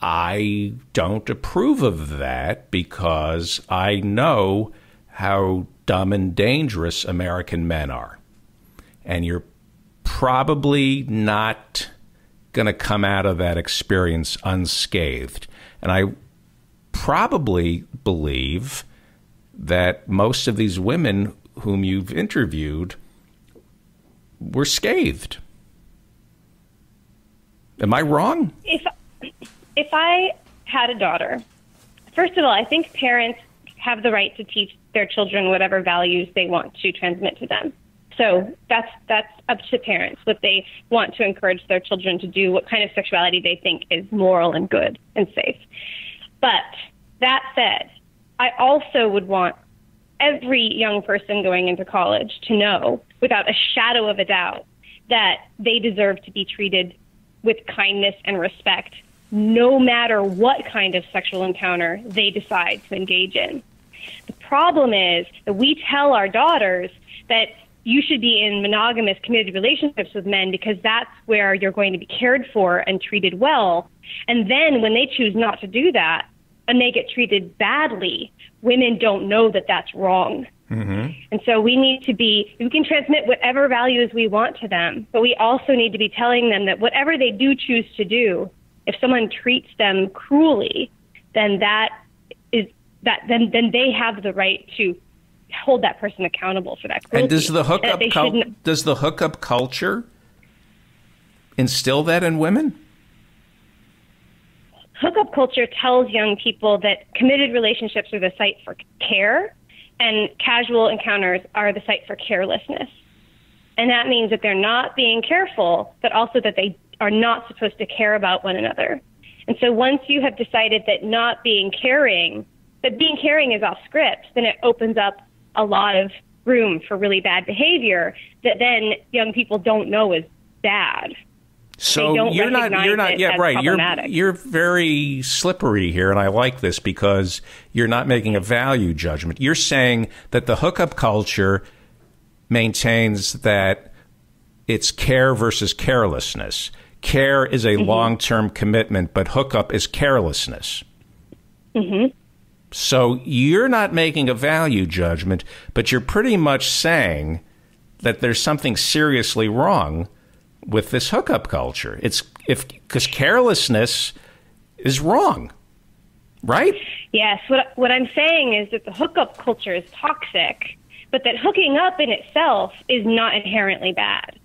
I don't approve of that, because I know how dumb and dangerous American men are. And you're probably not going to come out of that experience unscathed. And I probably believe that most of these women whom you've interviewed were scathed. Am I wrong? If, if I had a daughter, first of all, I think parents have the right to teach their children whatever values they want to transmit to them. So that's that's up to parents, what they want to encourage their children to do, what kind of sexuality they think is moral and good and safe. But that said, I also would want every young person going into college to know, without a shadow of a doubt, that they deserve to be treated with kindness and respect, no matter what kind of sexual encounter they decide to engage in. The problem is that we tell our daughters that you should be in monogamous committed relationships with men because that's where you're going to be cared for and treated well. And then when they choose not to do that, and they get treated badly, women don't know that that's wrong. Mm-hmm. And so we need to be, we can transmit whatever values we want to them, but we also need to be telling them that whatever they do choose to do, if someone treats them cruelly, then that is that then then they have the right to hold that person accountable for that cruelty. And does the hookup cul- does the hookup culture instill that in women? Hookup culture tells young people that committed relationships are the site for care, and casual encounters are the site for carelessness. And that means that they're not being careful, but also that they are not supposed to care about one another. And so once you have decided that not being caring, that being caring is off script, then it opens up a lot of room for really bad behavior that then young people don't know is bad. So you're not, you're not, yeah, right. You're, you're very slippery here. And I like this because you're not making a value judgment. You're saying that the hookup culture maintains that it's care versus carelessness. Care is a mm-hmm. long-term commitment, but hookup is carelessness. Mm-hmm. So you're not making a value judgment, but you're pretty much saying that there's something seriously wrong with this hookup culture. It's if because carelessness is wrong, right? Yes. What what I'm saying is that the hookup culture is toxic, but that hooking up in itself is not inherently bad.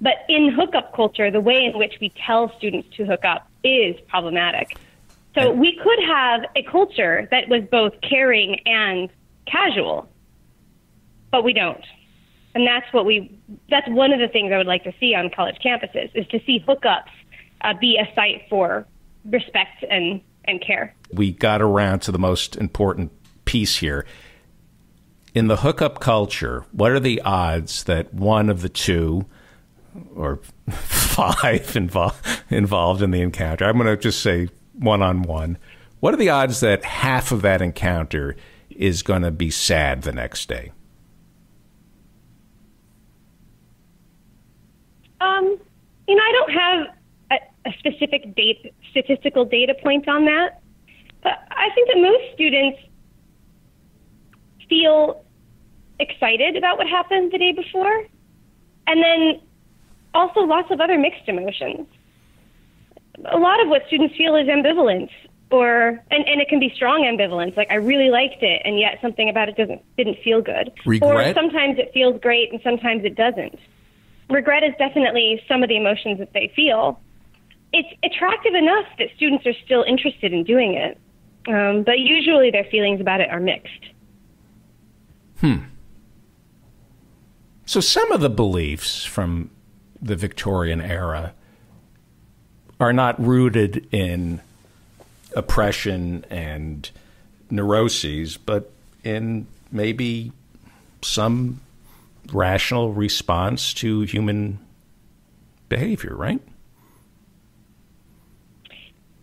But in hookup culture, the way in which we tell students to hook up is problematic. So and we could have a culture that was both caring and casual, but we don't. And that's what we, that's one of the things I would like to see on college campuses, is to see hookups uh, be a site for respect and, and care. We got around to the most important piece here. In the hookup culture, what are the odds that one of the two or five involved involved in the encounter, I'm going to just say one-on-one, what are the odds that half of that encounter is going to be sad the next day? Um, you know, I don't have a, a specific date, statistical data point on that, but I think that most students feel excited about what happened the day before, and then also lots of other mixed emotions. A lot of what students feel is ambivalence, or and, and it can be strong ambivalence, like I really liked it, and yet something about it doesn't didn't feel good. Regret? Or sometimes it feels great, and sometimes it doesn't. Regret is definitely some of the emotions that they feel. It's attractive enough that students are still interested in doing it, um, but usually their feelings about it are mixed. Hmm. So some of the beliefs from the Victorian era are not rooted in oppression and neuroses, but in maybe some rational response to human behavior, right?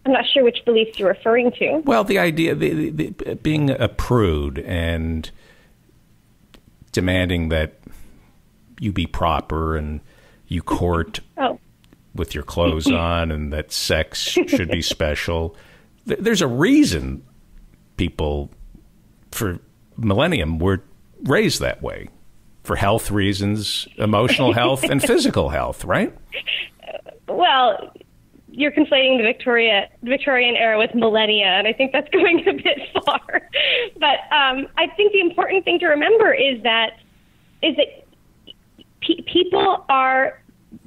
I'm not sure which beliefs you're referring to. Well, the idea of the, the, the, being a prude and demanding that you be proper and you court oh. with your clothes on, and that sex should be special. There's a reason people for millennium were raised that way, for health reasons, emotional health and physical health, right? Well, you're conflating the Victoria, Victorian era with millennia, and I think that's going a bit far. But um, I think the important thing to remember is that is that pe people are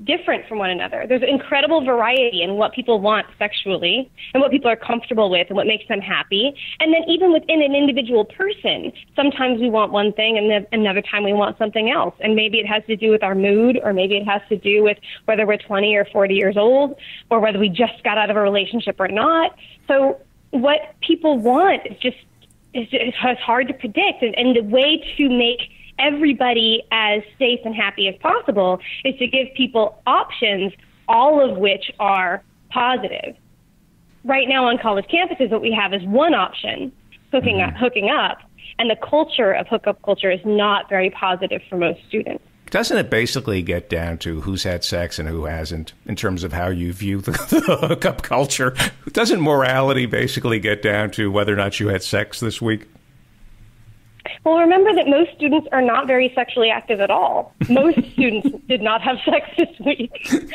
different from one another. There's incredible variety in what people want sexually and what people are comfortable with and what makes them happy. And then even within an individual person, sometimes we want one thing and then another time we want something else. And maybe it has to do with our mood, or maybe it has to do with whether we're twenty or forty years old, or whether we just got out of a relationship or not. So what people want is just, is just it's hard to predict. And, and the way to make everybody as safe and happy as possible is to give people options, all of which are positive. Right now on college campuses, what we have is one option, hooking up, hooking up, and the culture of hookup culture is not very positive for most students. Doesn't it basically get down to who's had sex and who hasn't in terms of how you view the, the hookup culture? Doesn't morality basically get down to whether or not you had sex this week? Well, remember that most students are not very sexually active at all. Most students did not have sex this week.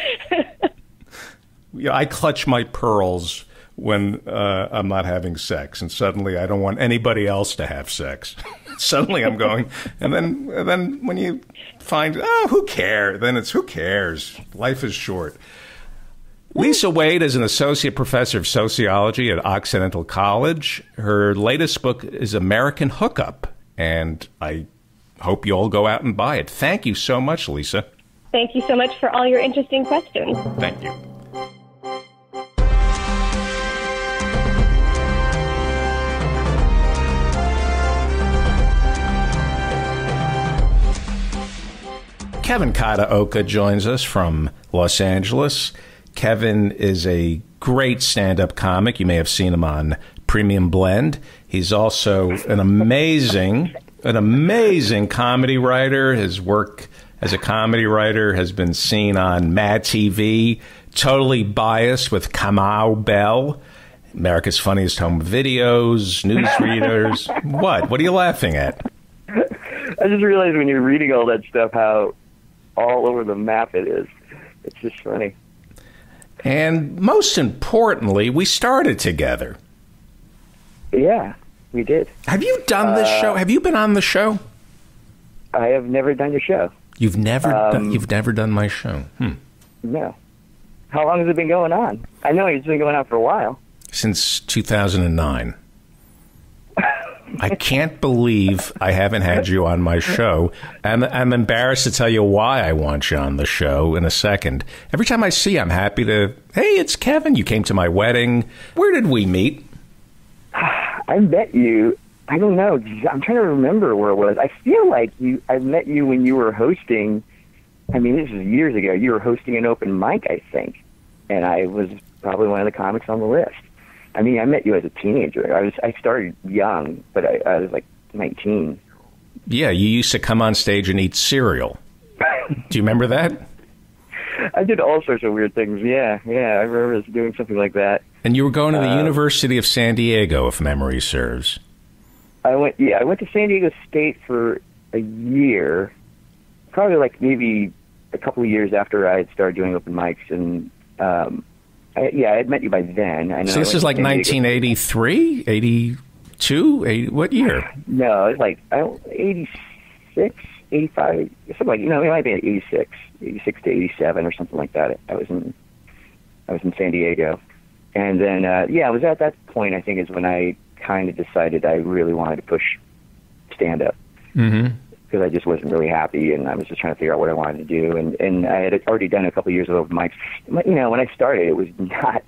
Yeah, I clutch my pearls when uh, I'm not having sex, and suddenly I don't want anybody else to have sex. Suddenly I'm going, and then and then when you find, oh, who cares? Then it's who cares? Life is short. Lisa Wade is an associate professor of sociology at Occidental College. Her latest book is American Hookup, and I hope you all go out and buy it. Thank you so much, Lisa. Thank you so much for all your interesting questions. Thank you. Kevin Kataoka joins us from Los Angeles. Kevin is a great stand-up comic. You may have seen him on Premium Blend. He's also an amazing, an amazing comedy writer. His work as a comedy writer has been seen on Mad T V, Totally Biased with Kamau Bell, America's Funniest Home Videos, Newsreaders. What? What are you laughing at? I just realized when you're reading all that stuff how all over the map it is. It's just funny. And most importantly, we started together. Yeah, we did. Have you done this uh, show? Have you been on the show? I have never done your show. You've never um, done, you've never done my show. Hmm. No. How long has it been going on? I know it's been going on for a while. Since two thousand nine. I can't believe I haven't had you on my show. I'm, I'm embarrassed to tell you why I want you on the show in a second. Every time I see you, I'm happy to, hey, it's Kevin. You came to my wedding. Where did we meet? I met you. I don't know. I'm trying to remember where it was. I feel like you. I met you when you were hosting. I mean, this is years ago. You were hosting an open mic, I think. And I was probably one of the comics on the list. I mean, I met you as a teenager. I was I started young, but I, I was like nineteen. Yeah, you used to come on stage and eat cereal. Do you remember that? I did all sorts of weird things. Yeah, yeah, I remember doing something like that. And you were going to the uh, University of San Diego, if memory serves. I went. Yeah, I went to San Diego State for a year, probably like maybe a couple of years after I had started doing open mics and. Um, I, yeah, I had met you by then. I know so this is like nineteen eighty-three, eighty-two, eighty, what year? No, it's like I don't, eighty-six, eighty-five, something like, you know, it might be eighty-six, eighty-six to eighty-seven or something like that. I was in, I was in San Diego. And then, uh, yeah, it was at that point, I think, is when I kind of decided I really wanted to push stand-up. Mm-hmm. Because I just wasn't really happy, and I was just trying to figure out what I wanted to do. And, and I had already done a couple of years of open mics. You know, when I started, it was not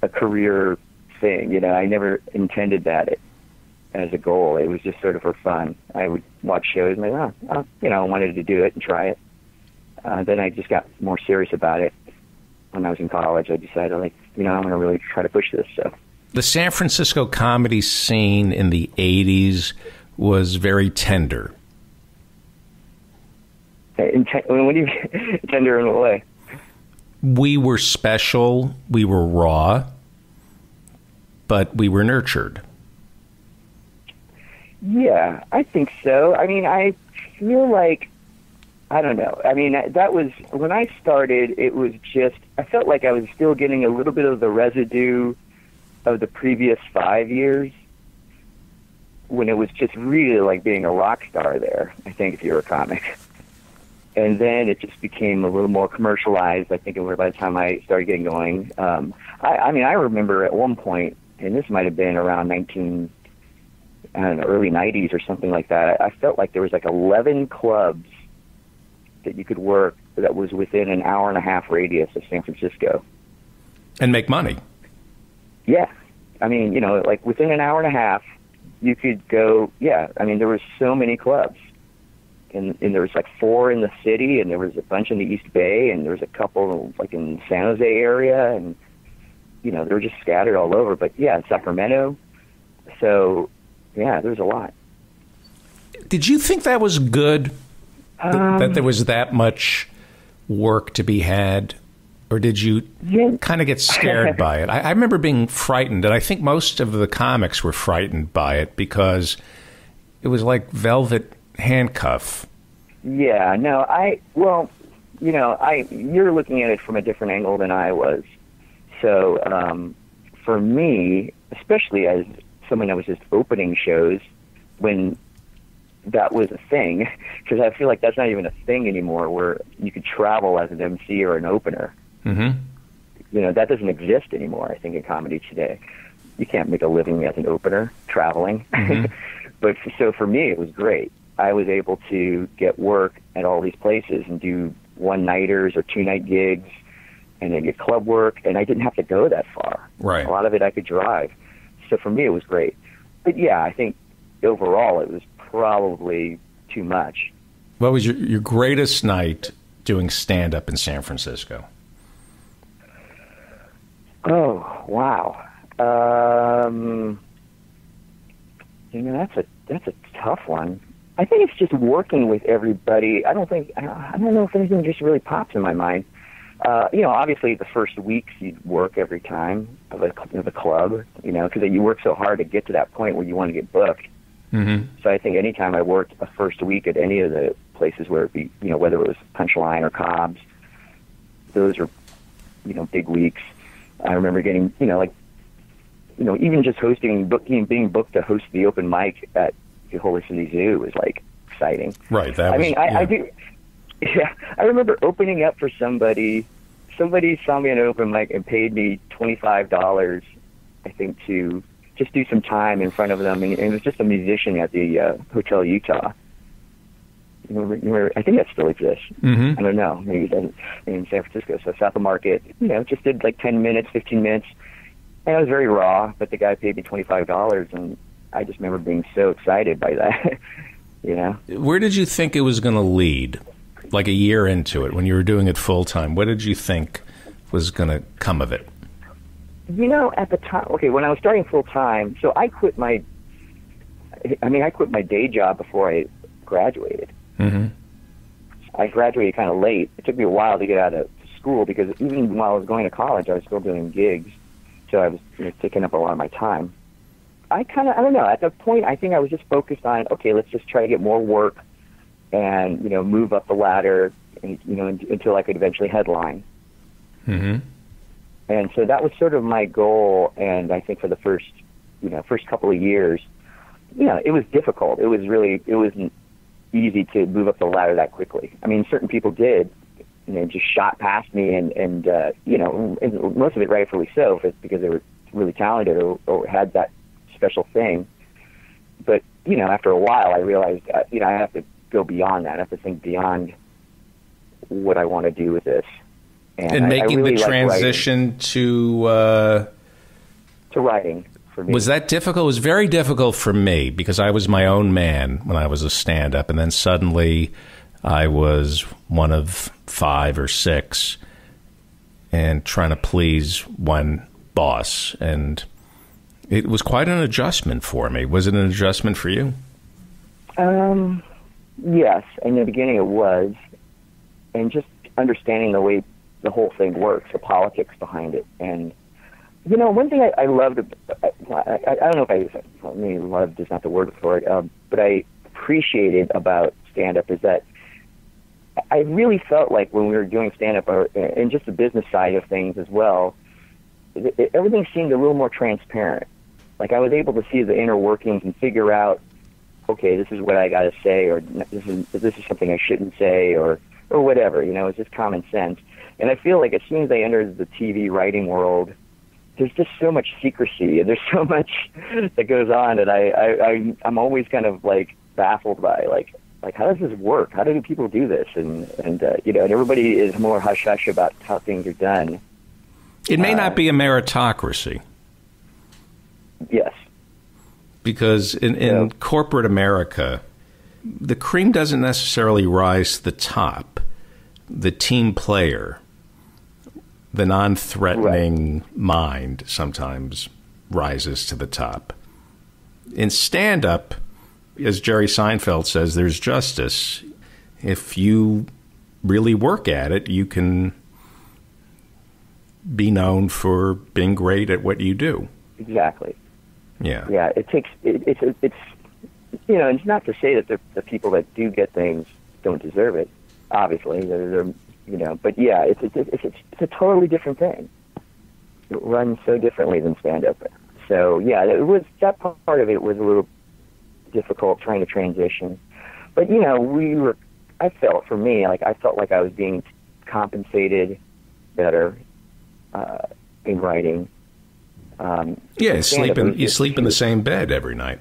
a career thing. You know, I never intended that as a goal. It was just sort of for fun. I would watch shows and be like, oh, oh, you know, I wanted to do it and try it. Uh, then I just got more serious about it. When I was in college, I decided, like, you know, I'm going to really try to push this. So the San Francisco comedy scene in the eighties was very tender. When you tender in a way, we were special, we were raw, but we were nurtured. Yeah, I think so. I mean, I feel like, I don't know. I mean, that was when I started. It was just I felt like I was still getting a little bit of the residue of the previous five years when it was just really like being a rock star there. I think if you're a comic. And then it just became a little more commercialized, I think, by the time I started getting going. Um, I, I mean, I remember at one point, and this might have been around nineteen, I don't know, early nineties or something like that, I, I felt like there was like eleven clubs that you could work that was within an hour and a half radius of San Francisco. And make money. Yeah. I mean, you know, like within an hour and a half, you could go, yeah, I mean, there were so many clubs. And, and there was like four in the city, and there was a bunch in the East Bay, and there was a couple like in the San Jose area, and you know they were just scattered all over. But yeah, in Sacramento, so yeah, there's a lot. Did you think that was good um, th that there was that much work to be had, or did you yeah. kind of get scared by it? I, I remember being frightened, and I think most of the comics were frightened by it because it was like velvet. Handcuff. Yeah, no, I, well, you know, I, you're looking at it from a different angle than I was. So, um, for me, especially as someone that was just opening shows when that was a thing, because I feel like that's not even a thing anymore where you could travel as an M C or an opener. Mm-hmm. You know, that doesn't exist anymore, I think, in comedy today. You can't make a living as an opener traveling. Mm-hmm. But so for me, it was great. I was able to get work at all these places and do one-nighters or two-night gigs and then get club work, and I didn't have to go that far. Right. A lot of it I could drive. So for me, it was great. But, yeah, I think overall it was probably too much. What was your, your greatest night doing stand-up in San Francisco? Oh, wow. Um, you know, that's a, that's a tough one. I think it's just working with everybody. I don't think, I don't know if anything just really pops in my mind. Uh, you know, obviously the first weeks you'd work every time of a, of a club, you know, because you work so hard to get to that point where you want to get booked. Mm-hmm. So I think any time I worked a first week at any of the places where it be, you know, whether it was Punchline or Cobb's, those are, you know, big weeks. I remember getting, you know, like, you know, even just hosting, booking, being booked to host the open mic at the Holy City Zoo was like exciting, right? That was, I mean, I, yeah. I do. Yeah, I remember opening up for somebody. Somebody saw me in an open mic and paid me twenty-five dollars, I think, to just do some time in front of them. And it was just a musician at the uh, Hotel Utah. You remember, I think that still exists. Mm-hmm. I don't know. Maybe it doesn't. In San Francisco, so South of Market. You know, just did like ten minutes, fifteen minutes, and it was very raw. But the guy paid me twenty five dollars, and I just remember being so excited by that. You know, where did you think it was going to lead? Like a year into it, when you were doing it full time, what did you think was going to come of it? You know, at the time, okay, when I was starting full time, so I quit my. I mean, I quit my day job before I graduated. Mm-hmm. I graduated kind of late. It took me a while to get out of school because even while I was going to college, I was still doing gigs, so I was, you know, taking up a lot of my time. I kind of, I don't know, at that point, I think I was just focused on, okay, let's just try to get more work and, you know, move up the ladder, and, you know, until I could eventually headline. Mm-hmm. And so that was sort of my goal, and I think for the first, you know, first couple of years, you know, it was difficult. It was really, it wasn't easy to move up the ladder that quickly. I mean, certain people did, you know, just shot past me, and, and uh, you know, and most of it rightfully so, because they were really talented or, or had that special thing. But, you know, after a while, I realized, uh, you know, I have to go beyond that. I have to think beyond what I want to do with this. And, and making I, I really the transition to... Uh... to writing. Was that difficult? It was very difficult for me because I was my own man when I was a stand-up, and then suddenly I was one of five or six and trying to please one boss, and it was quite an adjustment for me. Was it an adjustment for you? Um, yes. In the beginning it was, and just understanding the way the whole thing works, the politics behind it, and you know, one thing I, I loved, I, I, I don't know if I, I mean, loved is not the word for it, um, but I appreciated about stand-up is that I really felt like when we were doing stand-up, or, and just the business side of things as well, it, it, everything seemed a little more transparent. Like I was able to see the inner workings and figure out, okay, this is what I got to say, or this is, this is something I shouldn't say, or, or whatever, you know, it's just common sense. And I feel like as soon as I entered the T V writing world, there's just so much secrecy, and there's so much that goes on, and I, I, I, I'm always kind of like baffled by like, like how does this work? How do people do this? And and uh, you know, and everybody is more hush hush about how things are done. It may uh, not be a meritocracy. Yes, because in, in yeah. corporate America, the cream doesn't necessarily rise to the top. The team player, the non-threatening right. mind sometimes rises to the top. In stand-up, as Jerry Seinfeld says, there's justice. If you really work at it, you can be known for being great at what you do. Exactly. Yeah. Yeah, it takes, it, it's, it, it's, you know, it's not to say that the, the people that do get things don't deserve it, obviously. They're, they're You know, but yeah, it's it's, it's it's it's a totally different thing. It runs so differently than stand-up. So yeah, it was that part of it was a little difficult trying to transition. But you know, we were. I felt for me, like I felt like I was being compensated better uh, in writing. Um, yeah, sleeping you sleep in the same bed every night.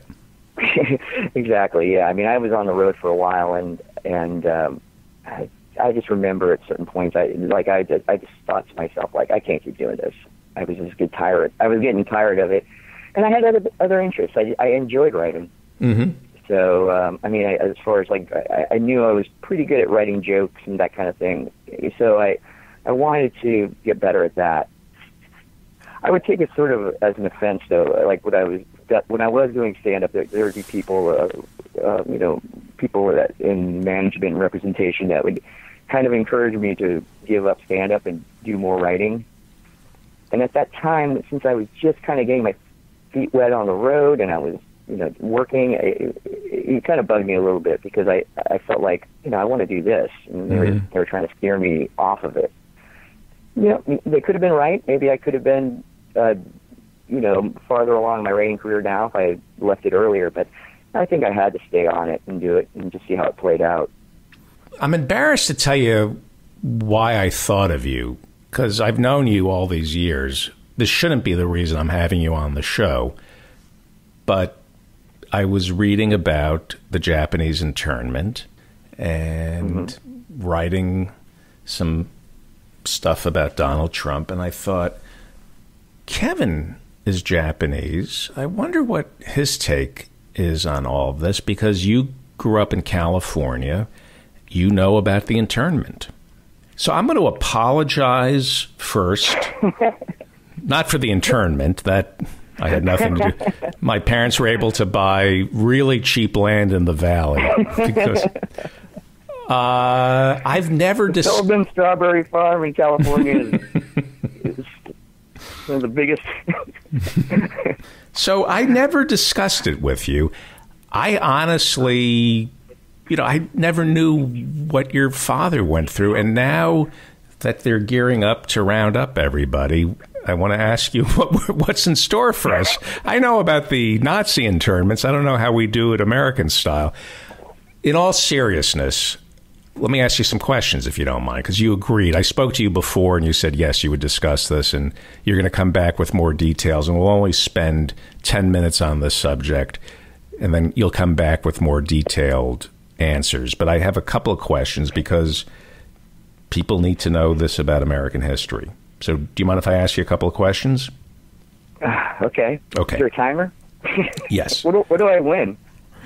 Exactly. Yeah, I mean, I was on the road for a while, and and um, I. I just remember at certain points, I like I just, I just thought to myself, like, I can't keep doing this. I was just get tired. I was getting tired of it, and I had other other interests. I, I enjoyed writing. Mm-hmm. So um, I mean, I, as far as like, I, I knew I was pretty good at writing jokes and that kind of thing. So I I wanted to get better at that. I would take it sort of as an offense, though. Like when I was when I was doing stand up, there, there would be people, uh, uh, you know, people that in management and representation that would kind of encouraged me to give up stand-up and do more writing. And at that time, since I was just kind of getting my feet wet on the road and I was, you know, working, it, it kind of bugged me a little bit because I, I felt like, you know, I want to do this. And they, mm-hmm. were, they were trying to steer me off of it. You know, they could have been right. Maybe I could have been, uh, you know, farther along in my writing career now if I had left it earlier. But I think I had to stay on it and do it and just see how it played out. I'm embarrassed to tell you why I thought of you, because I've known you all these years. This shouldn't be the reason I'm having you on the show, But I was reading about the Japanese internment and mm-hmm. writing some stuff about Donald Trump, and I thought, Kevin is Japanese. I wonder what his take is on all of this, because you grew up in California. You know about the internment. So I'm going to apologize first, not for the internment, that I had nothing to do. My parents were able to buy really cheap land in the valley because uh, I've never dis- Golden Strawberry Farm in California is, is one of the biggest. So I never discussed it with you. I honestly, you know, I never knew what your father went through. And now that they're gearing up to round up everybody, I want to ask you what, what's in store for us. I know about the Nazi internments. I don't know how we do it American style. In all seriousness, let me ask you some questions, if you don't mind, because you agreed. I spoke to you before, and you said, yes, you would discuss this, and you're going to come back with more details, and we'll only spend ten minutes on this subject, and then you'll come back with more detailed answers. But I have a couple of questions because people need to know this about American history. So do you mind if I ask you a couple of questions? Uh, okay. Okay. Is there a timer? Yes. What do, what do I win?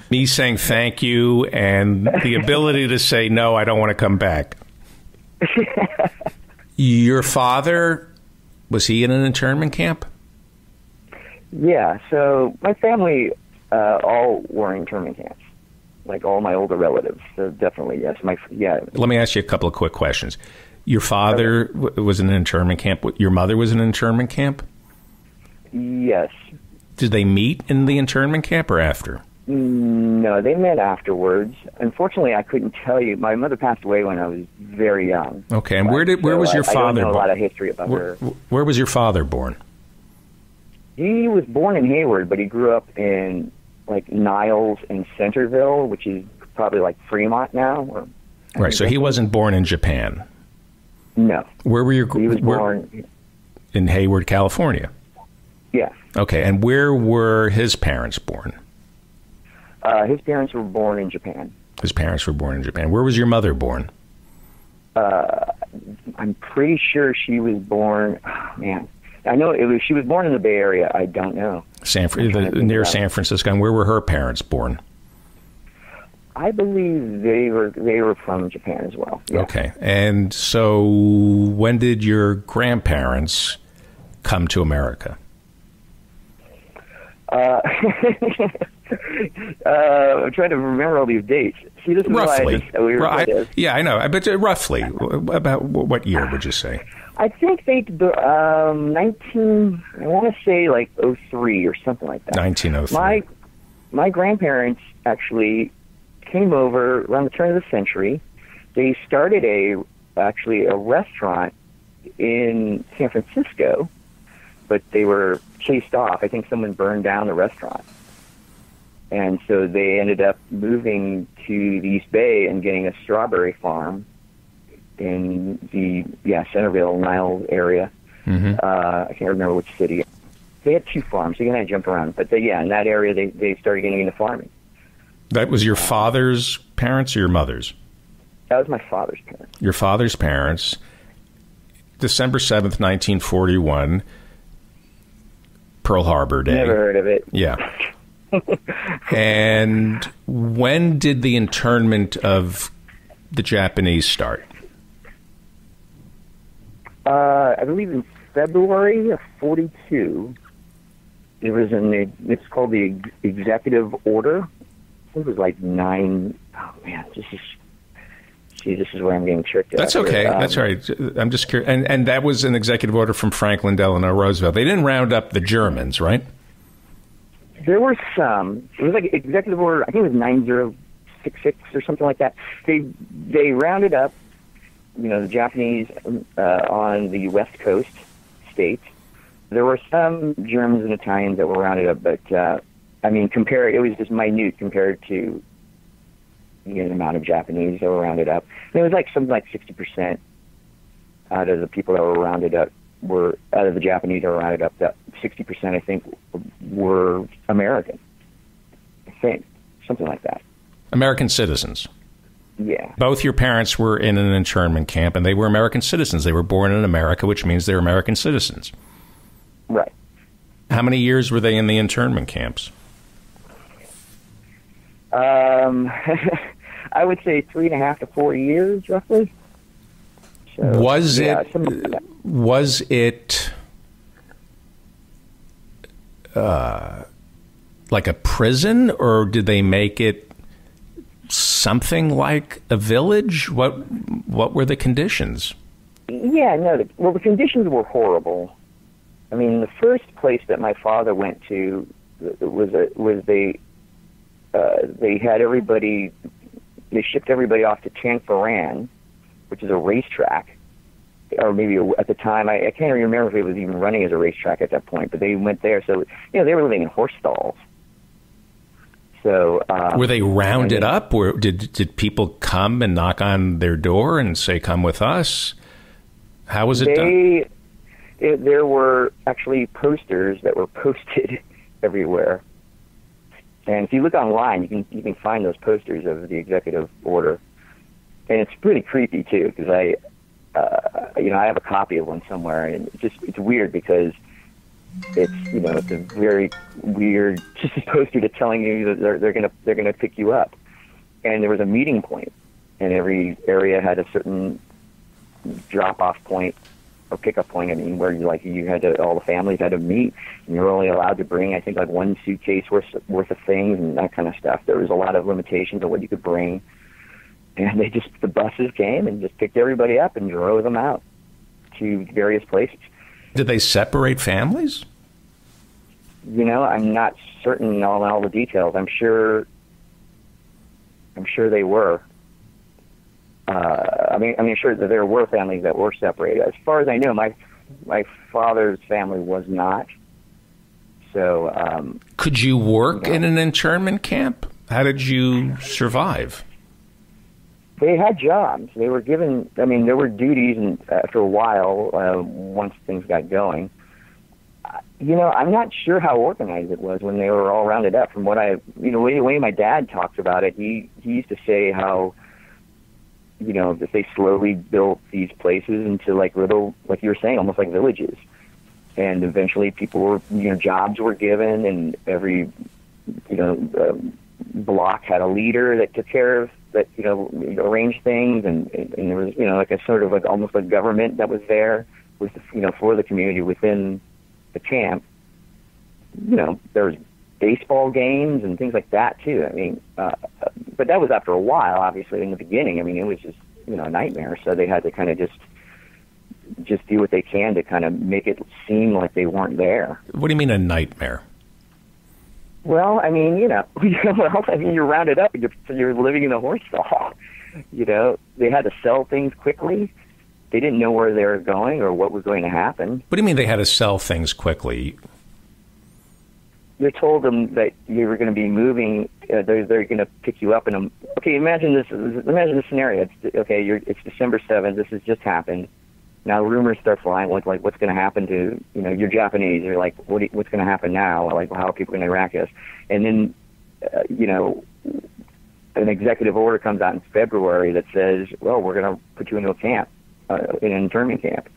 Me saying thank you and the ability to say, no, I don't want to come back. Your father, was he in an internment camp? Yeah. So my family uh, all were in internment camps, like all my older relatives. So definitely, yes. My, yeah. Let me ask you a couple of quick questions. Your father w was in an internment camp. Your mother was in an internment camp? Yes. Did they meet in the internment camp or after? No, they met afterwards. Unfortunately, I couldn't tell you. My mother passed away when I was very young. Okay, and but, where did where so was your I, father? I don't know a lot of history about where, her. Where was your father born? He was born in Hayward, but he grew up in like Niles and Centerville, which is probably like Fremont now. Or, right. So he wasn't born in Japan. No. Where were your? He was where, born in Hayward, California. Yes. Okay, and where were his parents born? Uh, his parents were born in Japan. His parents were born in Japan. Where was your mother born? Uh, I'm pretty sure she was born. Oh, man, I know it was. She was born in the Bay Area. I don't know. San the, near San Francisco. And where were her parents born? I believe they were they were from Japan as well. Yeah. Okay. And so when did your grandparents come to America? Uh, uh, I'm trying to remember all these dates. She doesn't roughly. We were I, yeah, I know. But roughly, about what year would you say? I think they, um, nineteen, I want to say like oh three or something like that. nineteen oh three. My, my grandparents actually came over around the turn of the century. They started a actually a restaurant in San Francisco, but they were chased off. I think someone burned down the restaurant. And so they ended up moving to the East Bay and getting a strawberry farm in the yeah Centerville, Niles area. Mm-hmm. uh, I can't remember which city. They had two farms. Again, I jumped around. But they, yeah, in that area, they, they started getting into farming. That was your father's parents or your mother's? That was my father's parents. Your father's parents. December seventh, nineteen forty-one, Pearl Harbor Day. Never heard of it. Yeah. And when did the internment of the Japanese start? Uh, I believe in February of forty-two. It was in the, it's called the Executive Order. I think it was like nine. Oh man, this is. See, this is where I'm getting tricked. That's out. Okay. Um, That's all right. I'm just curious. And and that was an executive order from Franklin Delano Roosevelt. They didn't round up the Germans, right? There were some. It was like executive order. I think it was nine zero six six or something like that. They they rounded up, you know, the Japanese uh, on the West Coast states. There were some Germans and Italians that were rounded up, but. Uh, I mean, compare it was just minute compared to you know, the amount of Japanese that were rounded up. And it was like something like sixty percent out of the people that were rounded up were out of the Japanese that were rounded up. That sixty percent, I think, were American. same, something like that. American citizens. Yeah. Both your parents were in an internment camp, and they were American citizens. They were born in America, which means they're American citizens. Right. How many years were they in the internment camps? Um, I would say three and a half to four years, roughly. So, was yeah, it? Like was it? Uh, like a prison, or did they make it something like a village? What What were the conditions? Yeah, no. The, well, the conditions were horrible. I mean, the first place that my father went to was a was the. Uh, they had everybody, they shipped everybody off to Tanforan, which is a racetrack, or maybe a, at the time, I, I can't remember if it was even running as a racetrack at that point, but they went there. So, you know, they were living in horse stalls. So uh, were they rounded I mean, up? Or did, did people come and knock on their door and say, come with us? How was it they, done? It, there were actually posters that were posted everywhere. And if you look online, you can you can find those posters of the executive order, and it's pretty creepy too. Because I, uh, you know, I have a copy of one somewhere, and it's just it's weird because it's you know it's a very weird just a poster to telling you that they're they're gonna they're gonna pick you up, and there was a meeting point, and every area had a certain drop off point or pickup point. I mean, where you like you had to all the families had to meet. And you were only allowed to bring, I think, like one suitcase worth, worth of things and that kind of stuff. There was a lot of limitations on what you could bring. And they just, the buses came and just picked everybody up and drove them out to various places. Did they separate families? You know, I'm not certain on all the details. I'm sure, I'm sure they were. Uh, I mean, I'm sure that there were families that were separated. As far as I know, my, my father's family was not. So, um, could you work yeah. in an internment camp? How did you survive? They had jobs. They were given, I mean, there were duties, and after a while, uh, once things got going, uh, you know, I'm not sure how organized it was when they were all rounded up. From what I, you know, the way, way my dad talks about it, he, he used to say how, you know, that they slowly built these places into like little, like you were saying, almost like villages. And eventually people were, you know, jobs were given, and every, you know, um, block had a leader that took care of, that, you know, arranged things. And, and, and there was, you know, like a sort of like almost a government that was there with, the, you know, for the community within the camp. You know, there was baseball games and things like that too. I mean, uh, but that was after a while, obviously, in the beginning. I mean, it was just, you know, a nightmare. So they had to kind of just, just do what they can to kind of make it seem like they weren't there. What do you mean a nightmare? Well, I mean, you know, well, I mean, you're rounded up and you're, you're living in a horse stall. You know, they had to sell things quickly. They didn't know where they were going or what was going to happen. What do you mean they had to sell things quickly? They told them that you were going to be moving. Uh, they're they're going to pick you up in a. Okay, imagine this. Imagine the scenario. It's, okay, you're, it's December seventh. This has just happened. Now rumors start flying. Like, like what's going to happen to, you know, you're Japanese. You're like, what? You, what's going to happen now? Like, how are people going to react to us? And then, uh, you know, an executive order comes out in February that says, well, we're going to put you into a camp, uh, in an internment camp.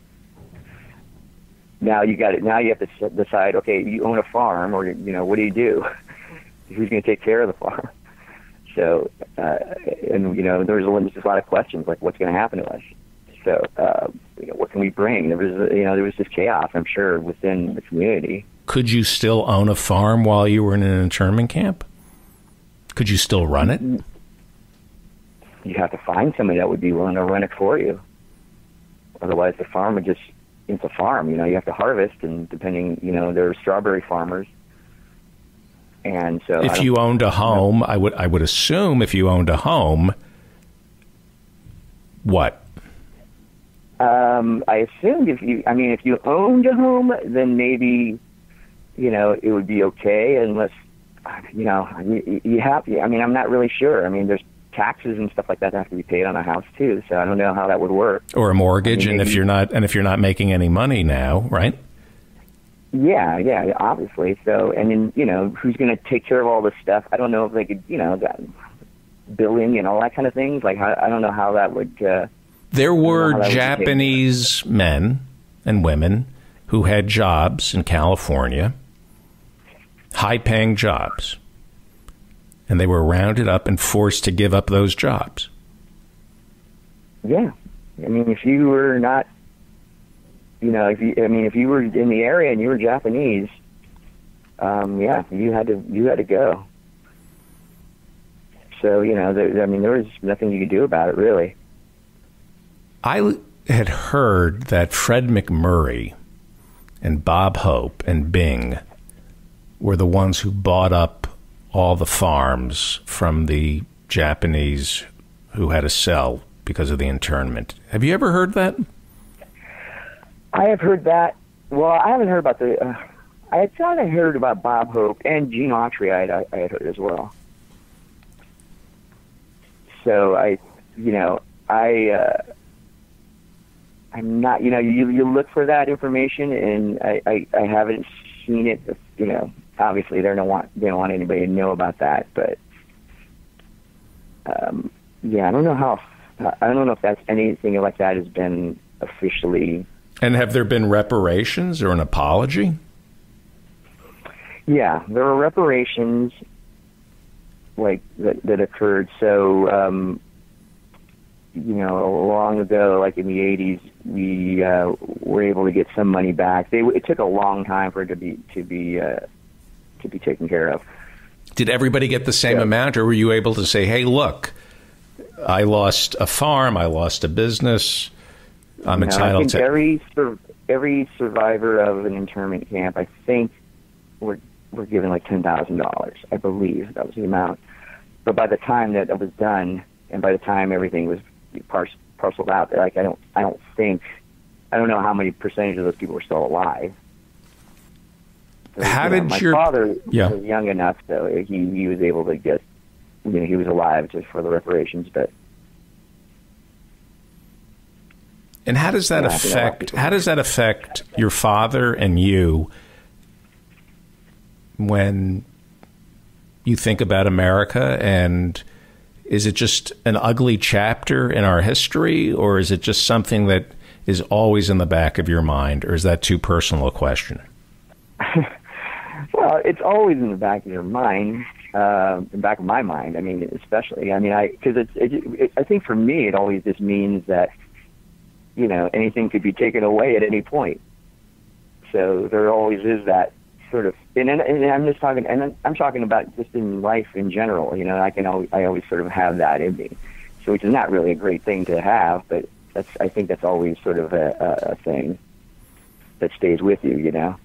Now you got it. Now you have to decide. Okay, you own a farm, or you know, what do you do? Who's going to take care of the farm? So, uh, and you know, there was a, just a lot of questions like, what's going to happen to us? So, uh, you know, what can we bring? There was, you know, there was just chaos, I'm sure, within the community. Could you still own a farm while you were in an internment camp? Could you still run it? You have to find somebody that would be willing to run it for you. Otherwise, the farm would just, it's a farm, you know, you have to harvest, and depending, you know, there are strawberry farmers. And so if you owned a home, I would, I would assume if you owned a home, what? Um, I assumed if you, I mean, if you owned a home, then maybe, you know, it would be okay, unless, you know, you, you have, I mean, I'm not really sure. I mean, there's taxes and stuff like that that have to be paid on a house too. So I don't know how that would work. Or a mortgage. I mean, and maybe, if you're not, and if you're not making any money now, right? Yeah, yeah, obviously. So, and then, you know, who's going to take care of all this stuff? I don't know if they could, you know, billing and all that kind of things. Like, how, I don't know how that would... Uh, there were Japanese men and women who had jobs in California, high-paying jobs, and they were rounded up and forced to give up those jobs. Yeah. I mean, if you were not... You know, if you, I mean, if you were in the area and you were Japanese, um, yeah, you had to you had to go. So, you know, there, I mean, there was nothing you could do about it, really. I had heard that Fred McMurray and Bob Hope and Bing were the ones who bought up all the farms from the Japanese who had to sell because of the internment. Have you ever heard that? I have heard that. Well, I haven't heard about the. Uh, I had thought I heard about Bob Hope and Gene Autry. I, I had heard as well. So I, you know, I, uh, I'm not. You know, you you look for that information, and I, I, I haven't seen it. You know, obviously they don't want they don't want anybody to know about that. But um, yeah, I don't know how. I don't know if that's anything like that has been officially. And have there been reparations or an apology? Yeah, there were reparations like that, that occurred. So, um, you know, long ago, like in the eighties, we uh, were able to get some money back. They, it took a long time for it to be to be uh, to be taken care of. Did everybody get the same yeah. amount, or were you able to say, "Hey, look, I lost a farm, I lost a business"? I'm entitled no, I think to every sur every survivor of an internment camp. I think we're we're given like ten thousand dollars. I believe that was the amount. But by the time that it was done, and by the time everything was par parceled out, like I don't I don't think I don't know how many percentage of those people were still alive. So, how you know, did my your father yeah. was young enough, so he he was able to get you know he was alive just for the reparations, but. And how does that affect how does that affect your father and you when you think about America? And is it just an ugly chapter in our history, or is it just something that is always in the back of your mind, or is that too personal a question? Well, it's always in the back of your mind, uh, in the back of my mind. I mean, especially. I mean, I because it's. It, it, I think for me, it always just means that. You know, anything could be taken away at any point. So there always is that sort of, and, and I'm just talking, and I'm talking about just in life in general. You know, I can always, I always sort of have that in me, so which is not really a great thing to have, but that's, I think that's always sort of a, a, a thing that stays with you. You know,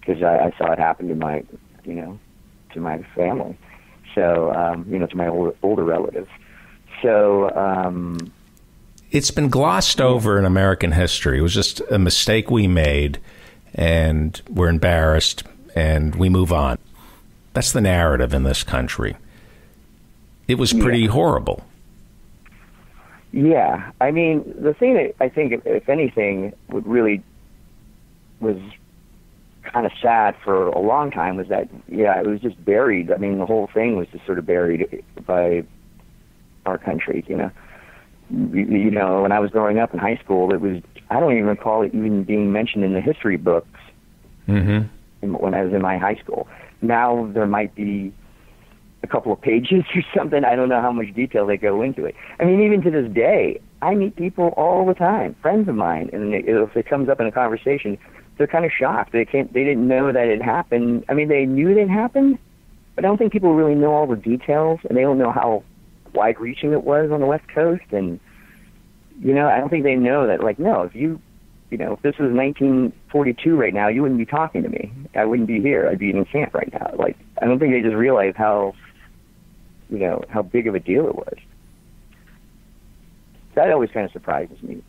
because I, I saw it happen to my, you know, to my family. So um, you know, to my older, older relatives. So. Um, It's been glossed over in American history. It was just a mistake we made, and we're embarrassed, and we move on. That's the narrative in this country. It was pretty yeah. horrible. Yeah. I mean, the thing that I think, if anything, would really was kind of sad for a long time was that, yeah, it was just buried. I mean, the whole thing was just sort of buried by our country, you know. You know, when I was growing up in high school, it was, I don't even recall it even being mentioned in the history books mm-hmm. when I was in my high school. Now there might be a couple of pages or something. I don't know how much detail they go into it. I mean, even to this day, I meet people all the time, friends of mine, and if it comes up in a conversation, they're kind of shocked. They can't, they didn't know that it happened. I mean, they knew it happened, but I don't think people really know all the details, and they don't know how wide-reaching it was on the West Coast, and you know, I don't think they know that. Like, no, if you, you know, if this was nineteen forty-two right now, you wouldn't be talking to me. I wouldn't be here. I'd be in camp right now. Like, I don't think they just realize how, you know, how big of a deal it was. That always kind of surprises me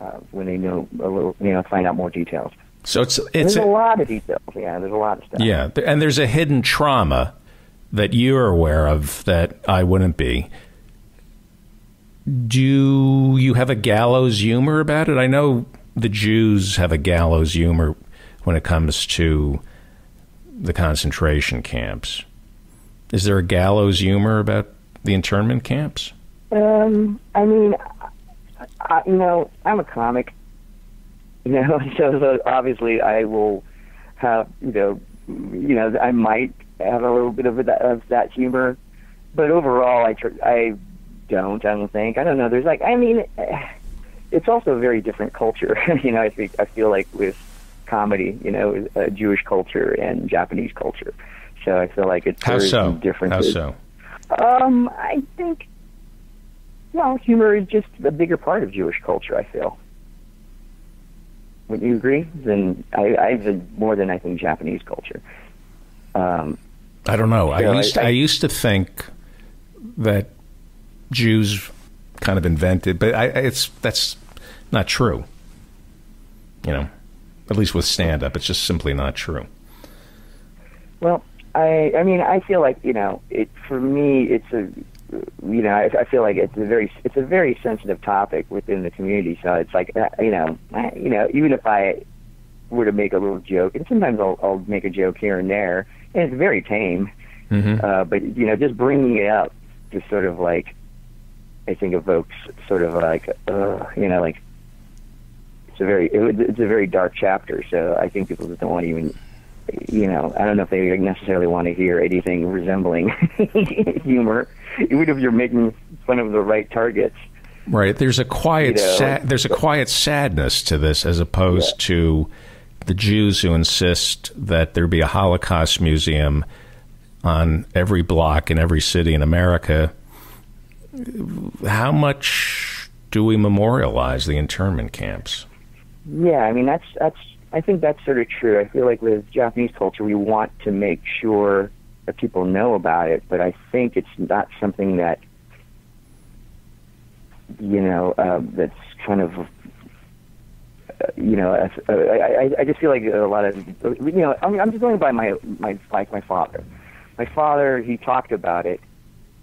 uh, when they know a little, you know, find out more details. So it's it's there's a, a lot of details. Yeah, there's a lot of stuff. Yeah, and there's a hidden trauma that you're aware of that I wouldn't be. Do you have a gallows humor about it? I know the Jews have a gallows humor. when it comes to the concentration camps. Is there a gallows humor about the internment camps? Um, I mean, I, you know, I'm a comic, you know, so, so obviously I will have, you know, you know, I might have a little bit of that, of that humor, but overall, I, tr I don't, I don't think, I don't know, there's like, I mean, it's also a very different culture, you know, I think, I feel like with comedy, you know, uh, Jewish culture and Japanese culture, so I feel like it's very so? different. How so? Um, I think, well, humor is just a bigger part of Jewish culture, I feel. Wouldn't you agree? Then I, I did more than I think Japanese culture. Um, I don't know. So I used I, I, I used to think that Jews kind of invented, but I, it's that's not true. You know, at least with stand-up, it's just simply not true. Well, I I mean, I feel like, you know, it for me, it's a you know, I, I feel like it's a very it's a very sensitive topic within the community. So it's like, you know, I, you know, even if I were to make a little joke, and sometimes I'll, I'll make a joke here and there, and it's very tame. Mm-hmm. uh, but you know, just bringing it up, just sort of like, I think evokes sort of like, uh, you know, like it's a very it, it's a very dark chapter. So I think people just don't want to even. You know, I don't know if they necessarily want to hear anything resembling humor, even if you're making fun of the right targets. Right. There's a quiet, you know, sad, there's a quiet sadness to this, as opposed yeah. to the Jews who insist that there be a Holocaust museum on every block in every city in America. How much do we memorialize the internment camps? Yeah, I mean, that's that's. I think that's sort of true. I feel like with Japanese culture, we want to make sure that people know about it, but I think it's not something that, you know, uh, that's kind of, uh, you know, uh, I, I just feel like a lot of, you know, I mean, I'm just going by my, my, like my father. My father, he talked about it,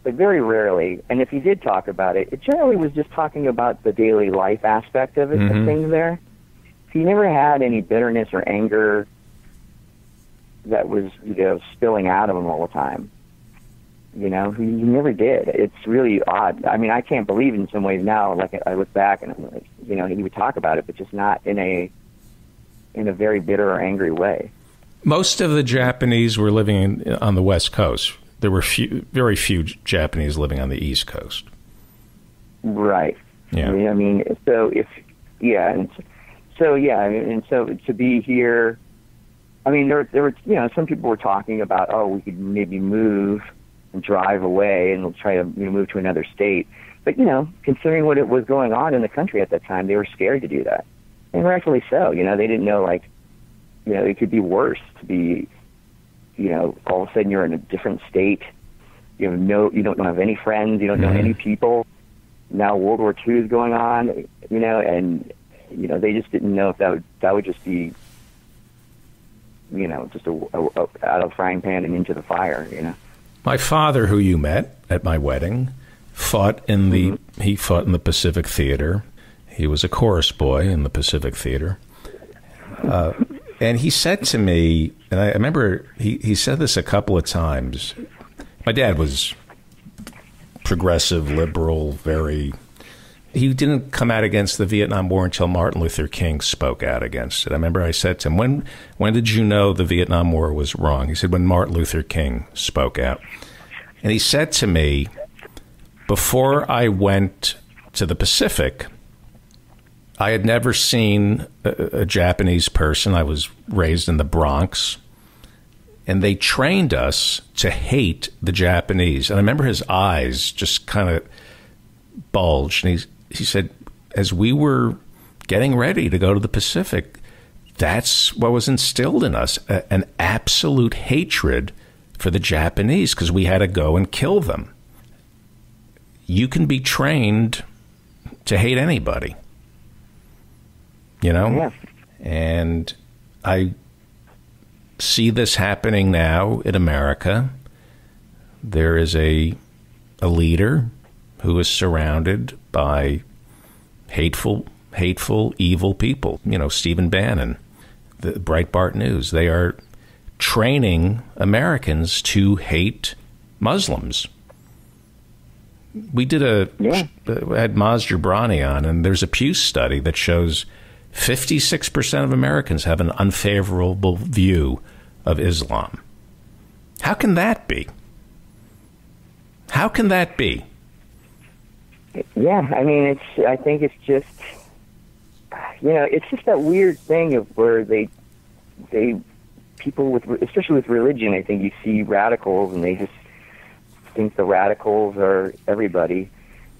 but very rarely, and if he did talk about it, it generally was just talking about the daily life aspect of it, mm-hmm. the things there. He never had any bitterness or anger that was, you know, spilling out of him all the time. You know, he, he never did. It's really odd. I mean, I can't believe in some ways now. Like I look back and I'm like, you know, he would talk about it, but just not in a in a very bitter or angry way. Most of the Japanese were living in, on the West Coast. There were few, very few Japanese living on the East Coast. Right. Yeah. I mean, so if yeah. And it's, So yeah, and so to be here, I mean, there there were you know some people were talking about, oh, we could maybe move and drive away and we'll try to you know, move to another state, but you know considering what it was going on in the country at that time, they were scared to do that, and rightfully so. You know they didn't know like, you know it could be worse to be, you know all of a sudden you're in a different state, you have no you don't have any friends, you don't know mm-hmm. any people. Now World War Two is going on, you know and. You know, they just didn't know if that would that would just be, you know, just a, a, a, out of the frying pan and into the fire. You know, my father, who you met at my wedding, fought in the mm-hmm. he fought in the Pacific Theater. He was a chorus boy in the Pacific Theater, uh, and he said to me, and I remember he he said this a couple of times. My dad was progressive, liberal, very. He didn't come out against the Vietnam War until Martin Luther King spoke out against it. I remember I said to him, when, when did you know the Vietnam War was wrong? He said, when Martin Luther King spoke out. And he said to me, before I went to the Pacific, I had never seen a, a Japanese person. I was raised in the Bronx. And they trained us to hate the Japanese. And I remember his eyes just kind of bulged. And he's, He said, as we were getting ready to go to the Pacific, that's what was instilled in us, a, an absolute hatred for the Japanese because we had to go and kill them. You can be trained to hate anybody, you know? Yeah. And I see this happening now in America. There is a, a leader who is surrounded by hateful, hateful, evil people. You know, Stephen Bannon, the Breitbart News. They are training Americans to hate Muslims. We did a yeah. had Maz Jobrani on, and there's a Pew study that shows fifty-six percent of Americans have an unfavorable view of Islam. How can that be? How can that be? Yeah, I mean, it's. I think it's just, you know, it's just that weird thing of where they, they, people with, especially with religion, I think you see radicals and they just think the radicals are everybody,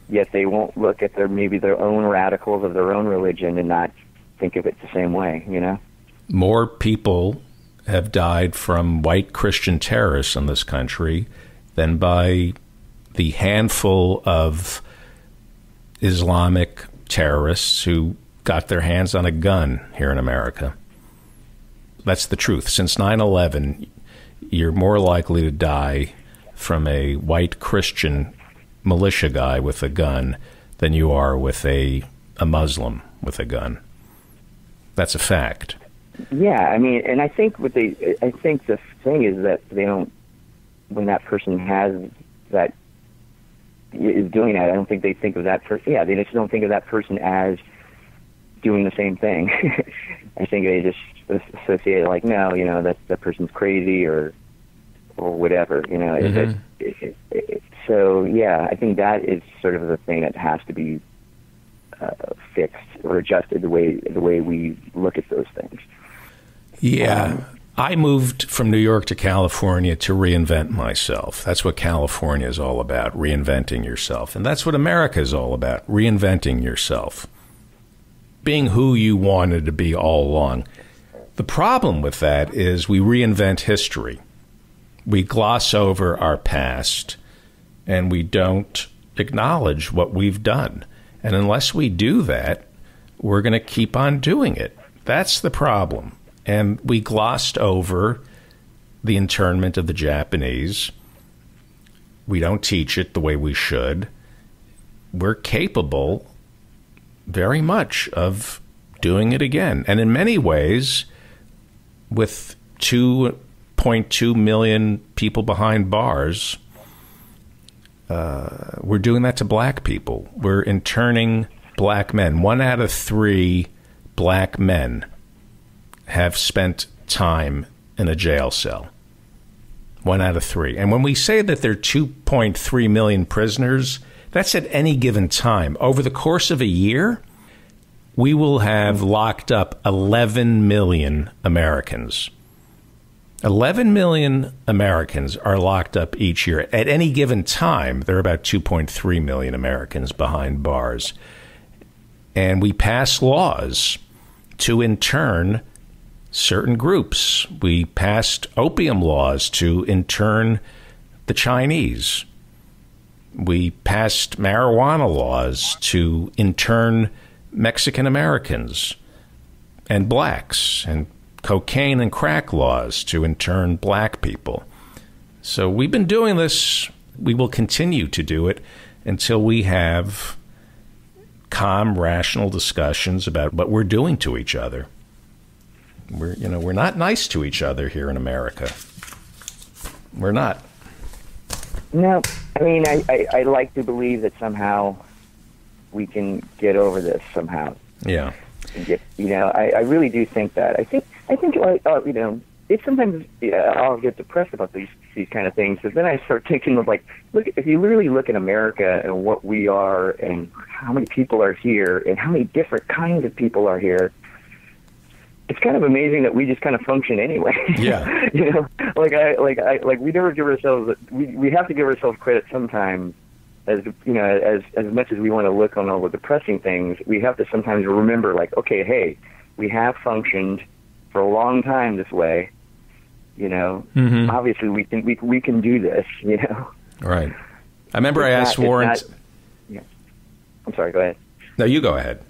yet they won't look at their maybe their own radicals of their own religion and not think of it the same way, you know? More people have died from white Christian terrorists in this country than by the handful of Islamic terrorists who got their hands on a gun here in America. That's the truth. Since nine eleven, you're more likely to die from a white Christian militia guy with a gun than you are with a, a Muslim with a gun. That's a fact. Yeah, I mean, and I think what they, I think the thing is that they don't, when that person has that, is doing that, I don't think they think of that person, yeah, they just don't think of that person as doing the same thing. I think they just associate it like, no, you know, that, that person's crazy or, or whatever, you know. Mm-hmm. it, it, it, it, it, so, yeah, I think that is sort of the thing that has to be uh, fixed or adjusted the way, the way we look at those things. Yeah. Um, I moved from New York to California to reinvent myself. That's what California is all about, reinventing yourself. And that's what America is all about, reinventing yourself, being who you wanted to be all along. The problem with that is we reinvent history. We gloss over our past, and we don't acknowledge what we've done. And unless we do that, we're going to keep on doing it. That's the problem. And we glossed over the internment of the Japanese. We don't teach it the way we should. We're capable very much of doing it again. And in many ways, with two point two million people behind bars, uh, we're doing that to black people. We're interning black men. One out of three black men have spent time in a jail cell. One out of three. And when we say that there are two point three million prisoners, that's at any given time. Over the course of a year, we will have locked up eleven million Americans. eleven million Americans are locked up each year. At any given time, there are about two point three million Americans behind bars. And we pass laws to intern certain groups. We passed opium laws to intern the Chinese. We passed marijuana laws to intern Mexican Americans and blacks, and cocaine and crack laws to intern black people. So we've been doing this. We will continue to do it until we have calm, rational discussions about what we're doing to each other. We're, you know, we're not nice to each other here in America. We're not. No, I mean, I, I, I like to believe that somehow we can get over this somehow. Yeah. Get, you know, I, I really do think that. I think, I think, uh, you know, it's sometimes yeah, I'll get depressed about these these kind of things, but then I start thinking of like, look, if you really look at America and what we are and how many people are here and how many different kinds of people are here, it's kind of amazing that we just kind of function anyway. Yeah. You know, like I, like I, like we never give ourselves, we, we have to give ourselves credit sometimes, as, you know, as, as much as we want to look on all the depressing things, we have to sometimes remember like, okay, hey, we have functioned for a long time this way, you know, mm-hmm. obviously we can, we, we can do this, you know? Right. I remember it's I asked not, Warren. Not, yeah. I'm sorry, go ahead. No, you go ahead.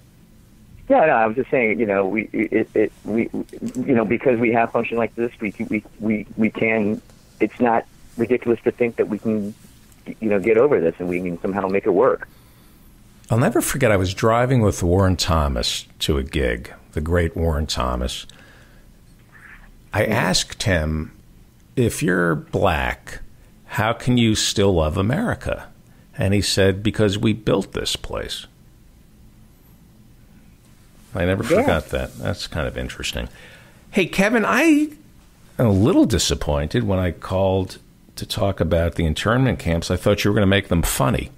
Yeah, no, I was just saying, you know, we, it, it, we, you know, because we have function like this, we, we, we, we can. It's not ridiculous to think that we can, you know, get over this and we can somehow make it work. I'll never forget. I was driving with Warren Thomas to a gig, the great Warren Thomas, I asked him, if you're black, how can you still love America? And he said, because we built this place. I never yeah. forgot that. That's kind of interesting. Hey, Kevin, I am a little disappointed when I called to talk about the internment camps. I thought you were going to make them funny.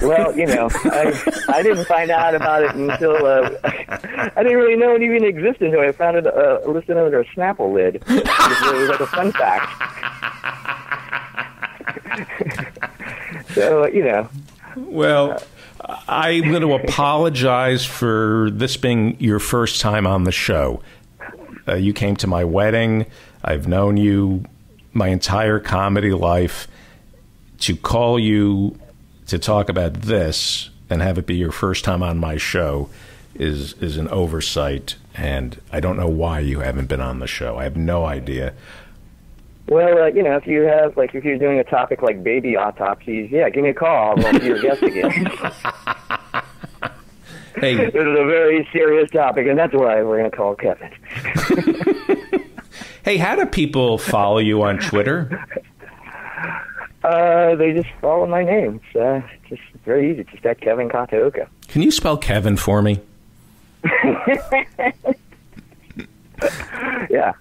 Well, you know, I, I didn't find out about it until uh, I didn't really know it even existed until I found it uh, listed under a Snapple lid. It was, it was like a fun fact. So, you know. Well, uh, I'm going to apologize for this being your first time on the show. Uh, you came to my wedding. I've known you my entire comedy life. To call you to talk about this and have it be your first time on my show is is an oversight, and I don't know why you haven't been on the show. I have no idea. Well, uh, you know, if you have, like, if you're doing a topic like baby autopsies, yeah, give me a call. I'll be your guest again. Hey, this is a very serious topic, and that's why we're going to call Kevin. Hey, how do people follow you on Twitter? Uh, they just follow my name. It's uh, just very easy. Just at Kevin Kataoka. Can you spell Kevin for me? yeah,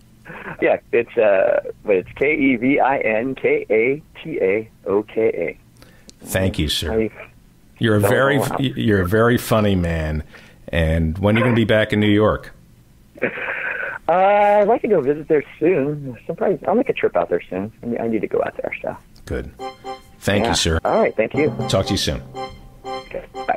yeah. It's uh, but it's K E V I N K A T A O K A. Thank you, sir. I, you're a very know. you're a very funny man. And when are you going to be back in New York? Uh, I'd like to go visit there soon. Sometime, I'll make a trip out there soon. I, mean, I need to go out there. So. Good. Thank yeah. you, sir. All right. Thank you. Talk to you soon. Okay. Bye.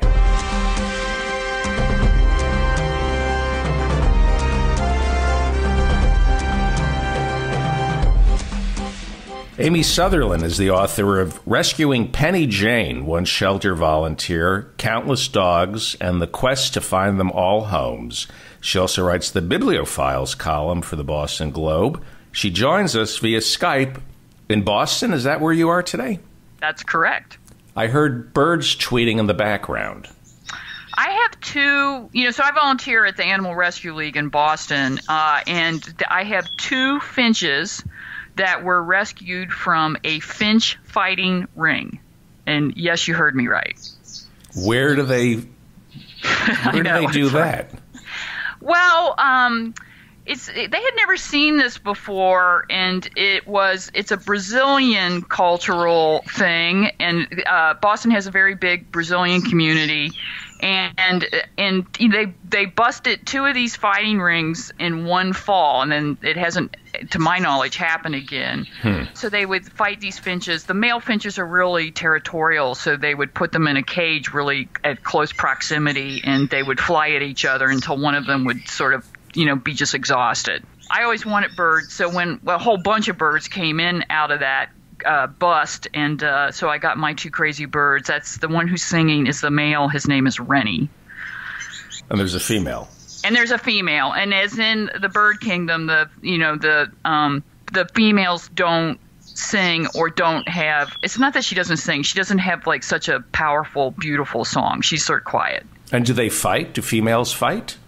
Amy Sutherland is the author of Rescuing Penny Jane, One Shelter Volunteer, Countless Dogs, and the Quest to Find Them All Homes. She also writes the Bibliophiles column for the Boston Globe. She joins us via Skype. In Boston, is that where you are today? That's correct. I heard birds tweeting in the background. I have two, you know, so I volunteer at the Animal Rescue League in Boston, uh, and I have two finches that were rescued from a finch fighting ring. And yes, you heard me right. Where do they, where know, do they do that? Right. Well, um... It's, they had never seen this before, and it was it's a Brazilian cultural thing, and uh, Boston has a very big Brazilian community, and and, and they they busted two of these fighting rings in one fall, and then it hasn't, to my knowledge, happened again. Hmm. So they would fight these finches. The male finches are really territorial, so they would put them in a cage really at close proximity, and they would fly at each other until one of them would sort of, you know, be just exhausted. I always wanted birds, so when well, a whole bunch of birds came in out of that uh, bust, and uh, so I got my two crazy birds. That's the one who's singing is the male. His name is Rennie. And there's a female. And there's a female. And as in the bird kingdom, the you know the um, the females don't sing or don't have. It's not that she doesn't sing. She doesn't have like such a powerful, beautiful song. She's sort of quiet. And do they fight? Do females fight?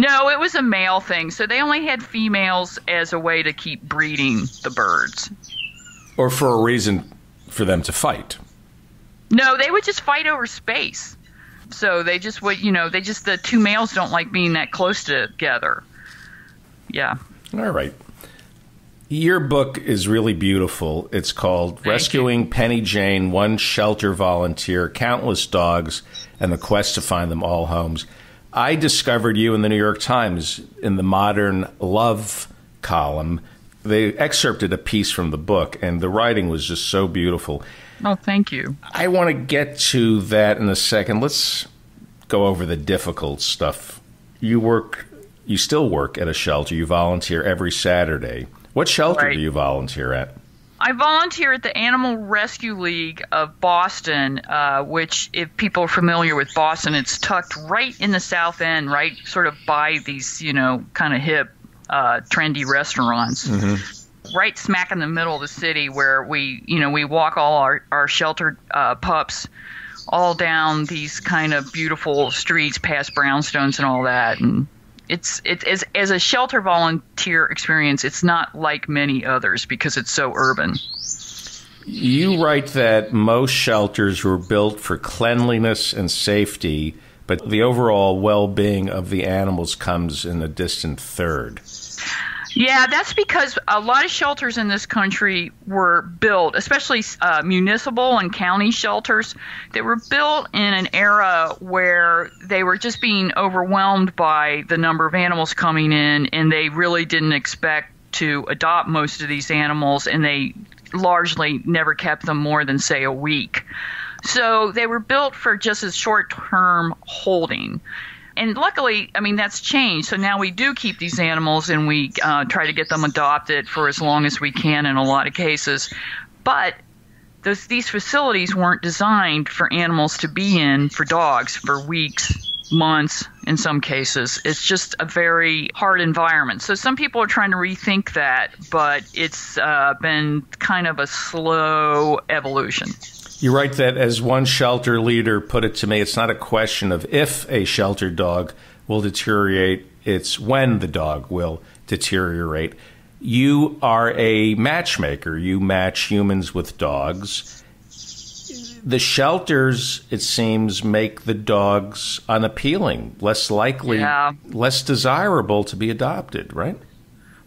No, it was a male thing. So they only had females as a way to keep breeding the birds. Or for a reason for them to fight. No, they would just fight over space. So they just would, you know, they just, the two males don't like being that close together. Yeah. All right. Your book is really beautiful. It's called Rescuing Penny Jane, One Shelter Volunteer, Countless Dogs, and the Quest to Find Them All Homes. I discovered you in the New York Times in the Modern Love column. They excerpted a piece from the book, and the writing was just so beautiful. Oh, thank you. I want to get to that in a second. Let's go over the difficult stuff. You work, you still work at a shelter. You volunteer every Saturday. What shelter right. do you volunteer at? I volunteer at the Animal Rescue League of Boston, uh, which, if people are familiar with Boston, it's tucked right in the South End, right sort of by these, you know, kind of hip, uh, trendy restaurants. Mm-hmm. Right smack in the middle of the city where we, you know, we walk all our, our sheltered uh, pups all down these kind of beautiful streets past brownstones and all that. And it's it as as a shelter volunteer experience, it's not like many others because it's so urban. You write that most shelters were built for cleanliness and safety, but the overall well-being of the animals comes in a distant third. Yeah, that's because a lot of shelters in this country were built, especially uh, municipal and county shelters, that were built in an era where they were just being overwhelmed by the number of animals coming in, and they really didn't expect to adopt most of these animals, and they largely never kept them more than, say, a week. So they were built for just as short-term holding. And luckily, I mean, that's changed. So now we do keep these animals, and we uh, try to get them adopted for as long as we can in a lot of cases. But those, these facilities weren't designed for animals to be in, for dogs, for weeks, months in some cases. It's just a very hard environment. So some people are trying to rethink that, but it's uh, been kind of a slow evolution. You write that, as one shelter leader put it to me, it's not a question of if a shelter dog will deteriorate, it's when the dog will deteriorate. You are a matchmaker. You match humans with dogs. The shelters, it seems, make the dogs unappealing, less likely, yeah. less desirable to be adopted, right?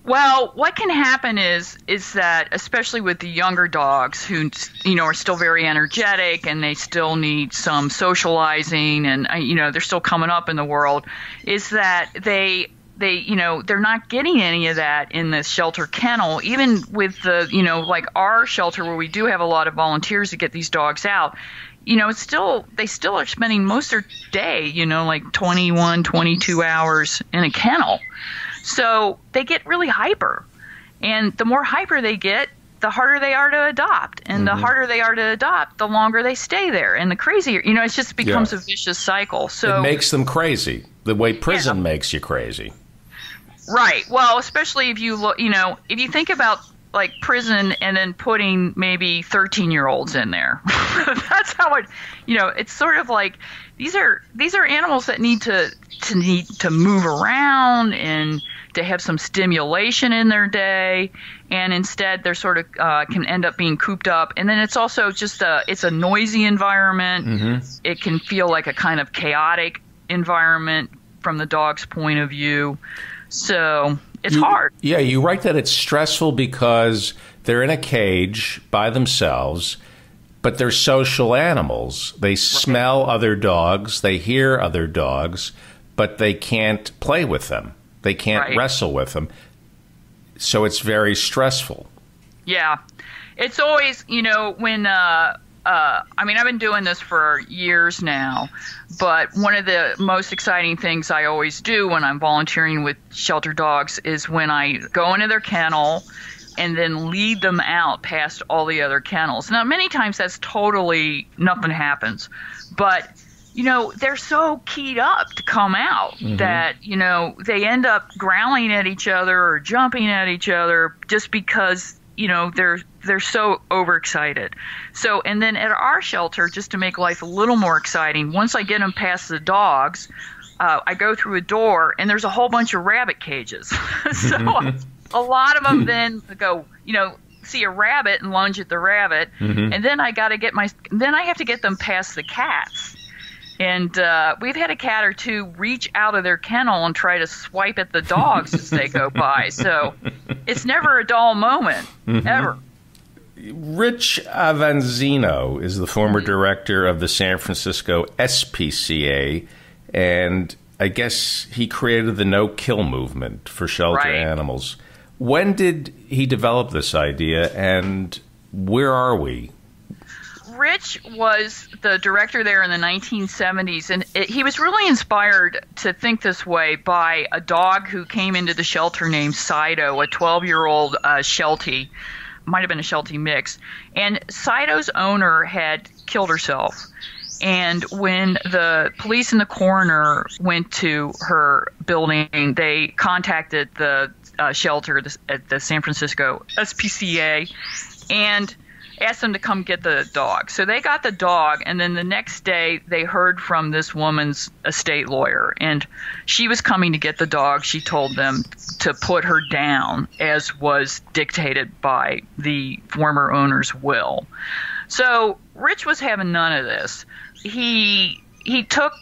Well, what can happen is is that, especially with the younger dogs who, you know, are still very energetic and they still need some socializing and, you know, they're still coming up in the world, is that they they you know, they're not getting any of that in the shelter kennel. Even with the, you know, like our shelter where we do have a lot of volunteers to get these dogs out, you know, it's still, they still are spending most of their day, you know, like twenty-one, twenty-two hours in a kennel. So they get really hyper, and the more hyper they get, the harder they are to adopt, and mm-hmm. the harder they are to adopt, the longer they stay there, and the crazier, you know, it just becomes yeah. a vicious cycle. So it makes them crazy, the way prison yeah. makes you crazy. Right. Well, especially if you look, you know, if you think about like prison and then putting maybe thirteen year olds in there, that's how it, you know, it's sort of like these are, these are animals that need to, to need to move around and to have some stimulation in their day. And instead they're sort of, uh, can end up being cooped up. And then it's also just a, it's a noisy environment. Mm-hmm. It can feel like a kind of chaotic environment from the dog's point of view. So it's you, hard. Yeah, you write that it's stressful because they're in a cage by themselves, but they're social animals. They right. smell other dogs, they hear other dogs, but they can't play with them. They can't right. wrestle with them. So it's very stressful. Yeah. It's always, you know, when uh, – uh, I mean, I've been doing this for years now, but one of the most exciting things I always do when I'm volunteering with shelter dogs is when I go into their kennel and then lead them out past all the other kennels. Now, many times that's totally – nothing happens, but – you know, they're so keyed up to come out mm-hmm. that, you know, they end up growling at each other or jumping at each other just because, you know, they're they're so overexcited. So, and then at our shelter, just to make life a little more exciting, once I get them past the dogs, uh, I go through a door and there's a whole bunch of rabbit cages. So a lot of them then go, you know, see a rabbit and lunge at the rabbit. Mm-hmm. And then I got to get my, then I have to get them past the cats. And uh, we've had a cat or two reach out of their kennel and try to swipe at the dogs as they go by. So it's never a dull moment, mm-hmm. ever. Rich Avanzino is the former director of the San Francisco S P C A, and I guess he created the no-kill movement for shelter right. animals. When did he develop this idea, and where are we? Rich was the director there in the nineteen seventies, and it, he was really inspired to think this way by a dog who came into the shelter named Saito, a twelve year old uh, Sheltie, might have been a Sheltie mix. And Saito's owner had killed herself. And when the police and the coroner went to her building, they contacted the uh, shelter at the San Francisco S P C A, and asked them to come get the dog. So they got the dog, and then the next day they heard from this woman's estate lawyer, and she was coming to get the dog. She told them to put her down, as was dictated by the former owner's will. So Rich was having none of this. He he took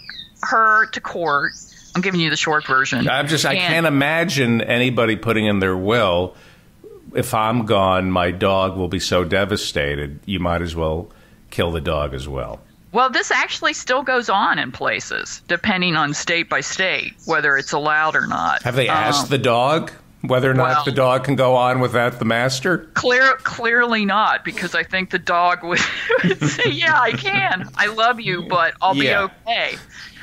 her to court. I'm giving you the short version. I'm just I and, can't imagine anybody putting in their will, if I'm gone, my dog will be so devastated, you might as well kill the dog as well. Well, this actually still goes on in places, depending on state by state, whether it's allowed or not. Have they um, asked the dog whether or not well, the dog can go on without the master? Clear, clearly not, because I think the dog would, would say, yeah, I can. I love you, but I'll yeah. be okay.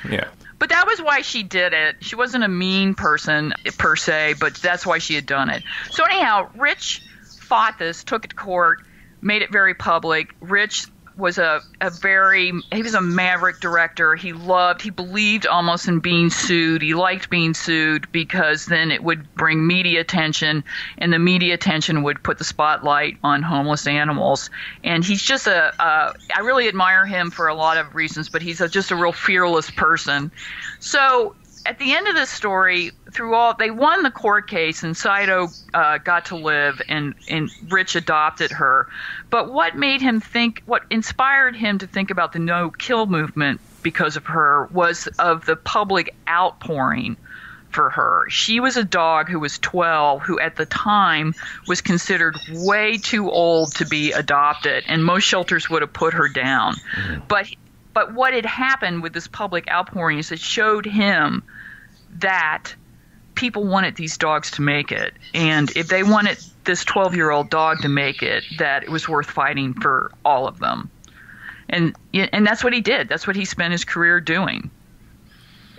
Yeah. But that was why she did it. She wasn't a mean person, per se, but that's why she had done it. So anyhow, Rich fought this, took it to court, made it very public. Rich was a, a very – he was a maverick director. He loved – he believed almost in being sued. He liked being sued because then it would bring media attention, and the media attention would put the spotlight on homeless animals. And he's just a uh, – I really admire him for a lot of reasons, but he's a, just a real fearless person. So at the end of this story, through all – they won the court case, and Saito uh, got to live, and, and Rich adopted her. But what made him think, what inspired him to think about the no-kill movement because of her, was of the public outpouring for her. She was a dog who was twelve, who at the time was considered way too old to be adopted, and most shelters would have put her down. Mm-hmm. But but what had happened with this public outpouring is it showed him that people wanted these dogs to make it, and if they wanted this twelve-year-old dog to make it, that it was worth fighting for all of them. And and that's what he did. That's what he spent his career doing.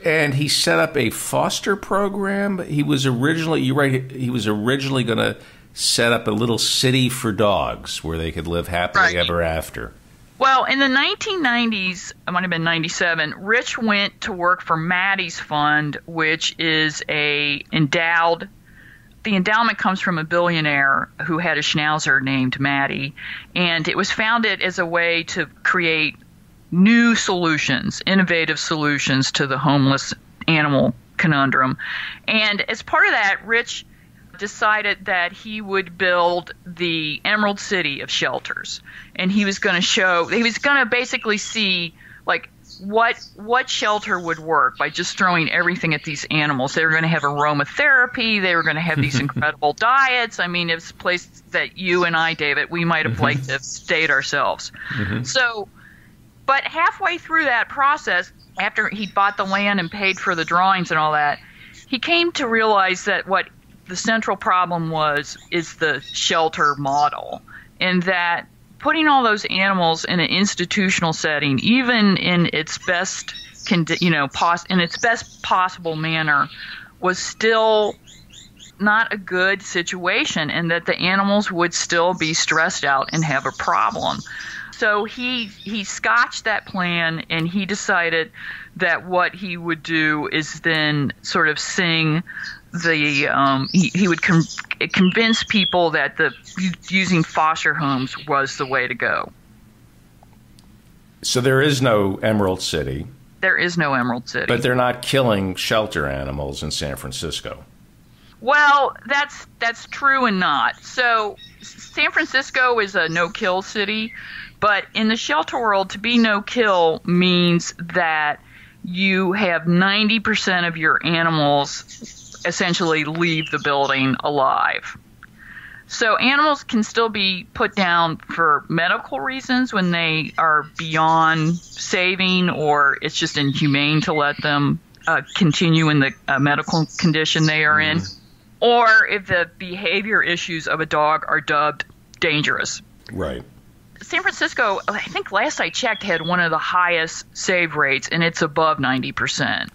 And he set up a foster program. He was originally, you're right, he was originally going to set up a little city for dogs where they could live happily right. ever after. Well, in the nineteen nineties, it might have been ninety-seven, Rich went to work for Maddie's Fund, which is a endowed The endowment comes from a billionaire who had a schnauzer named Maddie, and it was founded as a way to create new solutions, innovative solutions to the homeless animal conundrum. And as part of that, Rich decided that he would build the Emerald City of shelters, and he was going to show – he was going to basically see like – What what shelter would work by just throwing everything at these animals? They were going to have aromatherapy. They were going to have these incredible diets. I mean, it's a place that you and I, David, we might have liked to stayed ourselves. Mm-hmm. So, but halfway through that process, after he bought the land and paid for the drawings and all that, he came to realize that what the central problem was is the shelter model, and that putting all those animals in an institutional setting, even in its best, you know, pos in its best possible manner, was still not a good situation, and that the animals would still be stressed out and have a problem. So he he scotched that plan, and he decided that what he would do is then sort of sing the um, he, he would con convince people that the using foster homes was the way to go. So there is no Emerald City. There is no Emerald City. But they're not killing shelter animals in San Francisco. Well, that's that's true and not. So San Francisco is a no-kill city, but in the shelter world, to be no-kill means that you have ninety percent of your animals essentially leave the building alive. So animals can still be put down for medical reasons when they are beyond saving, or it's just inhumane to let them uh, continue in the uh, medical condition they are in, or if the behavior issues of a dog are dubbed dangerous. Right. San Francisco, I think last I checked, had one of the highest save rates, and it's above ninety percent.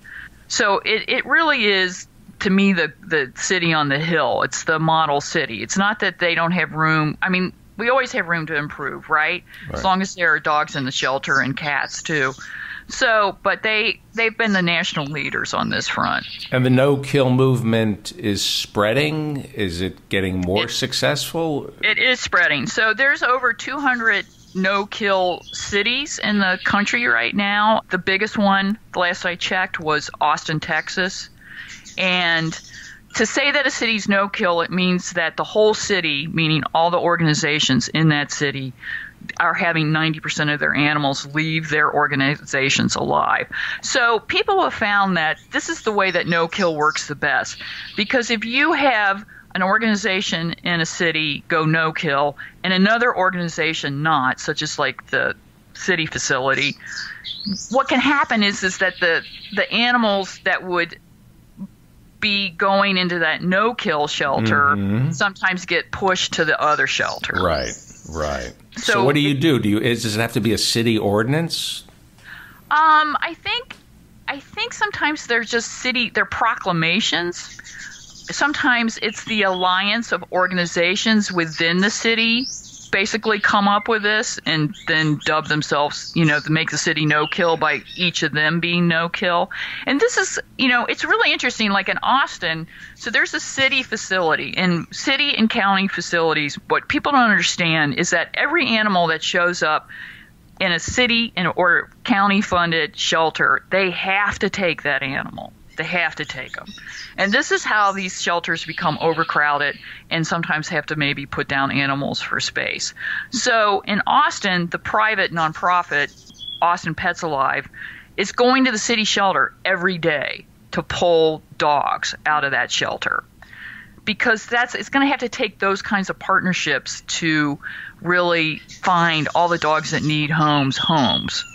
So it, it really is, to me, the, the city on the hill. It's the model city. It's not that they don't have room. I mean, we always have room to improve, right? Right. As long as there are dogs in the shelter and cats too. So, but they, they've been the national leaders on this front. And the no-kill movement is spreading? Is it getting more it, successful? It is spreading. So there's over two hundred no-kill cities in the country right now. The biggest one, the last I checked, was Austin, Texas. And to say that a city's no-kill, it means that the whole city, meaning all the organizations in that city, are having ninety percent of their animals leave their organizations alive. So people have found that this is the way that no-kill works the best, because if you have an organization in a city go no-kill and another organization not, such as like the city facility, what can happen is is that the the animals that would be going into that no-kill shelter mm-hmm. sometimes get pushed to the other shelter. Right. Right. So, so what do you do? Do you is, does it have to be a city ordinance? Um, I think, I think sometimes they're just city. They're proclamations. Sometimes it's the alliance of organizations within the city basically come up with this and then dub themselves, you know, to make the city no-kill by each of them being no-kill. And this is, you know, it's really interesting. Like in Austin, so there's a city facility, and city and county facilities, what people don't understand is that every animal that shows up in a city and or county-funded shelter, they have to take that animal. They have to take them. And this is how these shelters become overcrowded and sometimes have to maybe put down animals for space. So in Austin, the private nonprofit, Austin Pets Alive, is going to the city shelter every day to pull dogs out of that shelter, because that's it's going to have to take those kinds of partnerships to really find all the dogs that need homes, homes.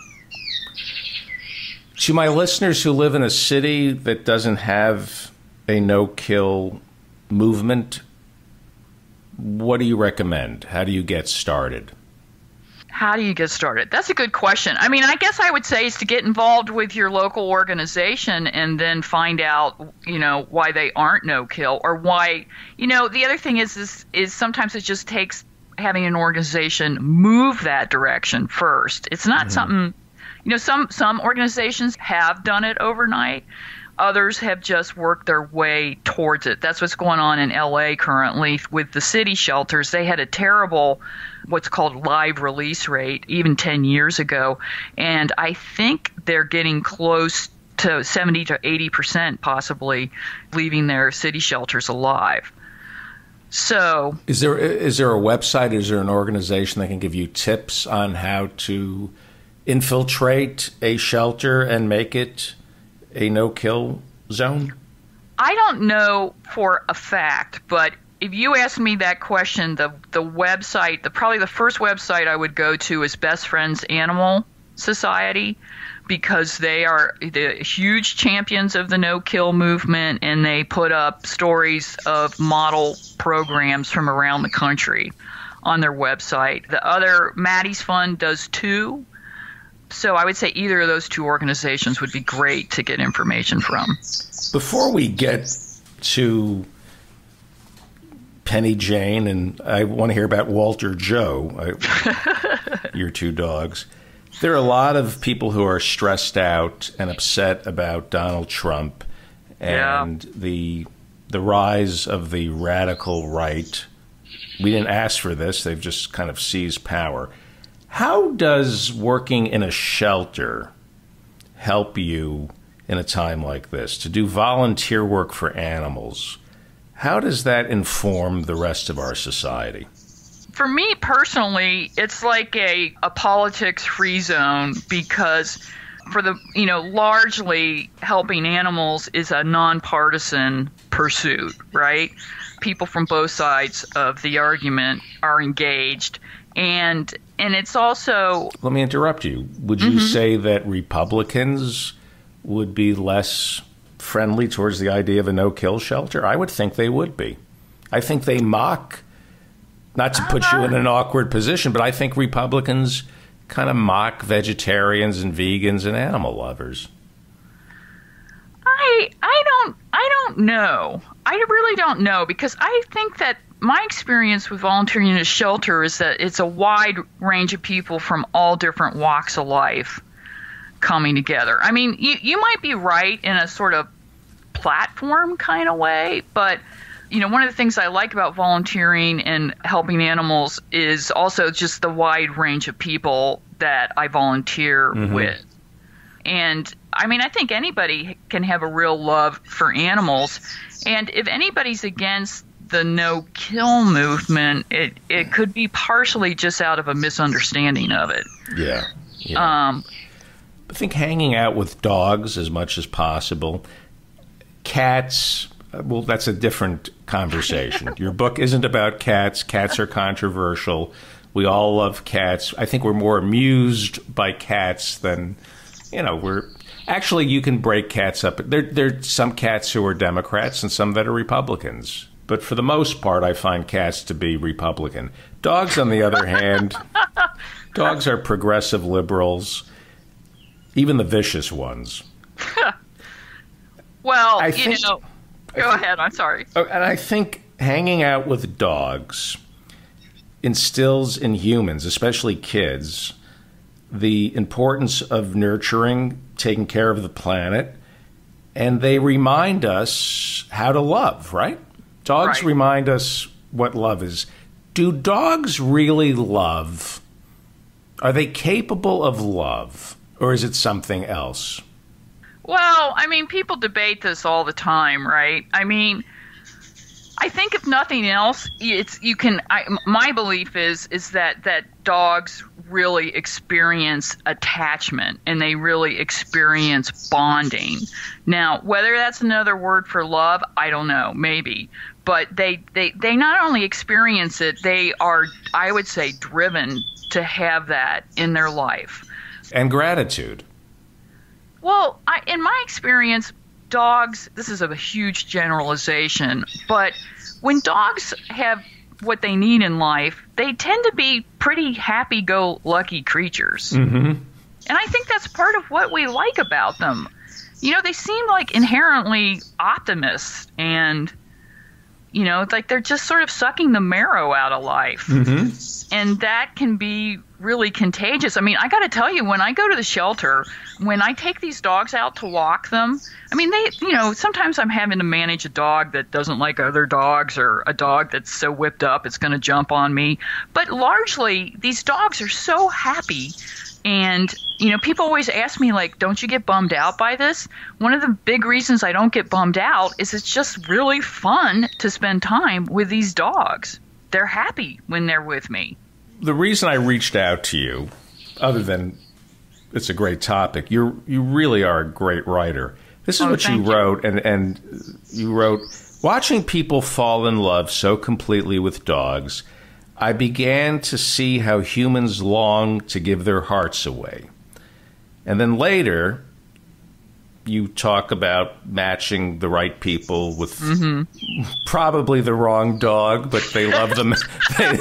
To my listeners who live in a city that doesn't have a no-kill movement, what do you recommend? How do you get started? How do you get started? That's a good question. I mean, I guess I would say is to get involved with your local organization and then find out, you know, why they aren't no-kill, or why, you know, the other thing is, is, is sometimes it just takes having an organization move that direction first. It's not mm-hmm. something... You know, some, some organizations have done it overnight. Others have just worked their way towards it. That's what's going on in L A currently with the city shelters. They had a terrible what's called live release rate even ten years ago. And I think they're getting close to seventy to eighty percent possibly leaving their city shelters alive. So is there is there a website? Is there an organization that can give you tips on how to infiltrate a shelter and make it a no-kill zone? I don't know for a fact, but if you ask me that question, the the website, the probably the first website I would go to is Best Friends Animal Society, because they are the huge champions of the no-kill movement, and they put up stories of model programs from around the country on their website. The other, Maddie's Fund, does too. So I would say either of those two organizations would be great to get information from. Before we get to Penny Jane, and I want to hear about Walter Joe, I, your two dogs, there are a lot of people who are stressed out and upset about Donald Trump and yeah. the the rise of the radical right. We didn't ask for this. They've just kind of seized power. How does working in a shelter help you in a time like this? To do volunteer work for animals, how does that inform the rest of our society? For me personally, it's like a, a politics-free zone, because for the, you know, largely helping animals is a nonpartisan pursuit, right? People from both sides of the argument are engaged. And and it's also... Let me interrupt you. Would you mm-hmm. say that Republicans would be less friendly towards the idea of a no-kill shelter? I would think they would be. I think they mock, not to put uh-huh. you in an awkward position, but I think Republicans kind of mock vegetarians and vegans and animal lovers. I I don't I don't know. I really don't know, because I think that my experience with volunteering in a shelter is that it's a wide range of people from all different walks of life coming together. I mean, you, you might be right in a sort of platform kind of way, but you know, one of the things I like about volunteering and helping animals is also just the wide range of people that I volunteer mm-hmm. with. And I mean, I think anybody can have a real love for animals. And if anybody's against the no-kill movement, it, it could be partially just out of a misunderstanding of it. Yeah. yeah. Um, I think hanging out with dogs as much as possible, cats... Well, that's a different conversation. Your book isn't about cats. Cats are controversial. We all love cats. I think we're more amused by cats than, you know, we're actually, you can break cats up. There, there are some cats who are Democrats and some that are Republicans. But for the most part, I find cats to be Republican. Dogs, on the other hand, dogs are progressive liberals, even the vicious ones. Well, I think, you know. Go ahead. I'm sorry. And I think hanging out with dogs instills in humans, especially kids, the importance of nurturing, taking care of the planet, and they remind us how to love, right? Dogs right. remind us what love is. Do dogs really love? Are they capable of love, or is it something else? Well, I mean, people debate this all the time, right? I mean, I think if nothing else, it's you can. I, my belief is is that that dogs really experience attachment and they really experience bonding. Now, whether that's another word for love, I don't know, maybe. But they they they not only experience it, they are, I would say, driven to have that in their life. And gratitude. Well, I, in my experience, dogs, this is a huge generalization, but when dogs have what they need in life, they tend to be pretty happy-go-lucky creatures. Mm-hmm. And I think that's part of what we like about them. You know, they seem like inherently optimists and, you know, it's like they're just sort of sucking the marrow out of life. Mm-hmm. And that can be really contagious. I mean, I got to tell you, when I go to the shelter, when I take these dogs out to walk them, I mean, they, you know, sometimes I'm having to manage a dog that doesn't like other dogs or a dog that's so whipped up it's going to jump on me. But largely, these dogs are so happy. And, you know, people always ask me, like, don't you get bummed out by this? One of the big reasons I don't get bummed out is it's just really fun to spend time with these dogs. They're happy when they're with me. The reason I reached out to you, other than it's a great topic, you're, you really are a great writer. This is oh, what you wrote, you. and and you wrote, watching people fall in love so completely with dogs, I began to see how humans long to give their hearts away. And then later, you talk about matching the right people with mm-hmm. probably the wrong dog, but they love them. they,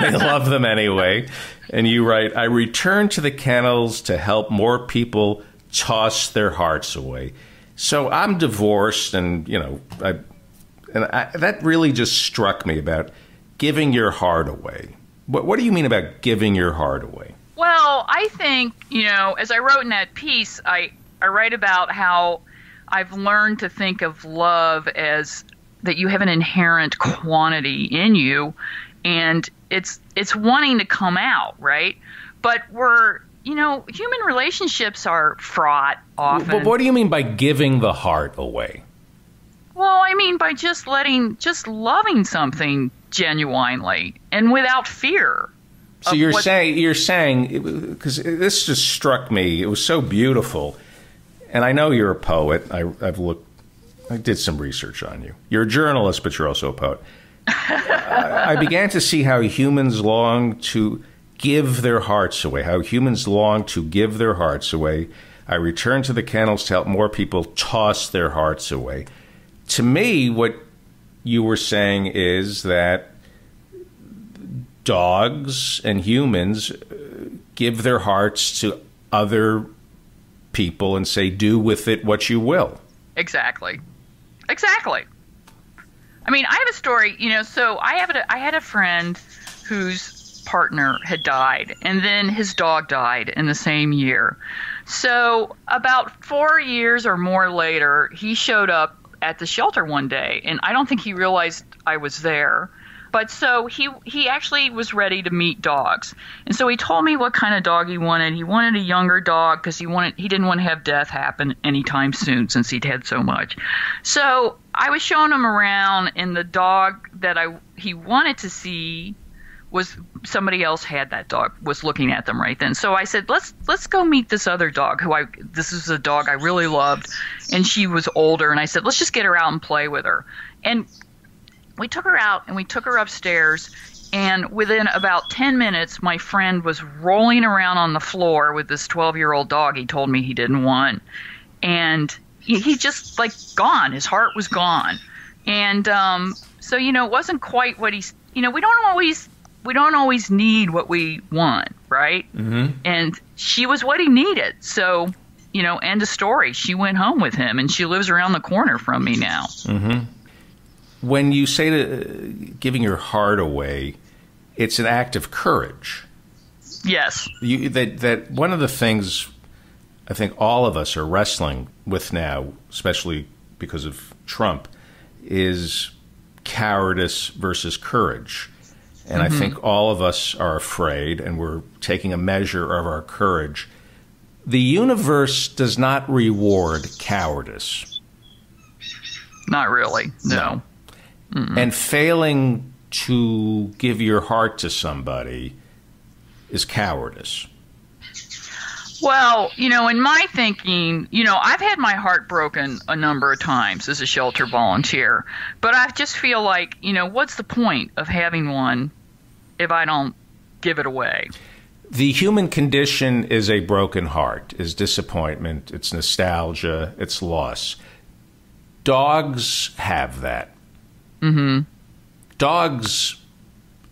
they love them anyway. And you write, I returned to the kennels to help more people toss their hearts away. So I'm divorced, and you know, I, and I, that really just struck me about giving your heart away. What, what do you mean about giving your heart away? Well, I think, you know, as I wrote in that piece, I. I write about how I've learned to think of love as that you have an inherent quantity in you, and it's it's wanting to come out, right? But we're, you know, human relationships are fraught often. But what do you mean by giving the heart away? Well, I mean by just letting, just loving something genuinely and without fear. So you're saying, you're saying, because this just struck me, it was so beautiful. And I know you're a poet. I, I've looked, I did some research on you. You're a journalist, but you're also a poet. I, I began to see how humans long to give their hearts away, how humans long to give their hearts away. I returned to the kennels to help more people toss their hearts away. To me, what you were saying is that dogs and humans give their hearts to other people. people and say, do with it what you will. Exactly. Exactly. I mean, I have a story, you know, so I have a, I had a friend whose partner had died, and then his dog died in the same year. So about four years or more later, he showed up at the shelter one day, and I don't think he realized I was there. But so he he actually was ready to meet dogs. And so he told me what kind of dog he wanted. He wanted a younger dog because he wanted he didn't want to have death happen anytime soon since he'd had so much. So I was showing him around, and the dog that I he wanted to see was somebody else had that dog, was looking at them right then. So I said, let's let's go meet this other dog who I this is a dog I really loved, and she was older. And I said, let's just get her out and play with her. And we took her out and we took her upstairs, and within about ten minutes, my friend was rolling around on the floor with this twelve-year-old dog he told me he didn't want. And he, he just, like, gone. His heart was gone. And um, so, you know, it wasn't quite what he – you know, we don't always we don't always need what we want, right? Mm-hmm. And she was what he needed. So, you know, end of story. She went home with him, and she lives around the corner from me now. Mm-hmm. When you say to, uh, giving your heart away, it's an act of courage. Yes. You, that, that one of the things I think all of us are wrestling with now, especially because of Trump, is cowardice versus courage. And mm-hmm. I think all of us are afraid, and we're taking a measure of our courage. The universe does not reward cowardice. Not really, no. no. Mm-mm. And failing to give your heart to somebody is cowardice. Well, you know, in my thinking, you know, I've had my heart broken a number of times as a shelter volunteer, but I just feel like, you know, what's the point of having one if I don't give it away? The human condition is a broken heart, is disappointment, it's nostalgia, it's loss. Dogs have that. Mm-hmm. Dogs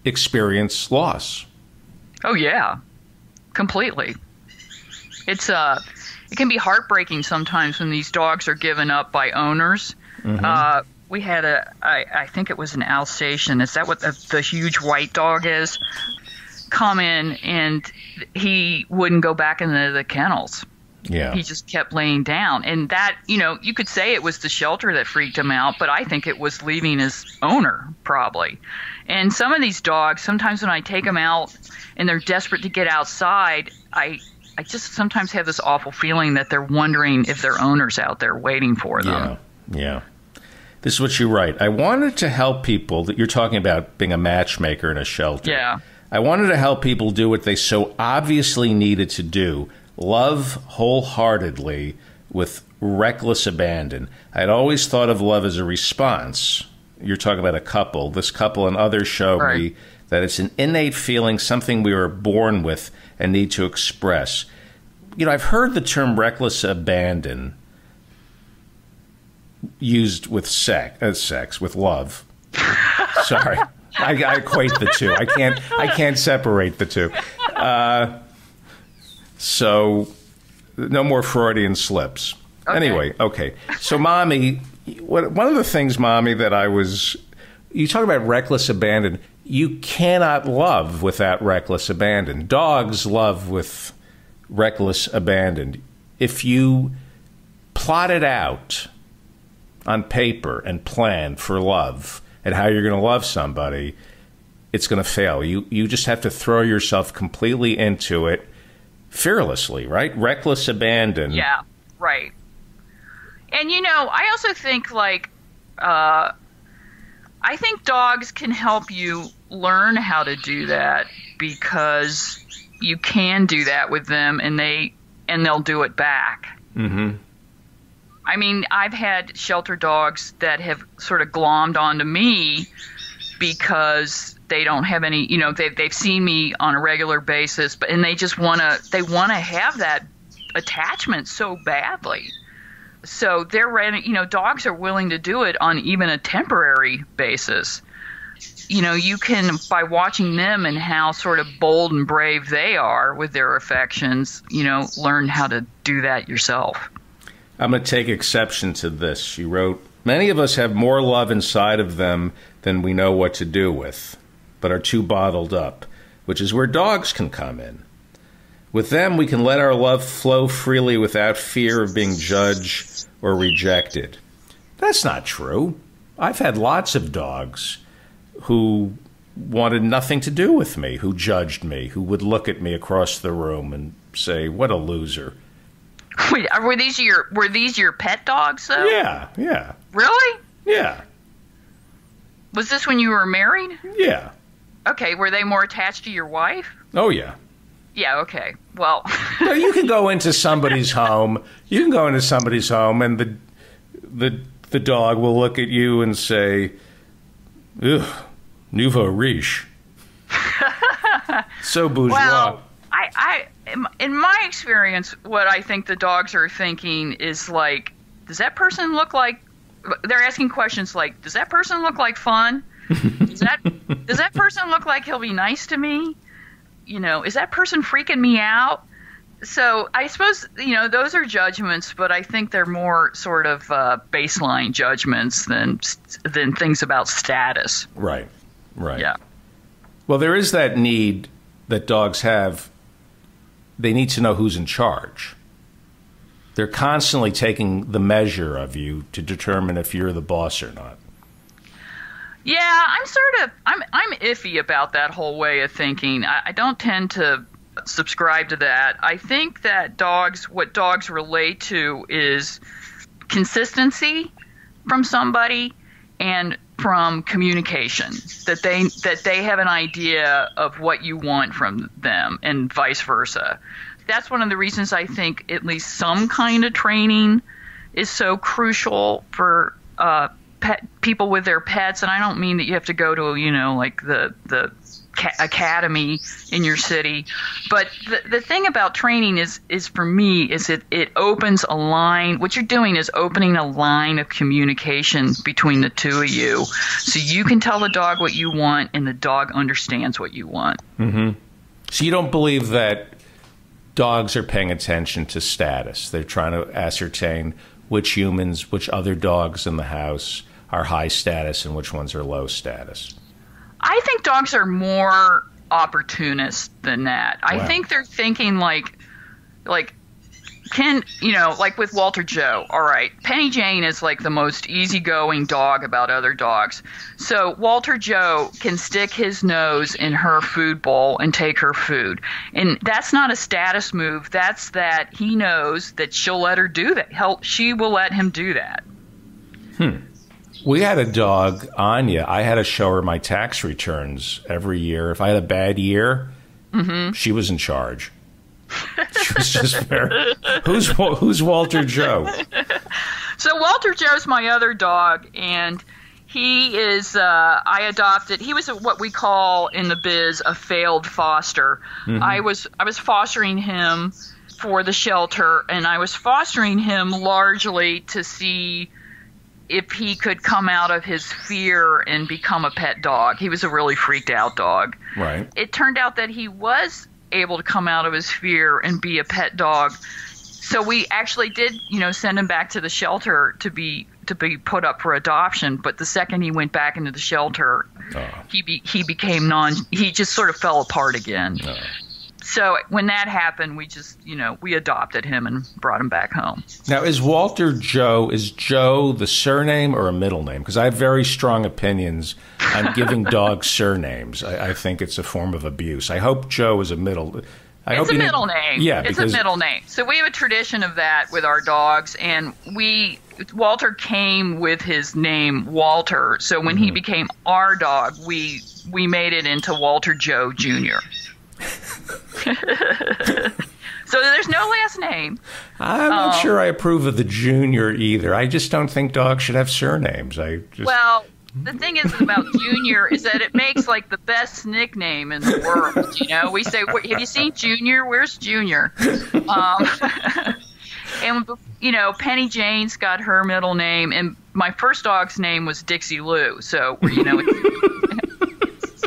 experience loss. Oh, yeah. Completely. It's uh, it can be heartbreaking sometimes when these dogs are given up by owners. Mm-hmm. Uh, we had a, I, I think it was an Alsatian. Is that what the, the huge white dog is? Come in, and he wouldn't go back into the kennels. Yeah. He just kept laying down. And that, you know, you could say it was the shelter that freaked him out, but I think it was leaving his owner, probably. And some of these dogs, sometimes when I take them out and they're desperate to get outside, I I just sometimes have this awful feeling that they're wondering if their owner's out there waiting for them. Yeah, yeah. This is what you write. I wanted to help people that you're talking about being a matchmaker in a shelter. Yeah. I wanted to help people do what they so obviously needed to do. Love wholeheartedly with reckless abandon. I had always thought of love as a response. You're talking about a couple. This couple and others show right. me that it's an innate feeling, something we were born with and need to express. You know, I've heard the term reckless abandon used with sex, uh, sex with love. Sorry. I, I equate the two. I can't, I can't separate the two. Uh, So no more Freudian slips. Okay. Anyway, okay. So Mommy, what, one of the things, Mommy, that I was, you talk about reckless abandon. You cannot love without reckless abandon. Dogs love with reckless abandon. If you plot it out on paper and plan for love and how you're going to love somebody, it's going to fail. You, you just have to throw yourself completely into it. Fearlessly, right? Reckless abandon. Yeah, right. And, you know, I also think, like, uh, I think dogs can help you learn how to do that, because you can do that with them, and, they, and they'll do it back. Mm-hmm. I mean, I've had shelter dogs that have sort of glommed onto me because they don't have any, you know, they've, they've seen me on a regular basis, but, and they just want to, they want to have that attachment so badly. So they're ready, you know, dogs are willing to do it on even a temporary basis. You know, you can, by watching them and how sort of bold and brave they are with their affections, you know, learn how to do that yourself. I'm going to take exception to this. She wrote, many of us have more love inside of them than we know what to do with, but are too bottled up. which is where dogs can come in. With them, we can let our love flow freely without fear of being judged or rejected. That's not true. I've had lots of dogs who wanted nothing to do with me, who judged me, who would look at me across the room and say, "What a loser." Wait, were these your were these your pet dogs though? Yeah, yeah. Really? Yeah. Was this when you were married? Yeah. Okay, were they more attached to your wife? Oh yeah. Yeah, okay. Well, no, you can go into somebody's home. You can go into somebody's home and the the the dog will look at you and say, "Ugh, nouveau riche." So bourgeois. Well, I, I, in my experience, what I think the dogs are thinking is like, does that person look like? They're asking questions like, does that person look like fun? Does that does that person look like he'll be nice to me? You know, is that person freaking me out? So I suppose, you know, those are judgments, but I think they're more sort of uh, baseline judgments than than things about status. Right, right. Yeah. Well, there is that need that dogs have. They need to know who's in charge. They're constantly taking the measure of you to determine if you're the boss or not. Yeah, I'm sort of I'm I'm iffy about that whole way of thinking. I, I don't tend to subscribe to that. I think that dogs, what dogs relate to is consistency from somebody and from communication, that they that they have an idea of what you want from them and vice versa. That's one of the reasons I think at least some kind of training is so crucial for uh, pet, people with their pets. And I don't mean that you have to go to, you know, like the the ca- academy in your city. But the, the thing about training is, is for me, is it, it opens a line. What you're doing is opening a line of communication between the two of you. So you can tell the dog what you want and the dog understands what you want. Mm-hmm. So you don't believe that dogs are paying attention to status. They're trying to ascertain which humans, which other dogs in the house are high status and which ones are low status. I think dogs are more opportunist than that. Wow. I think they're thinking like, like, can, you know, like with Walter Joe, all right, Penny Jane is like the most easygoing dog about other dogs. So Walter Joe can stick his nose in her food bowl and take her food. And that's not a status move. That's that he knows that she'll let her do that. He'll, she will let him do that. Hmm. We had a dog, Anya. I had to show her my tax returns every year. If I had a bad year, mm-hmm. she was in charge. She was just very, who's who's Walter Joe? So Walter Joe's my other dog, and he is uh, I adopted. He was a, what we call in the biz a failed foster. Mm-hmm. I was I was fostering him for the shelter, and I was fostering him largely to see if he could come out of his fear and become a pet dog. He was a really freaked out dog. Right. It turned out that he was able to come out of his fear and be a pet dog. So we actually did, you know, send him back to the shelter to be to be put up for adoption. But the second he went back into the shelter, oh. he be, he became non. He just sort of fell apart again. Oh. So when that happened, we just, you know, we adopted him and brought him back home. Now, is Walter Joe, is Joe the surname or a middle name? Because I have very strong opinions on giving dogs surnames. I, I think it's a form of abuse. I hope Joe is a middle. I it's hope a middle name. Yeah, it's because a middle name. So we have a tradition of that with our dogs, and we Walter came with his name Walter. So when mm-hmm. he became our dog, we we made it into Walter Joe Junior So there's no last name. I'm not um, sure I approve of the junior either. I just don't think dogs should have surnames. I just... Well, the thing is about Junior is that it makes like the best nickname in the world. You know, we say, have you seen Junior? Where's Junior? Um, and, you know, Penny Jane's got her middle name. And my first dog's name was Dixie Lou. So, you know, it's,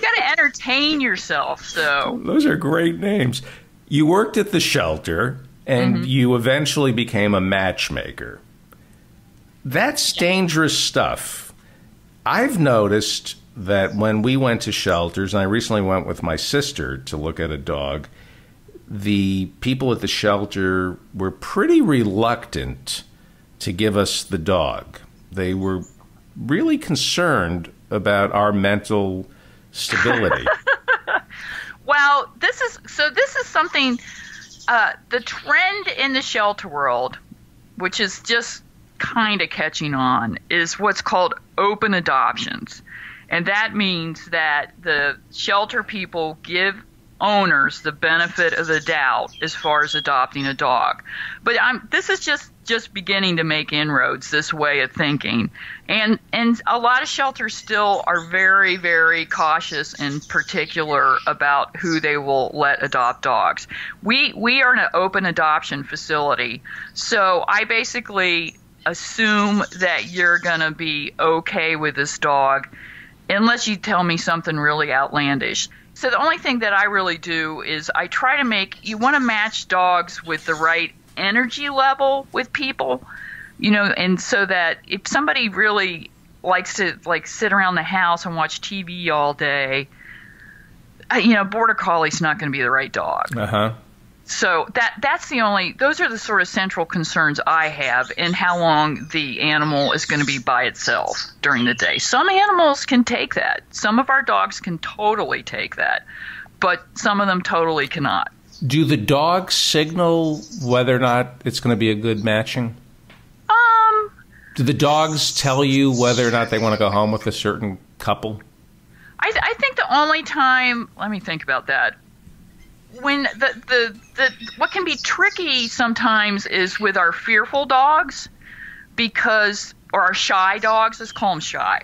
to entertain yourself. So those are great names. You worked at the shelter and mm-hmm. you eventually became a matchmaker. That's yeah. dangerous stuff. I've noticed that when we went to shelters, and I recently went with my sister to look at a dog, the people at the shelter were pretty reluctant to give us the dog. They were really concerned about our mental stability. Well, this is so this is something, uh, the trend in the shelter world, which is just kind of catching on, is what's called open adoptions. And that means that the shelter people give owners the benefit of the doubt as far as adopting a dog. But I'm, this is just, just beginning to make inroads, this way of thinking. And, and a lot of shelters still are very, very cautious and particular about who they will let adopt dogs. We, we are an open adoption facility, so I basically assume that you're going to be okay with this dog unless you tell me something really outlandish. So the only thing that I really do is I try to make – you want to match dogs with the right energy level with people, you know, and so that if somebody really likes to, like, sit around the house and watch T V all day, you know, Border Collie's not going to be the right dog. Uh-huh. So that that's the only – those are the sort of central concerns I have in how long the animal is going to be by itself during the day. Some animals can take that. Some of our dogs can totally take that, but some of them totally cannot. Do the dogs signal whether or not it's going to be a good matching? Um. Do the dogs tell you whether or not they want to go home with a certain couple? I, th I think the only time – let me think about that. When the, the the what can be tricky sometimes is with our fearful dogs, because or our shy dogs, let's call them shy,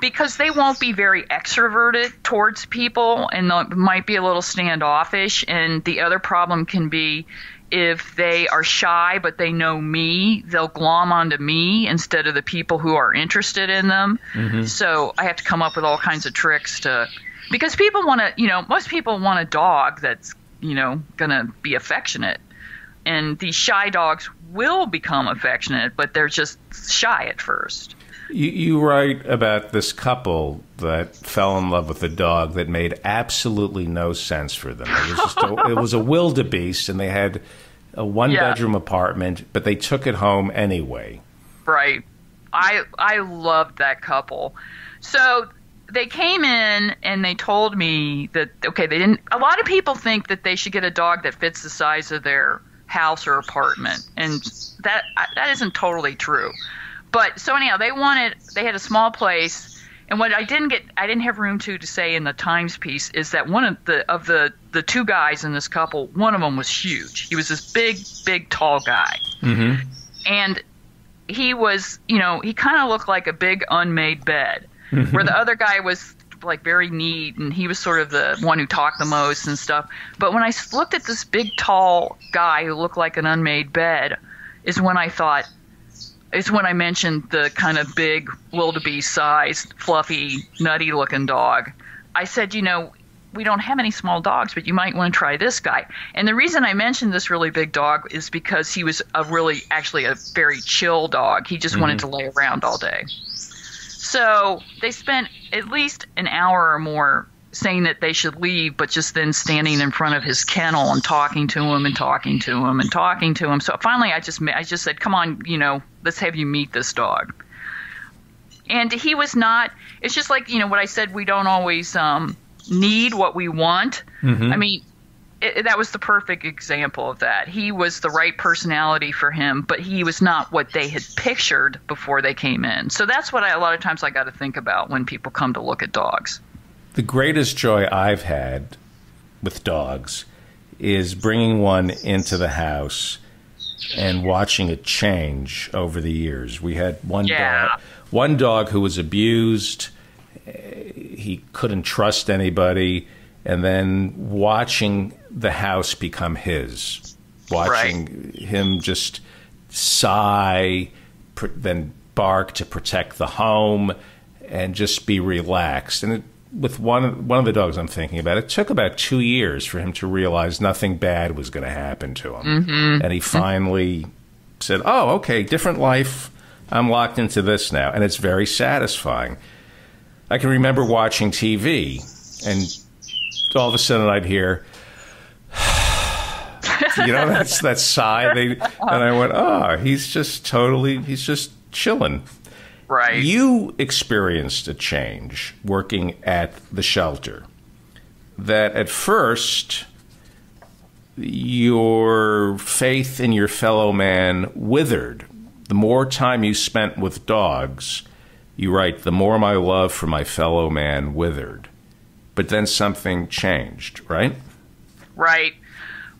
because they won't be very extroverted towards people and they might be a little standoffish. And the other problem can be if they are shy but they know me, they'll glom onto me instead of the people who are interested in them. Mm-hmm. So I have to come up with all kinds of tricks to because people want to, you know, most people want a dog that's, you know, going to be affectionate. And these shy dogs will become affectionate, but they're just shy at first. You, you write about this couple that fell in love with a dog that made absolutely no sense for them. It was, just a, it was a wildebeest, and they had a one-bedroom yeah. apartment, but they took it home anyway. Right. I, I loved that couple. So... they came in and they told me that, okay, they didn't, a lot of people think that they should get a dog that fits the size of their house or apartment. And that, that isn't totally true. But so anyhow, they wanted, they had a small place. And what I didn't get, I didn't have room to, to say in the Times piece is that one of the, of the, the two guys in this couple, one of them was huge. He was this big, big, tall guy. Mm-hmm. And he was, you know, he kind of looked like a big unmade bed. Where the other guy was like very neat and he was sort of the one who talked the most and stuff. But when I looked at this big, tall guy who looked like an unmade bed is when I thought – is when I mentioned the kind of big wildebeest-sized, fluffy, nutty-looking dog. I said, you know, we don't have any small dogs, but you might want to try this guy. And the reason I mentioned this really big dog is because he was a really – actually a very chill dog. He just mm-hmm. wanted to lay around all day. So they spent at least an hour or more saying that they should leave, but just then standing in front of his kennel and talking to him and talking to him and talking to him. So finally I just I just said, come on, you know, let's have you meet this dog. And he was not – it's just like, you know, what I said, we don't always um, need what we want. Mm-hmm. I mean – It, that was the perfect example of that. He was the right personality for him, but he was not what they had pictured before they came in. So that's what I, a lot of times I got to think about when people come to look at dogs. The greatest joy I've had with dogs is bringing one into the house and watching it change over the years. We had one, yeah. dog, one dog who was abused. He couldn't trust anybody. And then watching the house become his, watching right. him just sigh, pr then bark to protect the home, and just be relaxed. And it, with one one of the dogs I'm thinking about, it took about two years for him to realize nothing bad was going to happen to him. Mm-hmm. And he finally said, oh, okay, different life. I'm locked into this now. And it's very satisfying. I can remember watching T V, and all of a sudden I'd hear, you know, that's that sigh. They, and I went, oh, he's just totally, he's just chilling. Right. You experienced a change working at the shelter that at first your faith in your fellow man withered. The more time you spent with dogs, you write, the more my love for my fellow man withered. But then something changed, right? Right.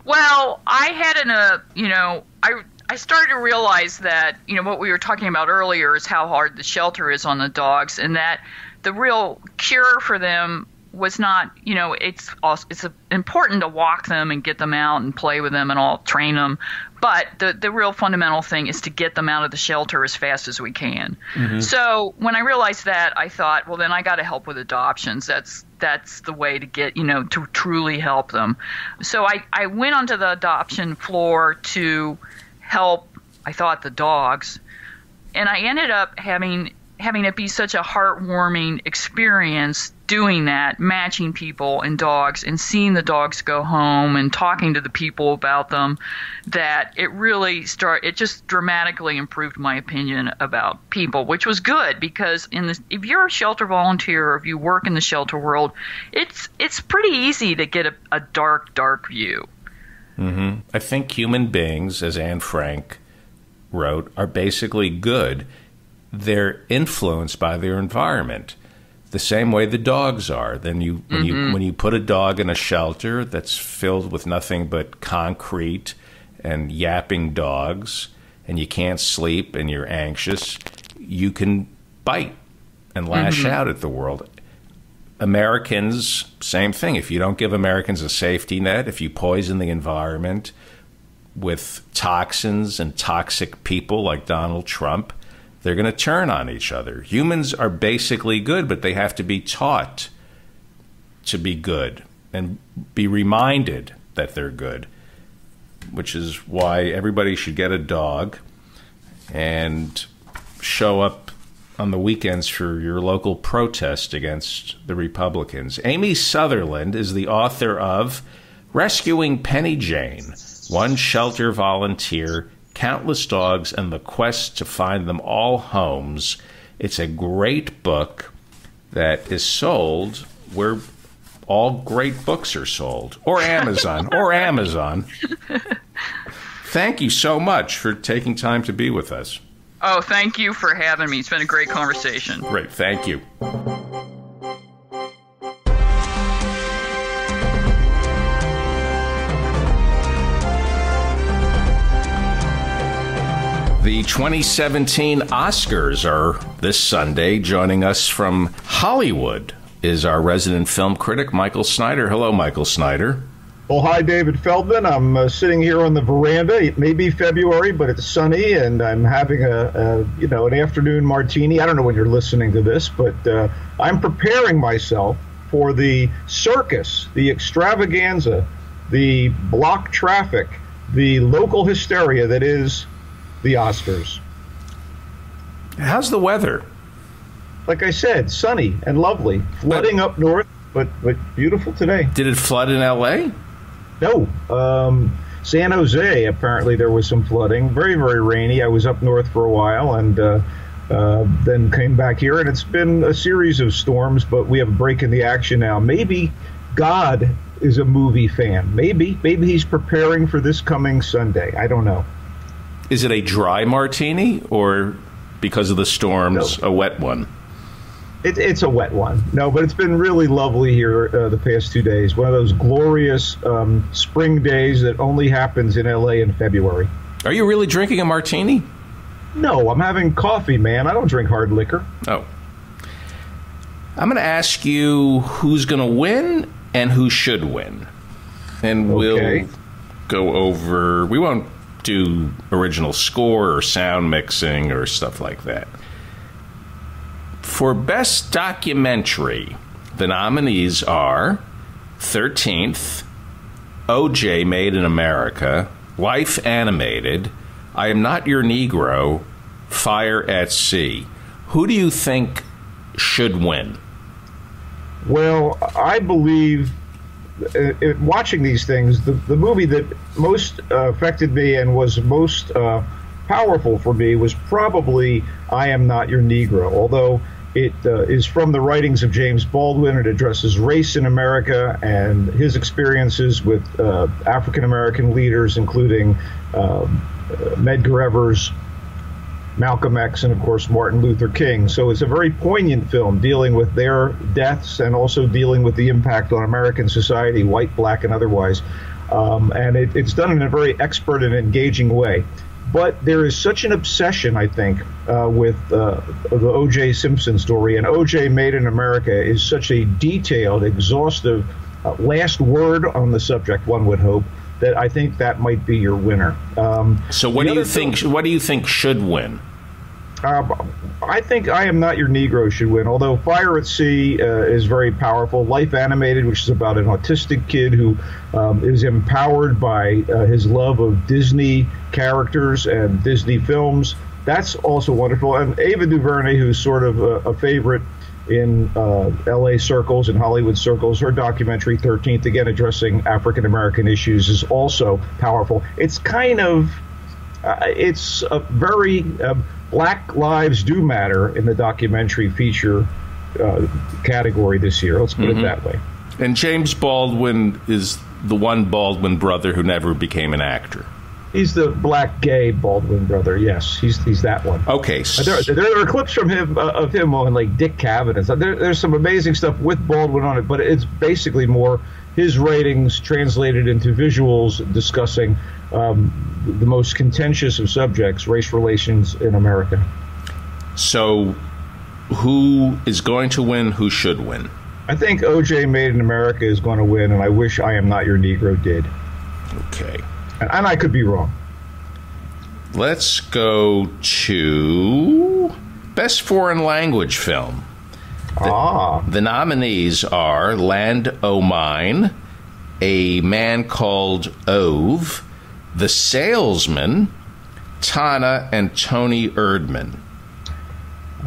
Well, I had an, uh, you know, I... I started to realize that, you know, what we were talking about earlier is how hard the shelter is on the dogs, and that the real cure for them was not, you know, it's also, it's important to walk them and get them out and play with them and all train them. But the, the real fundamental thing is to get them out of the shelter as fast as we can. Mm-hmm. So when I realized that, I thought, well, then I got to help with adoptions. That's that's the way to get, you know, to truly help them. So I, I went onto the adoption floor to help, I thought, the dogs. And I ended up having having it be such a heartwarming experience doing that, matching people and dogs and seeing the dogs go home and talking to the people about them, that it really start it just dramatically improved my opinion about people, which was good, because in the, if you're a shelter volunteer or if you work in the shelter world, it's it's pretty easy to get a, a dark, dark view. Mm-hmm. I think human beings, as Anne Frank wrote, are basically good. They're influenced by their environment, the same way the dogs are. Then you, when, mm-hmm. you, when you put a dog in a shelter that's filled with nothing but concrete and yapping dogs, and you can't sleep and you're anxious, you can bite and lash mm-hmm. out at the world. Americans, same thing. If you don't give Americans a safety net, if you poison the environment with toxins and toxic people like Donald Trump, they're going to turn on each other. Humans are basically good, but they have to be taught to be good and be reminded that they're good, which is why everybody should get a dog and show up on the weekends for your local protest against the Republicans. Amy Sutherland is the author of Rescuing Penny Jane, One Shelter Volunteer, Countless Dogs, and the Quest to Find Them All Homes. It's a great book that is sold where all great books are sold, or Amazon, or Amazon. Thank you so much for taking time to be with us. Oh, thank you for having me. It's been a great conversation. Great. Thank you. The twenty seventeen Oscars are this Sunday. Joining us from Hollywood is our resident film critic, Michael Snyder. Hello, Michael Snyder. Well, hi, David Feldman. I'm uh, sitting here on the veranda. It may be February, but it's sunny, and I'm having a, a you know an afternoon martini. I don't know when you're listening to this, but uh, I'm preparing myself for the circus, the extravaganza, the block traffic, the local hysteria that is the Oscars. How's the weather? Like I said, sunny and lovely, flooding up north, but but beautiful today. Did it flood in L A? No. Um, San Jose, apparently there was some flooding. Very, very rainy. I was up north for a while and uh, uh, then came back here. And it's been a series of storms, but we have a break in the action now. Maybe God is a movie fan. Maybe. Maybe he's preparing for this coming Sunday. I don't know. Is it a dry martini or, because of the storms, no, a wet one? It, it's a wet one. No, but it's been really lovely here uh, the past two days. One of those glorious um, spring days that only happens in L A in February. Are you really drinking a martini? No, I'm having coffee, man. I don't drink hard liquor. Oh. I'm going to ask you who's going to win and who should win. And okay, we'll go over... We won't do original score or sound mixing or stuff like that. For Best Documentary, the nominees are thirteenth, O J Made in America, Life Animated, I Am Not Your Negro, Fire at Sea. Who do you think should win? Well, I believe, uh, in watching these things, the, the movie that most uh, affected me and was most uh, powerful for me was probably I Am Not Your Negro, although it uh, is from the writings of James Baldwin. It addresses race in America and his experiences with uh, African-American leaders, including um, uh, Medgar Evers, Malcolm X, and of course Martin Luther King. So it's a very poignant film dealing with their deaths and also dealing with the impact on American society, white, black, and otherwise. Um, and it, it's done in a very expert and engaging way. But there is such an obsession, I think, uh, with uh, the O J Simpson story, and O J Made in America is such a detailed, exhaustive uh, last word on the subject, one would hope, that I think that might be your winner. Um, so what do you think? Th what do you think should win? Uh, I think I Am Not Your Negro should win, although Fire at Sea uh, is very powerful. Life Animated, which is about an autistic kid who um, is empowered by uh, his love of Disney characters and Disney films, that's also wonderful. And Ava DuVernay, who's sort of a, a favorite in uh, L A circles and Hollywood circles, her documentary thirteenth, again addressing African-American issues, is also powerful. It's kind of uh, – it's a very uh, – Black Lives Do Matter in the documentary feature uh, category this year. Let's put mm-hmm. it that way. And James Baldwin is the one Baldwin brother who never became an actor. He's the black gay Baldwin brother. Yes, he's he's that one. Okay, there, there are clips from him uh, of him on like Dick Cavett. There, there's some amazing stuff with Baldwin on it, but it's basically more his writings translated into visuals discussing um, the most contentious of subjects, race relations in America. So, who is going to win? Who should win? I think O J Made in America is going to win, and I wish I Am Not Your Negro did. Okay. And I could be wrong. Let's go to Best Foreign Language Film. The, ah. the nominees are Land O' Mine, A Man Called Ove, The Salesman, Tana, and Tony Erdman.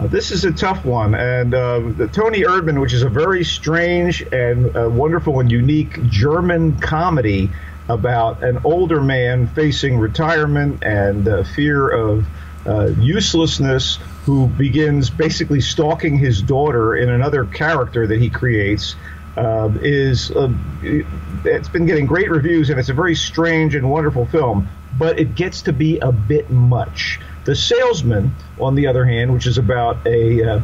Uh, this is a tough one. And uh, the Tony Erdman, which is a very strange and uh, wonderful and unique German comedy about an older man facing retirement and uh, fear of uh, uselessness, who begins basically stalking his daughter in another character that he creates. Uh, is uh, it's been getting great reviews, and it's a very strange and wonderful film, but it gets to be a bit much. The Salesman, on the other hand, which is about a uh,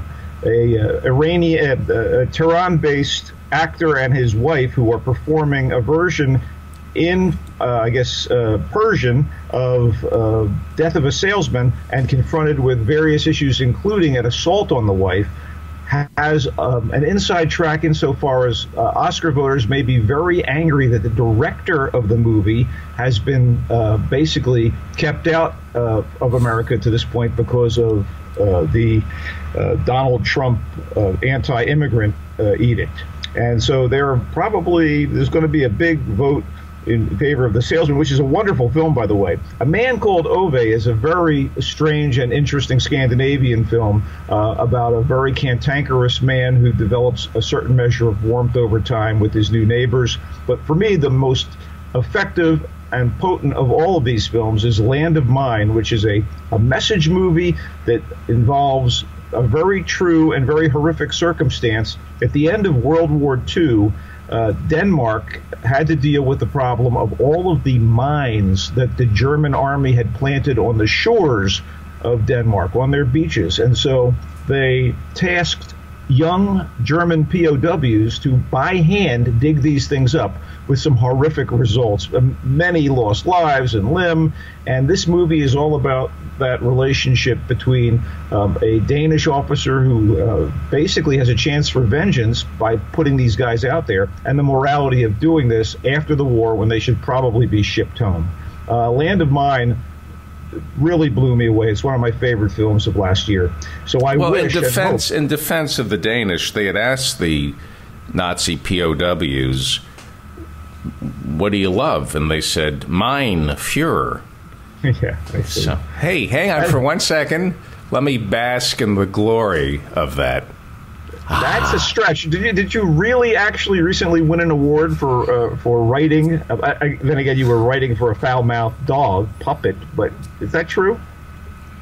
a uh, Iranian, uh, a Tehran-based actor and his wife who are performing a version in, uh, I guess, uh, Persian of uh, Death of a Salesman, and confronted with various issues, including an assault on the wife, has um, an inside track insofar as uh, Oscar voters may be very angry that the director of the movie has been uh, basically kept out uh, of America to this point because of uh, the uh, Donald Trump uh, anti-immigrant uh, edict. And so there are probably, there's going to be a big vote in favor of The Salesman, which is a wonderful film, by the way. A Man Called Ove is a very strange and interesting Scandinavian film uh, about a very cantankerous man who develops a certain measure of warmth over time with his new neighbors. But for me, the most effective and potent of all of these films is Land of Mine, which is a, a message movie that involves a very true and very horrific circumstance. At the end of World War Two, Uh, Denmark had to deal with the problem of all of the mines that the German army had planted on the shores of Denmark, on their beaches. And so they tasked young German P O Ws to, by hand, dig these things up, with some horrific results. Many lost lives and limb. And this movie is all about that relationship between um, a Danish officer who uh, basically has a chance for vengeance by putting these guys out there, and the morality of doing this after the war when they should probably be shipped home. Uh, Land of Mine really blew me away. It's one of my favorite films of last year. So I well, wish in defense, in defense of the Danish, they had asked the Nazi P O Ws, what do you love? And they said, mine, Fuhrer. Yeah, I see. So, hey, hang on I, for one second. Let me bask in the glory of that. That's a stretch. Did you did you really actually recently win an award for uh, for writing? I, I, then again, you were writing for a foul-mouthed dog puppet, but is that true?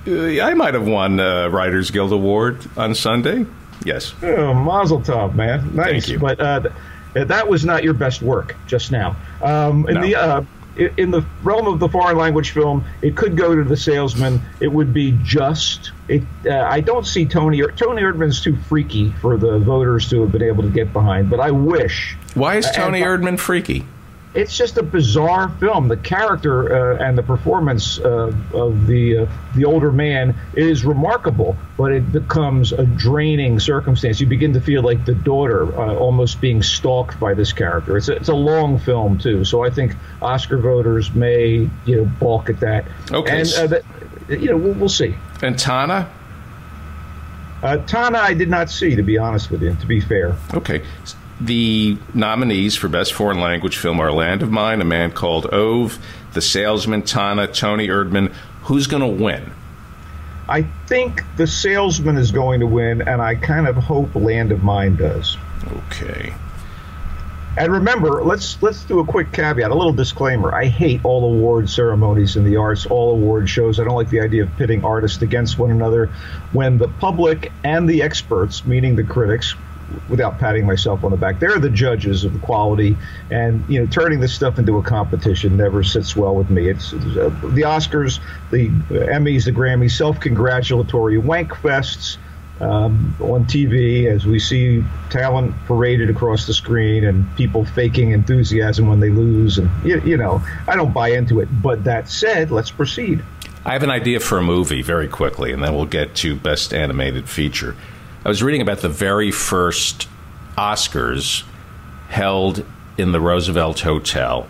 Uh, I might have won a Writers Guild Award on Sunday. Yes. Oh, mazel tov, man. Nice. Thank you. But uh, th that was not your best work just now. Um, in no. the uh, in the realm of the foreign language film, it could go to The Salesman. It would be just. It, uh, I don't see Tony. Or, Tony Erdman's too freaky for the voters to have been able to get behind. But I wish. Why is Tony uh, Erdman freaky? It's just a bizarre film. The character uh, and the performance uh, of the uh, the older man is remarkable, but it becomes a draining circumstance. You begin to feel like the daughter uh, almost being stalked by this character. It's a, it's a long film too, so I think Oscar voters may you know balk at that. Okay, and uh, that, you know we'll, we'll see. And Tana. Uh, Tana, I did not see, to be honest with you. To be fair. Okay. The nominees for Best Foreign Language Film are Land of Mine, A Man Called Ove, The Salesman, Tana, Tony Erdman. Who's going to win? I think The Salesman is going to win, and I kind of hope Land of Mine does. Okay. And remember, let's let's do a quick caveat, a little disclaimer. I hate all award ceremonies in the arts, all award shows. I don't like the idea of pitting artists against one another when the public and the experts, meaning the critics, without patting myself on the back, they're the judges of the quality, and you know, turning this stuff into a competition never sits well with me. It's, it's uh, the Oscars, the Emmys, the Grammys, self-congratulatory wank fests um, on T V as we see talent paraded across the screen and people faking enthusiasm when they lose. And you, you know, I don't buy into it. But that said, let's proceed. I have an idea for a movie very quickly, and then we'll get to Best Animated Feature. I was reading about the very first Oscars held in the Roosevelt Hotel.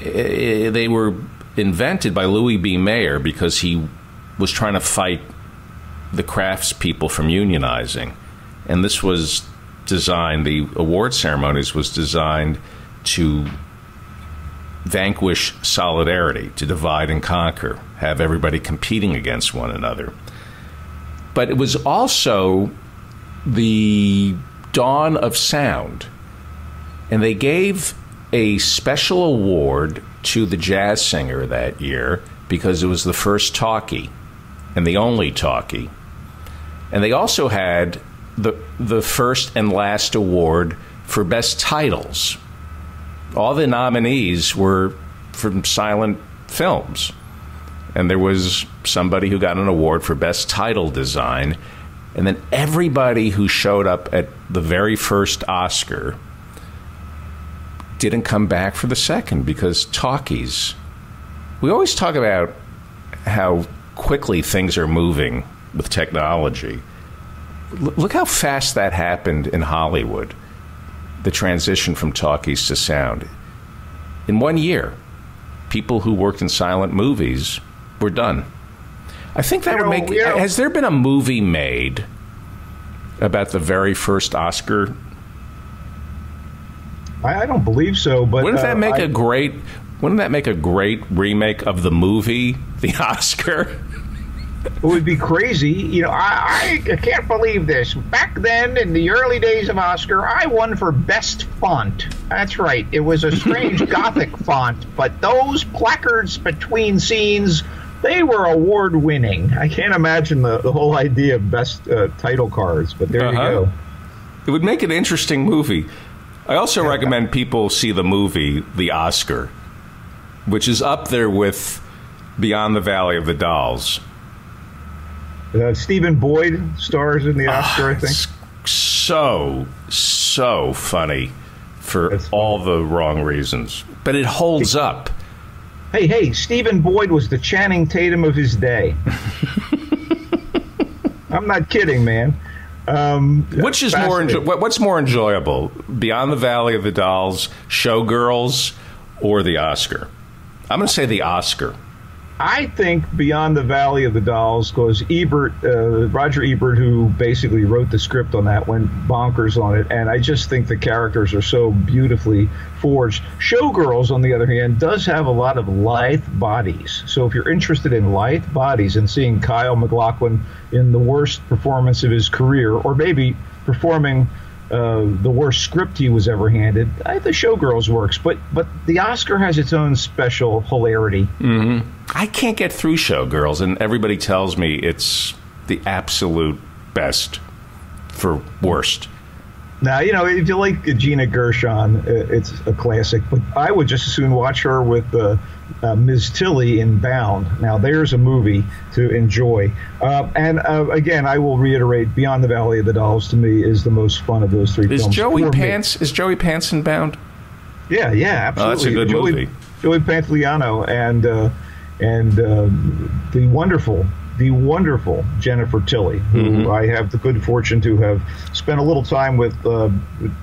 They were invented by Louis B. Mayer because he was trying to fight the craftspeople from unionizing. And this was designed, the award ceremonies was designed to vanquish solidarity, to divide and conquer, have everybody competing against one another. But it was also the dawn of sound. And they gave a special award to the jazz singer that year because it was the first talkie and the only talkie. And they also had the, the first and last award for best titles. All the nominees were from silent films. And there was somebody who got an award for Best Title Design. And then everybody who showed up at the very first Oscar didn't come back for the second because talkies. We always talk about how quickly things are moving with technology. L- look how fast that happened in Hollywood, the transition from talkies to sound. In one year, people who worked in silent movies we're done. I think that you would know, make... You know, has there been a movie made about the very first Oscar? I, I don't believe so, but... Wouldn't uh, that make I, a great... Wouldn't that make a great remake of the movie, The Oscar? It would be crazy. You know, I, I can't believe this. Back then, in the early days of Oscar, I won for Best Font. That's right. It was a strange Gothic font, but those placards between scenes... They were award-winning. I can't imagine the, the whole idea of best uh, title cards, but there uh-huh. you go. It would make an interesting movie. I also yeah. recommend people see the movie The Oscar, which is up there with Beyond the Valley of the Dolls. Uh, Stephen Boyd stars in The Oscar, uh, I think. It's so, so funny for That's all funny. the wrong reasons. But it holds up. Hey, hey, Stephen Boyd was the Channing Tatum of his day. I'm not kidding, man. Um, Which is more what's more enjoyable, Beyond the Valley of the Dolls, Showgirls, or The Oscar? I'm going to say The Oscar. I think beyond the Valley of the Dolls goes Ebert, uh, Roger Ebert, who basically wrote the script on that, went bonkers on it, and I just think the characters are so beautifully forged. Showgirls, on the other hand, does have a lot of lithe bodies. So if you're interested in lithe bodies and seeing Kyle MacLachlan in the worst performance of his career, or maybe performing Uh, the worst script he was ever handed, I, the Showgirls works, but but the Oscar has its own special hilarity. Mm-hmm. I can't get through Showgirls, and everybody tells me it's the absolute best for worst. Now, you know, if you like Gina Gershon, it's a classic, but I would just as soon watch her with uh, uh, Miz Tilly in Bound. Now, there's a movie to enjoy. Uh, and uh, again, I will reiterate, Beyond the Valley of the Dolls, to me, is the most fun of those three is films. Joey Pants, is Joey Pants in Bound? Yeah, yeah, absolutely. Oh, that's a good Joey, movie. Joey Pantoliano and, uh, and uh, the wonderful... the wonderful Jennifer Tilly, who mm-hmm. I have the good fortune to have spent a little time with uh,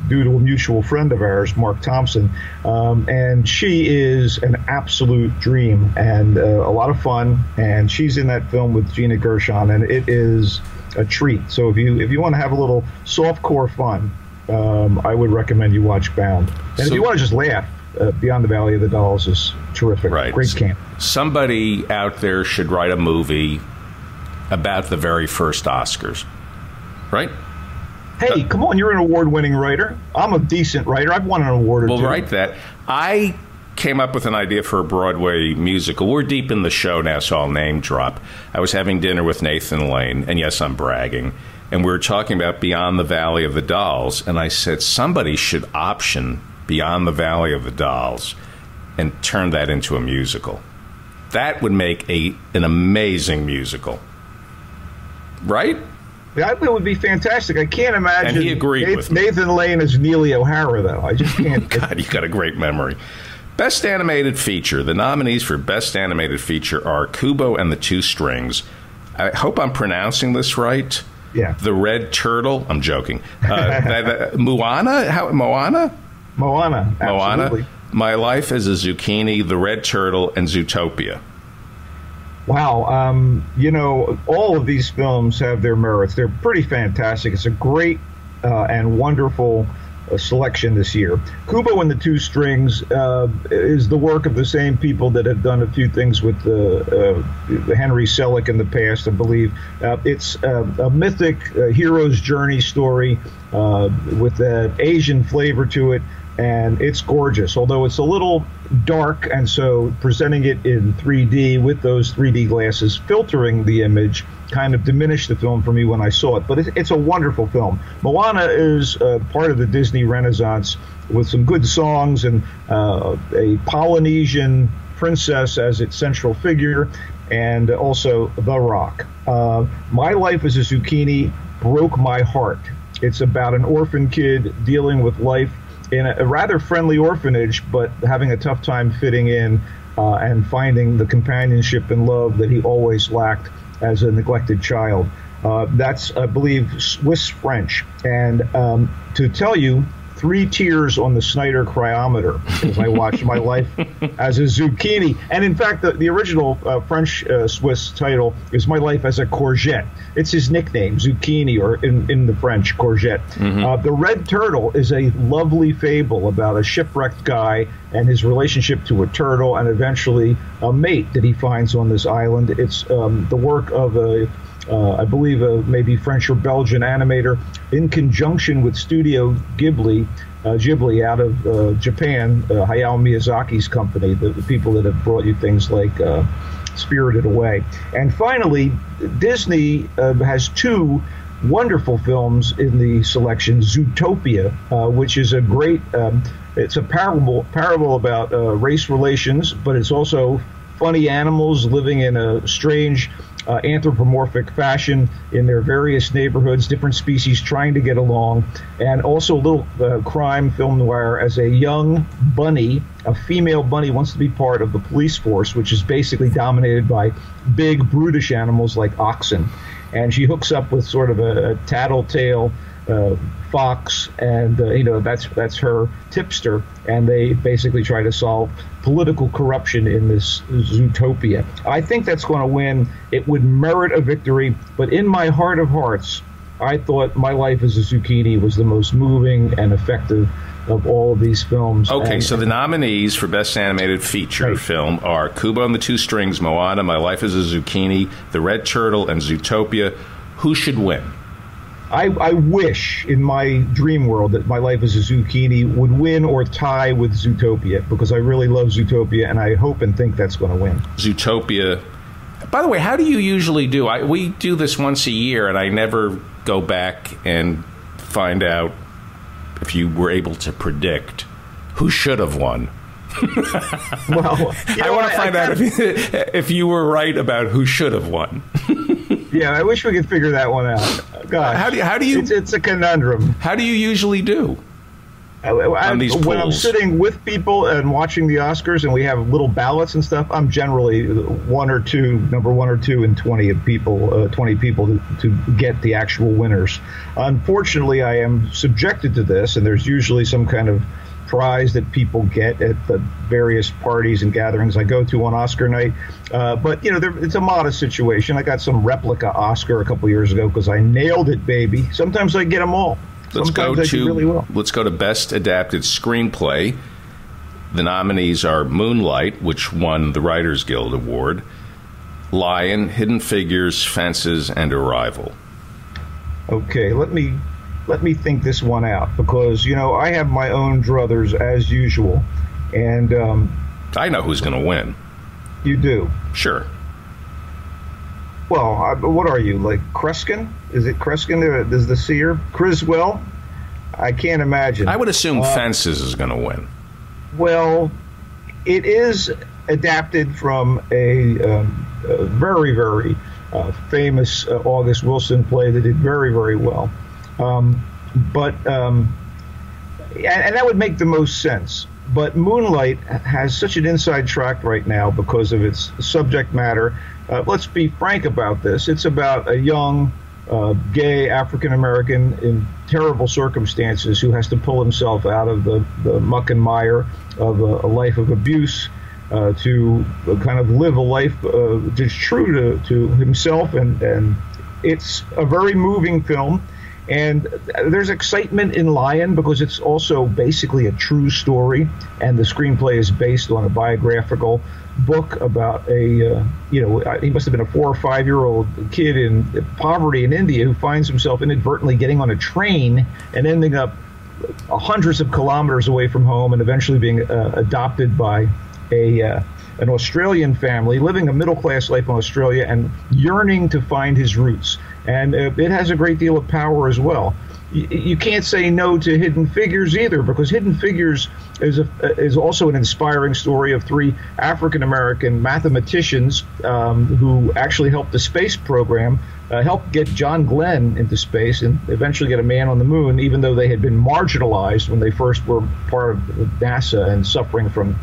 due to a mutual friend of ours, Mark Thompson. Um, and she is an absolute dream and uh, a lot of fun. And she's in that film with Gina Gershon, and it is a treat. So if you if you want to have a little softcore fun, um, I would recommend you watch Bound. And so, if you want to just laugh, Uh, Beyond the Valley of the Dolls is terrific. Right. Great camp. Somebody out there should write a movie about the very first Oscars, right? Hey, uh, come on, you're an award-winning writer. I'm a decent writer. I've won an award or two. We'll write that. I came up with an idea for a Broadway musical. We're deep in the show now, so I'll name drop. I was having dinner with Nathan Lane, and yes, I'm bragging, and we were talking about Beyond the Valley of the Dolls, and I said somebody should option Beyond the Valley of the Dolls and turn that into a musical. That would make a an amazing musical. Right? Yeah, it would be fantastic. I can't imagine. And he agreed Nathan, with me. Nathan Lane is Neely O'Hara, though. I just can't. God, you got a great memory. Best Animated Feature. The nominees for Best Animated Feature are Kubo and the Two Strings. I hope I'm pronouncing this right. Yeah. The Red Turtle. I'm joking. Uh, that, that, Moana? How, Moana? Moana. Absolutely. Moana. My Life as a Zucchini, The Red Turtle, and Zootopia. Wow. Um, you know, all of these films have their merits. They're pretty fantastic. It's a great uh, and wonderful uh, selection this year. Kubo and the Two Strings uh, is the work of the same people that have done a few things with uh, uh, Henry Selick in the past, I believe. Uh, it's uh, a mythic uh, hero's journey story uh, with an Asian flavor to it. And it's gorgeous, although it's a little dark, and so presenting it in three D with those three D glasses, filtering the image, kind of diminished the film for me when I saw it. But it's a wonderful film. Moana is uh, part of the Disney Renaissance with some good songs and uh, a Polynesian princess as its central figure, and also The Rock. Uh, My Life as a Zucchini broke my heart. It's about an orphan kid dealing with life in a rather friendly orphanage, but having a tough time fitting in uh, and finding the companionship and love that he always lacked as a neglected child. Uh, that's, I believe, Swiss French. And um, to tell you, three tears on the Snyder Cryometer as I watched My Life as a Zucchini. And in fact, the, the original uh, French-Swiss uh, title is My Life as a Courgette. It's his nickname, Zucchini, or in, in the French, Courgette. Mm-hmm. uh, The Red Turtle is a lovely fable about a shipwrecked guy and his relationship to a turtle and eventually a mate that he finds on this island. It's um, the work of a Uh, I believe uh, maybe French or Belgian animator in conjunction with Studio Ghibli, uh, Ghibli out of uh, Japan, uh, Hayao Miyazaki's company, the, the people that have brought you things like uh, Spirited Away. And finally, Disney uh, has two wonderful films in the selection, Zootopia, uh, which is a great, um, it's a parable, parable about uh, race relations, but it's also funny animals living in a strange Uh, anthropomorphic fashion in their various neighborhoods, different species trying to get along, and also a little uh, crime film noir as a young bunny, a female bunny wants to be part of the police force, which is basically dominated by big brutish animals like oxen. And she hooks up with sort of a, a tattletale uh, Fox, and uh, you know that's that's her tipster, and they basically try to solve political corruption in this Zootopia. I think that's going to win. It would merit a victory, but in my heart of hearts, I thought My Life as a Zucchini was the most moving and effective of all of these films. Okay, and, so the nominees for Best Animated Feature right. Film are Kubo and the Two Strings, Moana, My Life as a Zucchini, The Red Turtle, and Zootopia. Who should win? I, I wish in my dream world that My Life as a Zucchini would win or tie with Zootopia, because I really love Zootopia, and I hope and think that's going to win. Zootopia. By the way, how do you usually do? I, we do this once a year, and I never go back and find out if you were able to predict who should have won. Well, you know, I want to find I, I out if you, if you were right about who should have won. Yeah, I wish we could figure that one out. Gosh, how do you, how do you? It's, it's a conundrum. How do you usually do? I, I, on these when polls? I'm sitting with people and watching the Oscars, and we have little ballots and stuff, I'm generally one or two, number one or two in twenty people, uh, twenty people to, to get the actual winners. Unfortunately, I am subjected to this, and there's usually some kind of prize that people get at the various parties and gatherings I go to on Oscar night. Uh, but, you know, there, it's a modest situation. I got some replica Oscar a couple years ago because I nailed it, baby. Sometimes I get them all. Let's go, to, really well. let's go to Best Adapted Screenplay. The nominees are Moonlight, which won the Writers Guild Award, Lion, Hidden Figures, Fences, and Arrival. Okay, let me... Let me think this one out, because, you know, I have my own druthers as usual. And um, I know who's going to win. You do? Sure. Well, I, what are you, like Kreskin? Is it Kreskin? Is the seer? Criswell? I can't imagine. I would assume uh, Fences is going to win. Well, it is adapted from a, um, a very, very uh, famous uh, August Wilson play that did very, very well. Um, but um, and, and that would make the most sense. But Moonlight has such an inside track right now because of its subject matter. Uh, let's be frank about this. It's about a young, uh, gay African American in terrible circumstances who has to pull himself out of the, the muck and mire of a, a life of abuse uh, to kind of live a life uh, just true to, to himself. And, and it's a very moving film. And there's excitement in Lion because it's also basically a true story, and the screenplay is based on a biographical book about a, uh, you know, he must have been a four or five-year-old kid in poverty in India who finds himself inadvertently getting on a train and ending up hundreds of kilometers away from home and eventually being uh, adopted by a uh, an Australian family, living a middle-class life in Australia and yearning to find his roots. And uh, it has a great deal of power as well. Y you can't say no to Hidden Figures either, because Hidden Figures is, a, is also an inspiring story of three African-American mathematicians um, who actually helped the space program, uh, helped get John Glenn into space and eventually get a man on the moon, even though they had been marginalized when they first were part of NASA and suffering from,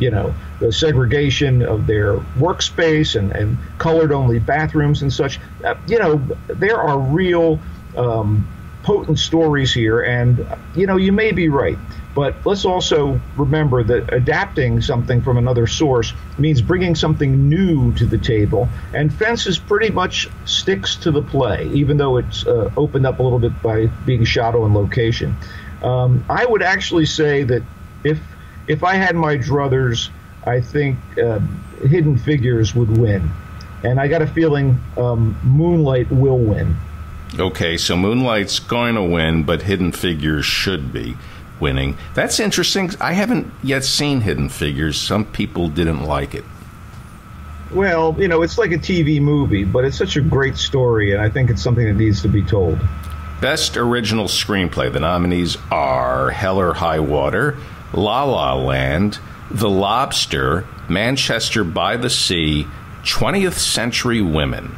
you know, the segregation of their workspace and, and colored-only bathrooms and such. Uh, you know, there are real um, potent stories here, and, you know, you may be right. But let's also remember that adapting something from another source means bringing something new to the table. And Fences pretty much sticks to the play, even though it's uh, opened up a little bit by being shot on location. Um, I would actually say that if If I had my druthers, I think uh, Hidden Figures would win. And I got a feeling um, Moonlight will win. Okay, so Moonlight's going to win, but Hidden Figures should be winning. That's interesting. I haven't yet seen Hidden Figures. Some people didn't like it. Well, you know, it's like a T V movie, but it's such a great story, and I think it's something that needs to be told. Best Original Screenplay. The nominees are Hell or High Water, La La Land, The Lobster, Manchester by the Sea, twentieth century Women.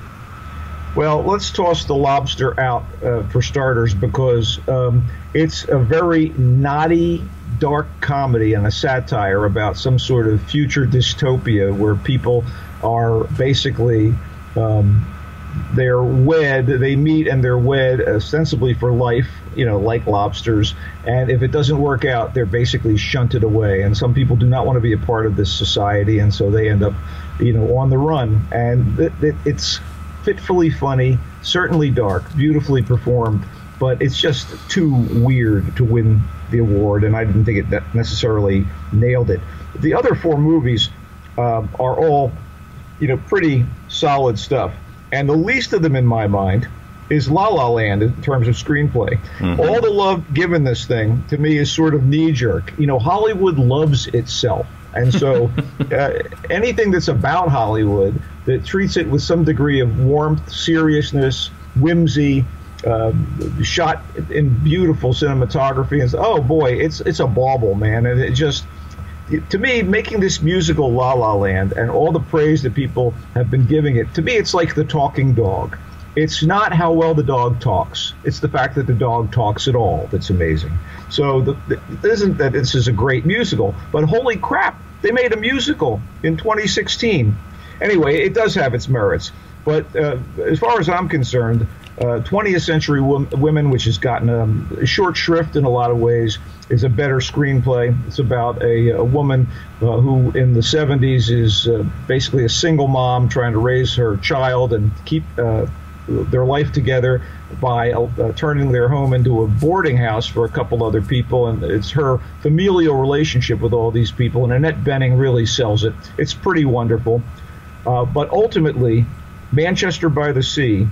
Well, let's toss The Lobster out uh, for starters, because um, it's a very naughty, dark comedy and a satire about some sort of future dystopia where people are basically um, They're wed, they meet and they're wed ostensibly for life, you know, like lobsters. And if it doesn't work out, they're basically shunted away. And some people do not want to be a part of this society, and so they end up, you know, on the run. And it, it, it's fitfully funny, certainly dark, beautifully performed, but it's just too weird to win the award, and I didn't think it that necessarily nailed it. The other four movies uh, are all, you know, pretty solid stuff. And the least of them, in my mind, is La La Land in terms of screenplay. Mm-hmm. All the love given this thing, to me, is sort of knee-jerk. You know, Hollywood loves itself. And so uh, anything that's about Hollywood that treats it with some degree of warmth, seriousness, whimsy, uh, shot in beautiful cinematography, and oh, boy, it's it's a bauble, man. And it just... to me, making this musical La La Land and all the praise that people have been giving it, to me, it's like the talking dog. It's not how well the dog talks. It's the fact that the dog talks at all that's amazing. So the, the, it isn't that this is a great musical, but holy crap, they made a musical in twenty sixteen. Anyway, it does have its merits. But uh, as far as I'm concerned, uh, twentieth Century Wom- Women, which has gotten um, a short shrift in a lot of ways, is a better screenplay. It's about a, a woman uh, who in the seventies is uh, basically a single mom trying to raise her child and keep uh, their life together by uh, turning their home into a boarding house for a couple other people. And it's her familial relationship with all these people. And Annette Bening really sells it. It's pretty wonderful. Uh, but ultimately, Manchester by the Sea,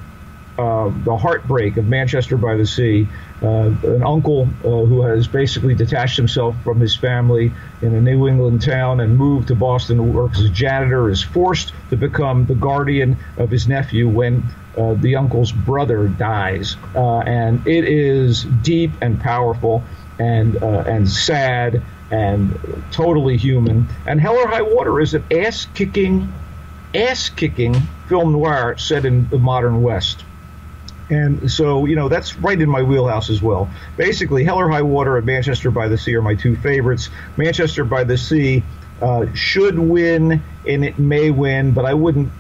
uh, the heartbreak of Manchester by the Sea, uh, an uncle uh, who has basically detached himself from his family in a New England town and moved to Boston to work as a janitor, is forced to become the guardian of his nephew when uh, the uncle's brother dies. Uh, and it is deep and powerful and uh, and sad and totally human. And Hell or High Water is an ass-kicking, ass-kicking film noir set in the modern West. And so, you know, that's right in my wheelhouse as well. Basically, Hell or High Water and Manchester by the Sea are my two favorites. Manchester by the Sea uh, should win, and it may win, but I wouldn't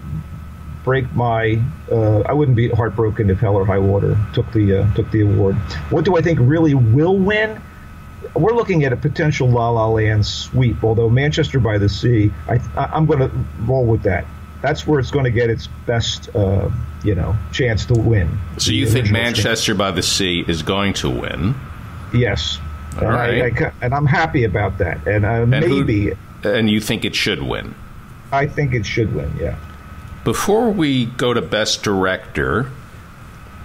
break my uh, – I wouldn't be heartbroken if Hell or High Water took the, uh, took the award. What do I think really will win? We're looking at a potential La La Land sweep, although Manchester by the Sea, I, I'm going to roll with that. That's where it's going to get its best, uh, you know, chance to win. So you think Manchester by the Sea is going to win? Yes. All right. I, I, and I'm happy about that. And, uh, and maybe. Who, and you think it should win? I think it should win, yeah. Before we go to Best Director,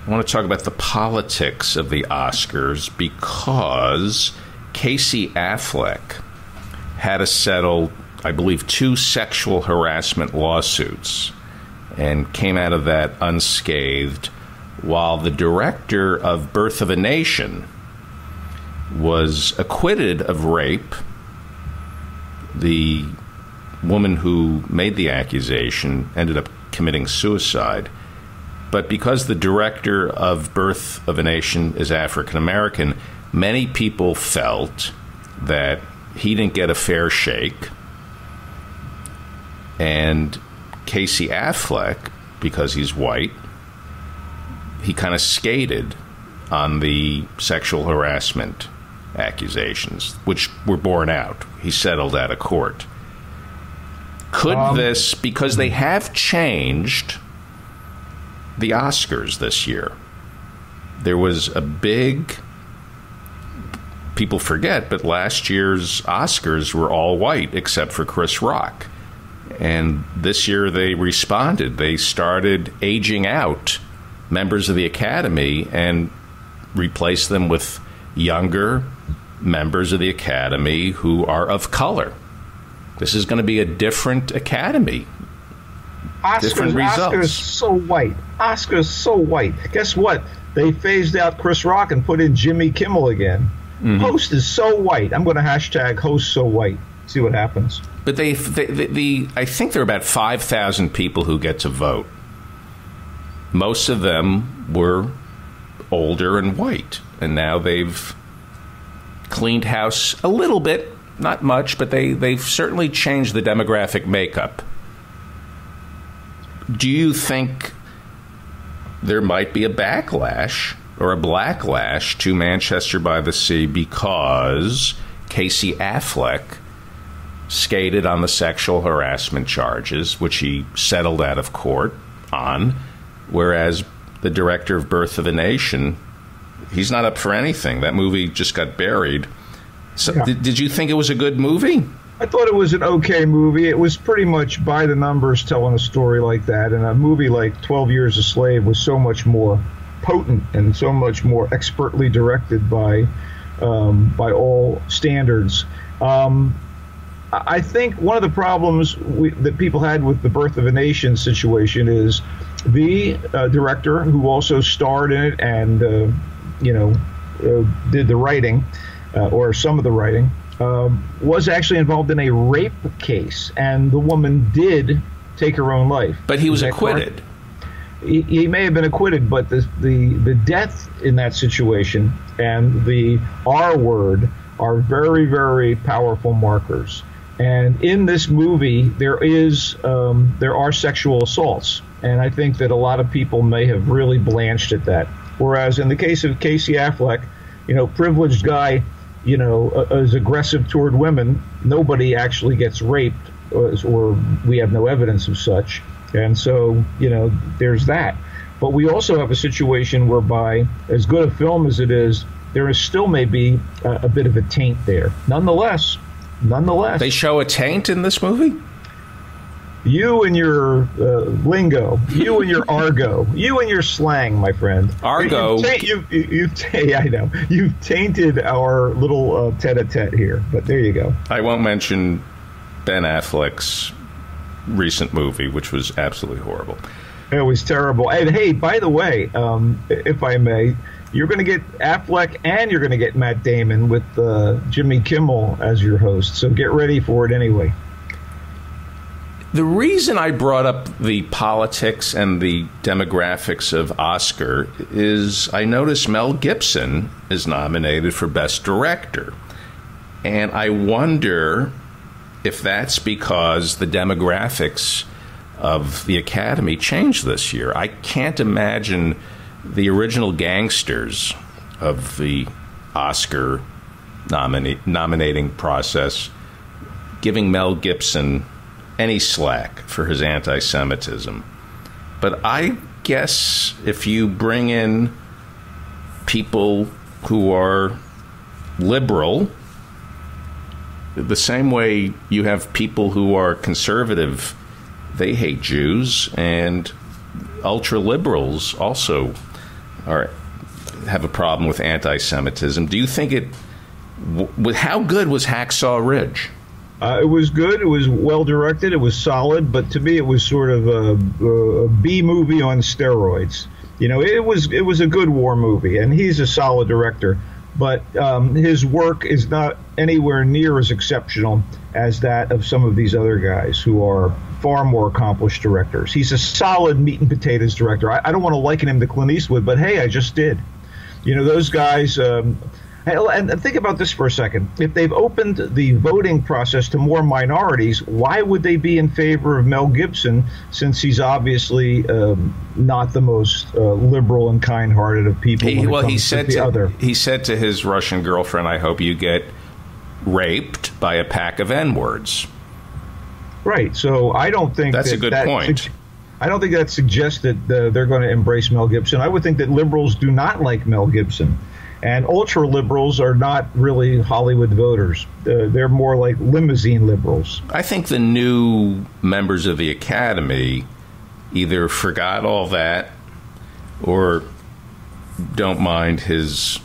I want to talk about the politics of the Oscars, because Casey Affleck had to settle, I believe, two sexual harassment lawsuits and came out of that unscathed, while the director of Birth of a Nation was acquitted of rape. The woman who made the accusation ended up committing suicide. But because the director of Birth of a Nation is African American, many people felt that he didn't get a fair shake. And Casey Affleck, because he's white, he kind of skated on the sexual harassment accusations, which were borne out. He settled out of court. Could um, this, because they have changed the Oscars this year. There was a big, people forget, but last year's Oscars were all white except for Chris Rock. And this year they responded. They started aging out members of the Academy and replaced them with younger members of the Academy who are of color. This is going to be a different Academy. Oscars, different results. Oscars so white. Oscars so white. Guess what? They phased out Chris Rock and put in Jimmy Kimmel again. Mm-hmm. Host is so white. I'm going to hashtag host so white. See what happens. But they, they, they, the I think there are about five thousand people who get to vote. Most of them were older and white, and now they've cleaned house a little bit, not much, but they, they've certainly changed the demographic makeup. Do you think there might be a backlash or a blacklash to Manchester by the Sea because Casey Affleck skated on the sexual harassment charges, which he settled out of court on, whereas the director of Birth of a Nation, he's not up for anything. That movie just got buried. So yeah. did, did you think it was a good movie? I thought it was an okay movie. It was pretty much by the numbers telling a story like that, and a movie like twelve years a Slave was so much more potent and so much more expertly directed by um, by all standards. Um, I think one of the problems we, that people had with the Birth of a Nation situation is the uh, director, who also starred in it and uh, you know uh, did the writing uh, or some of the writing, Um, was actually involved in a rape case, and the woman did take her own life. But he was acquitted. He, he may have been acquitted, but the, the the death in that situation and the R word are very, very powerful markers. And in this movie, there is um, there are sexual assaults, and I think that a lot of people may have really blanched at that. Whereas in the case of Casey Affleck, you know, privileged guy, you know, uh, as aggressive toward women, nobody actually gets raped, or, or we have no evidence of such. And so, you know, there's that. But we also have a situation whereby, as good a film as it is, there is still maybe a, a bit of a taint there. Nonetheless, nonetheless. They show a taint in this movie? You and your uh, lingo, you and your argo, you and your slang, my friend. Argo. You've, you've, you've, yeah, I know. You've tainted our little uh, tete-a-tete here, but there you go. I won't mention Ben Affleck's recent movie, which was absolutely horrible. It was terrible. And hey, by the way, um, if I may, you're going to get Affleck and you're going to get Matt Damon with uh, Jimmy Kimmel as your host, so get ready for it anyway. The reason I brought up the politics and the demographics of Oscar is I noticed Mel Gibson is nominated for Best Director. And I wonder if that's because the demographics of the Academy changed this year. I can't imagine the original gangsters of the Oscar nomina- nominating process giving Mel Gibson any slack for his anti-Semitism. But I guess if you bring in people who are liberal, the same way you have people who are conservative, they hate Jews, and ultra-liberals also are, have a problem with anti-Semitism. Do you think it... With how good was Hacksaw Ridge? Uh, it was good. It was well directed. It was solid. But to me, it was sort of a, a B movie on steroids. You know, it was it was a good war movie, and he's a solid director. But um, his work is not anywhere near as exceptional as that of some of these other guys who are far more accomplished directors. He's a solid meat and potatoes director. I, I don't want to liken him to Clint Eastwood, but hey, I just did. You know, those guys. Um, And think about this for a second. If they've opened the voting process to more minorities, why would they be in favor of Mel Gibson, since he's obviously um, not the most uh, liberal and kind-hearted of people? He, well, he said to, to other. he said to his Russian girlfriend, "I hope you get raped by a pack of N-words." Right. So I don't think that's that, a good that, point. I don't think that suggests that uh, they're going to embrace Mel Gibson. I would think that liberals do not like Mel Gibson. And ultra-liberals are not really Hollywood voters. Uh, they're more like limousine liberals. I think the new members of the Academy either forgot all that or don't mind his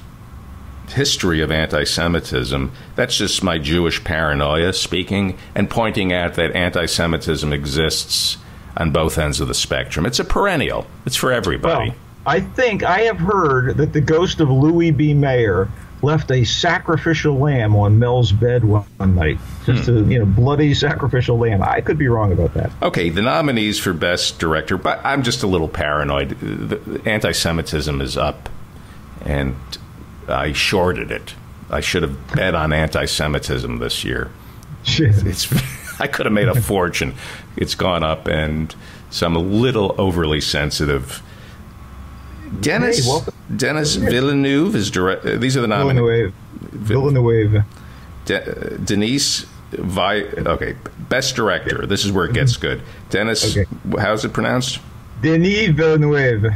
history of anti-Semitism. That's just my Jewish paranoia speaking and pointing out that anti-Semitism exists on both ends of the spectrum. It's a perennial. It's for everybody. Well, I think I have heard that the ghost of Louis B. Mayer left a sacrificial lamb on Mel's bed one night. Just hmm. a you know, bloody sacrificial lamb. I could be wrong about that. Okay, the nominees for Best Director, but I'm just a little paranoid. The anti-Semitism is up, and I shorted it. I should have bet on anti-Semitism this year. Shit. It's, I could have made a fortune. It's gone up, and so I'm a little overly sensitive Dennis hey, Dennis Villeneuve is direct. Uh, these are the nominees. Villeneuve. Villeneuve. De Denise Vi. Okay, best director. This is where it gets good. Dennis, okay. How's it pronounced? Denis Villeneuve.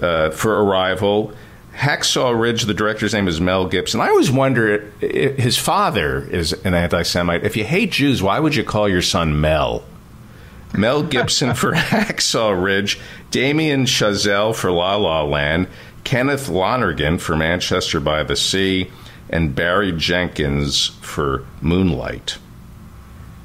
Uh, for Arrival. Hacksaw Ridge, the director's name is Mel Gibson. I always wonder, his father is an anti-Semite. If you hate Jews, why would you call your son Mel? Mel Gibson for Hacksaw Ridge, Damien Chazelle for La La Land, Kenneth Lonergan for Manchester by the Sea, and Barry Jenkins for Moonlight.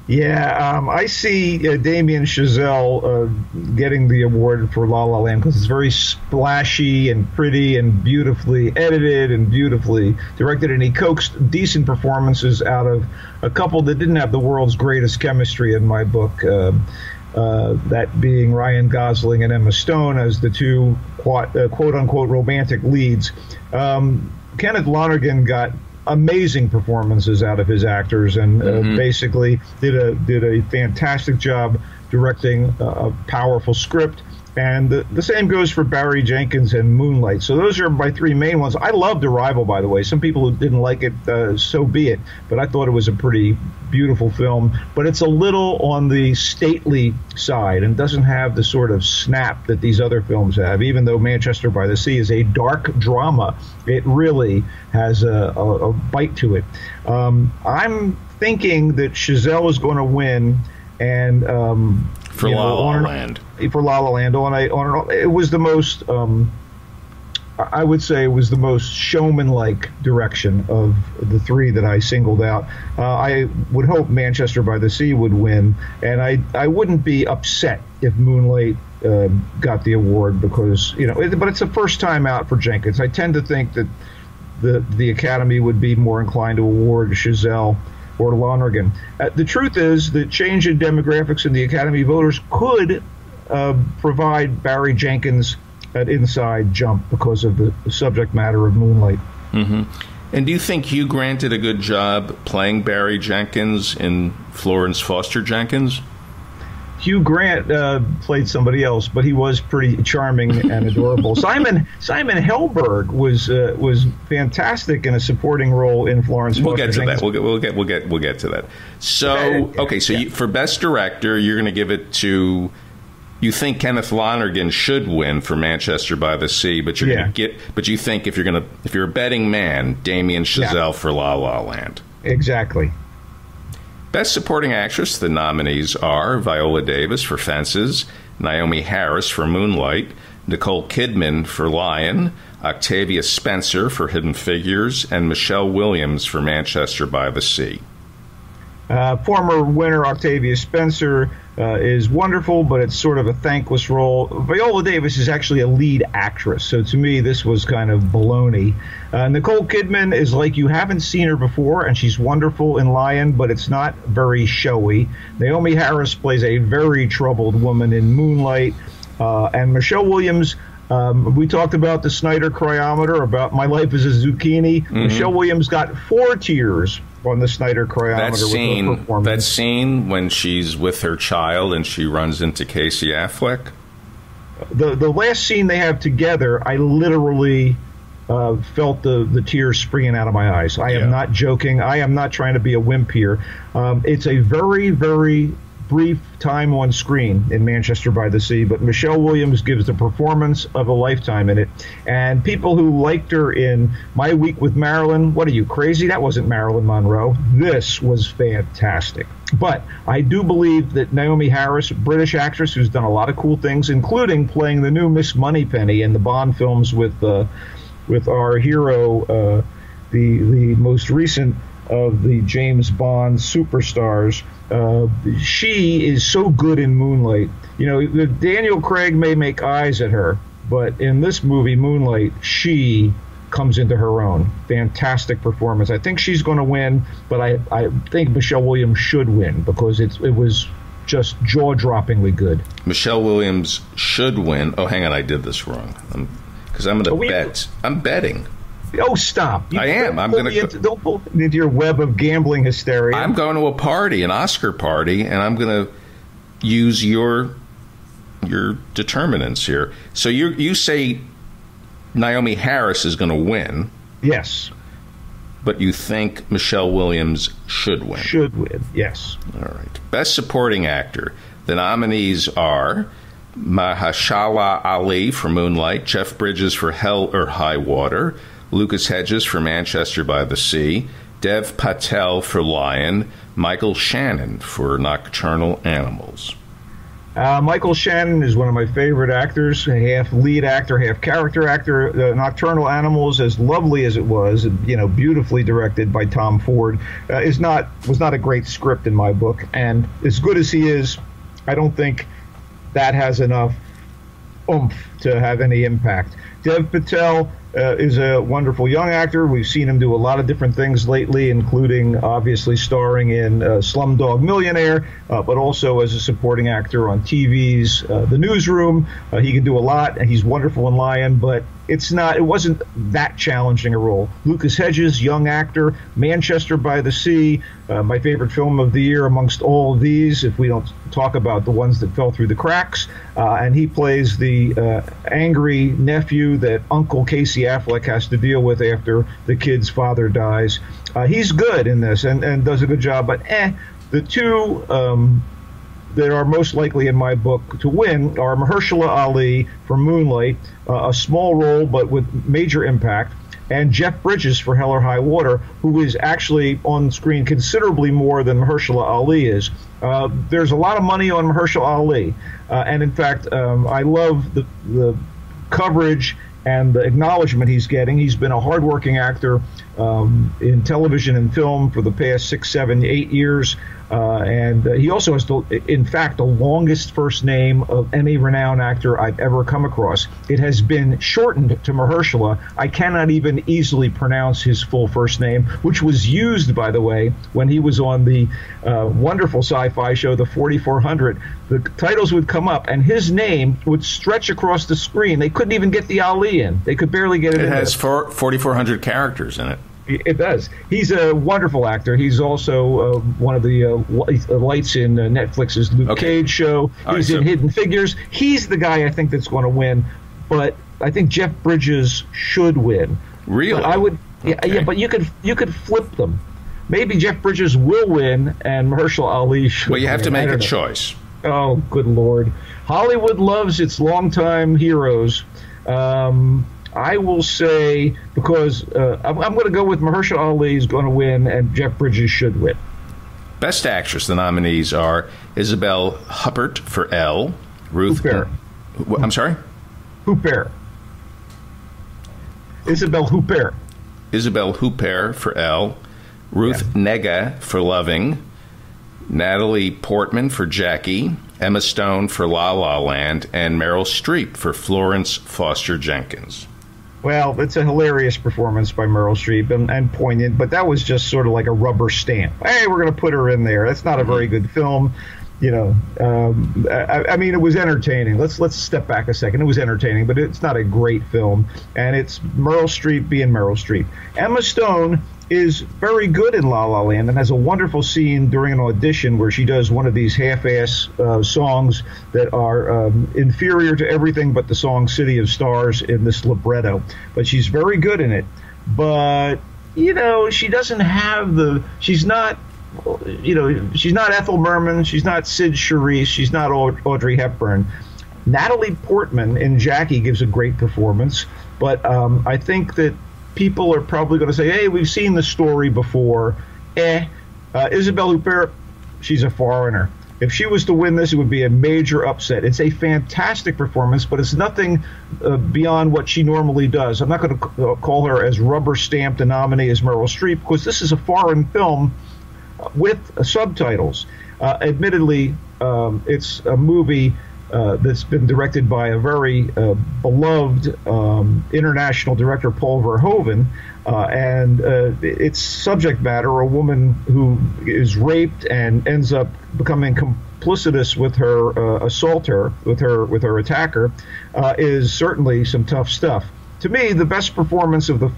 Yeah, um, I see uh, Damien Chazelle uh, getting the award for La La Land because it's very splashy and pretty and beautifully edited and beautifully directed, and he coaxed decent performances out of a couple that didn't have the world's greatest chemistry in my book, uh, uh, that being Ryan Gosling and Emma Stone as the two quote-unquote romantic leads. Um, Kenneth Lonergan got amazing performances out of his actors, and uh, mm-hmm. basically did a did a fantastic job directing a, a powerful script. And the, the same goes for Barry Jenkins and Moonlight. So those are my three main ones. I loved Arrival, by the way. Some people who didn't like it, uh, so be it. But I thought it was a pretty beautiful film. But it's a little on the stately side and doesn't have the sort of snap that these other films have. Even though Manchester by the Sea is a dark drama, it really has a, a, a bite to it. Um, I'm thinking that Chazelle is going to win, and um, for La know, La on, Land. For La La Land, on a, on a, it was the most, um, I would say, it was the most showman-like direction of the three that I singled out. Uh, I would hope Manchester by the Sea would win, and I I wouldn't be upset if Moonlight uh, got the award because you know, it, but it's the first time out for Jenkins. I tend to think that the the Academy would be more inclined to award Chazelle or Lonergan. Uh, the truth is the change in demographics in the Academy voters could uh, provide Barry Jenkins an inside jump because of the subject matter of Moonlight. Mm-hmm. And do you think Hugh Grant did a good job playing Barry Jenkins in Florence Foster Jenkins? Hugh Grant uh, played somebody else, but he was pretty charming and adorable. Simon Simon Helberg was uh, was fantastic in a supporting role in Florence. We'll Foster get to Jenkins. that. We'll get we'll get we'll get we'll get to that. So okay, so yeah. you, for best director, you're going to give it to. You think Kenneth Lonergan should win for Manchester by the Sea, but you're yeah. going to get. But you think if you're going to if you're a betting man, Damien Chazelle yeah. for La La Land. Exactly. Best Supporting Actress, the nominees are Viola Davis for Fences, Naomi Harris for Moonlight, Nicole Kidman for Lion, Octavia Spencer for Hidden Figures, and Michelle Williams for Manchester by the Sea. Uh, former winner Octavia Spencer uh, is wonderful, but it's sort of a thankless role. Viola Davis is actually a lead actress, so to me this was kind of baloney. Uh, Nicole Kidman is like you haven't seen her before, and she's wonderful in Lion, but it's not very showy. Naomi Harris plays a very troubled woman in Moonlight, uh, and Michelle Williams. Um, we talked about the Snyder Cryometer, about My Life as a Zucchini. Mm-hmm. Michelle Williams got four tears on the Snyder Cryometer. That scene, with her performance. That scene when she's with her child and she runs into Casey Affleck. The the last scene they have together, I literally uh, felt the, the tears springing out of my eyes. I yeah. am not joking. I am not trying to be a wimp here. Um, it's a very, very brief time on screen in Manchester by the Sea, but Michelle Williams gives the performance of a lifetime in it. And people who liked her in My Week with Marilyn, what are you, crazy? That wasn't Marilyn Monroe. This was fantastic. But I do believe that Naomi Harris, a British actress who's done a lot of cool things, including playing the new Miss Moneypenny in the Bond films with uh, with our hero, uh, the the most recent of the James Bond superstars. Uh, she is so good in Moonlight. You know, Daniel Craig may make eyes at her, but in this movie, Moonlight, she comes into her own. Fantastic performance. I think she's going to win, but I, I think Michelle Williams should win because it's, it was just jaw-droppingly good. Michelle Williams should win. Oh, hang on, I did this wrong. Because I'm, I'm going to bet. I'm betting. Oh, stop. You I am. I'm going to don't pull into your web of gambling hysteria. I'm going to a party, an Oscar party, and I'm going to use your your determinants here. So you you say Naomi Harris is going to win. Yes. But you think Michelle Williams should win? Should win, yes. All right. Best Supporting Actor. The nominees are Mahershala Ali for Moonlight, Jeff Bridges for Hell or High Water, Lucas Hedges for Manchester by the Sea, Dev Patel for Lion, Michael Shannon for Nocturnal Animals. Uh, Michael Shannon is one of my favorite actors, half lead actor, half character actor. The Nocturnal Animals, as lovely as it was, you know, beautifully directed by Tom Ford, uh, is not was not a great script in my book. And as good as he is, I don't think that has enough oomph to have any impact. Dev Patel uh, is a wonderful young actor. We've seen him do a lot of different things lately, including obviously starring in uh, Slumdog Millionaire, uh, but also as a supporting actor on T V's uh, The Newsroom. Uh, he can do a lot, and he's wonderful in Lion, but it's not. It wasn't that challenging a role. Lucas Hedges, young actor, Manchester by the Sea, uh, my favorite film of the year amongst all of these, if we don't talk about the ones that fell through the cracks. Uh, and he plays the uh, angry nephew that Uncle Casey Affleck has to deal with after the kid's father dies. Uh, he's good in this and, and does a good job, but eh, the two um, that are most likely in my book to win are Mahershala Ali for Moonlight, uh, a small role but with major impact, and Jeff Bridges for Hell or High Water, who is actually on screen considerably more than Mahershala Ali is. Uh, there's a lot of money on Mahershala Ali, uh, and in fact, um, I love the, the coverage and the acknowledgement he's getting. He's been a hardworking actor um, in television and film for the past six, seven, eight years. Uh, and uh, he also has, the, in fact, the longest first name of any renowned actor I've ever come across. It has been shortened to Mahershala. I cannot even easily pronounce his full first name, which was used, by the way, when he was on the uh, wonderful sci-fi show, The forty-four hundred. The titles would come up, and his name would stretch across the screen. They couldn't even get the Ali in. They could barely get it, it in. It has forty-four hundred characters in it. It does. He's a wonderful actor. He's also uh, one of the uh, lights in uh, Netflix's Luke okay. Cage show. All He's right, in so Hidden Figures. He's the guy I think that's going to win, but I think Jeff Bridges should win. Really? But I would. Yeah, okay. yeah. But you could you could flip them. Maybe Jeff Bridges will win, and Mahershala Ali should. Well, you have win. to make a know. choice. Oh, good Lord! Hollywood loves its longtime heroes. Um, I will say, because uh, I'm, I'm going to go with Mahershala Ali is going to win and Jeff Bridges should win. Best Actress, the nominees are Isabelle Huppert for Elle, Ruth Huppert. I'm sorry? Huppert. Isabelle Huppert. Isabelle Huppert for Elle, Ruth yeah. Negga for Loving, Natalie Portman for Jackie, Emma Stone for La La Land, and Meryl Streep for Florence Foster Jenkins. Well, it's a hilarious performance by Meryl Streep and, and poignant, but that was just sort of like a rubber stamp. Hey, we're going to put her in there. That's not a very good film. You know, um, I, I mean, it was entertaining. Let's let's step back a second. It was entertaining, but it's not a great film. And it's Meryl Streep being Meryl Streep. Emma Stone is very good in La La Land and has a wonderful scene during an audition where she does one of these half-ass uh, songs that are um, inferior to everything but the song City of Stars in this libretto. But she's very good in it. But, you know, she doesn't have the – she's not – you know, she's not Ethel Merman. She's not Sid Charisse. She's not Audrey Hepburn. Natalie Portman in Jackie gives a great performance, but um, I think that people are probably going to say, hey, we've seen the story before. Eh. Uh, Isabelle Huppert, she's a foreigner. If she was to win this, it would be a major upset. It's a fantastic performance, but it's nothing uh, beyond what she normally does. I'm not going to call her as rubber-stamped a nominee as Meryl Streep because this is a foreign film with uh, subtitles. Uh, admittedly, um, it's a movie uh, that's been directed by a very uh, beloved um, international director, Paul Verhoeven, uh, and uh, its subject matter, a woman who is raped and ends up becoming complicitous with her uh, assaulter, with her with her attacker, uh, is certainly some tough stuff. To me, the best performance of the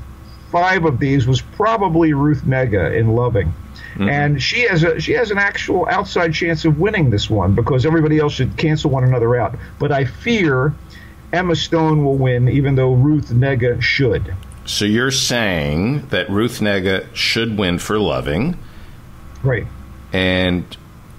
five of these was probably Ruth Negga in Loving. Mm-hmm. And she has a she has an actual outside chance of winning this one because everybody else should cancel one another out. But I fear, Emma Stone will win, even though Ruth Negga should. So you're saying that Ruth Negga should win for Loving. Right. And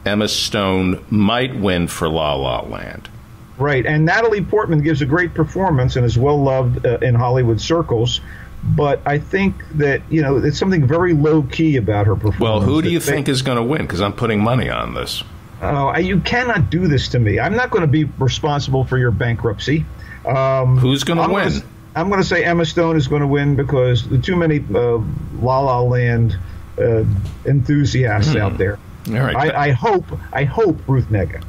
Emma Stone might win for La La Land. Right. And Natalie Portman gives a great performance and is well-loved uh, in Hollywood circles. But I think that, you know, it's something very low-key about her performance. Well, who do you think is going to win? Because I'm putting money on this. Oh, uh, you cannot do this to me. I'm not going to be responsible for your bankruptcy. Um, Who's going to win? Gonna, I'm going to say Emma Stone is going to win because there are too many uh, La La Land uh, enthusiasts hmm. out there. All right. I, I hope, I hope Ruth Negga.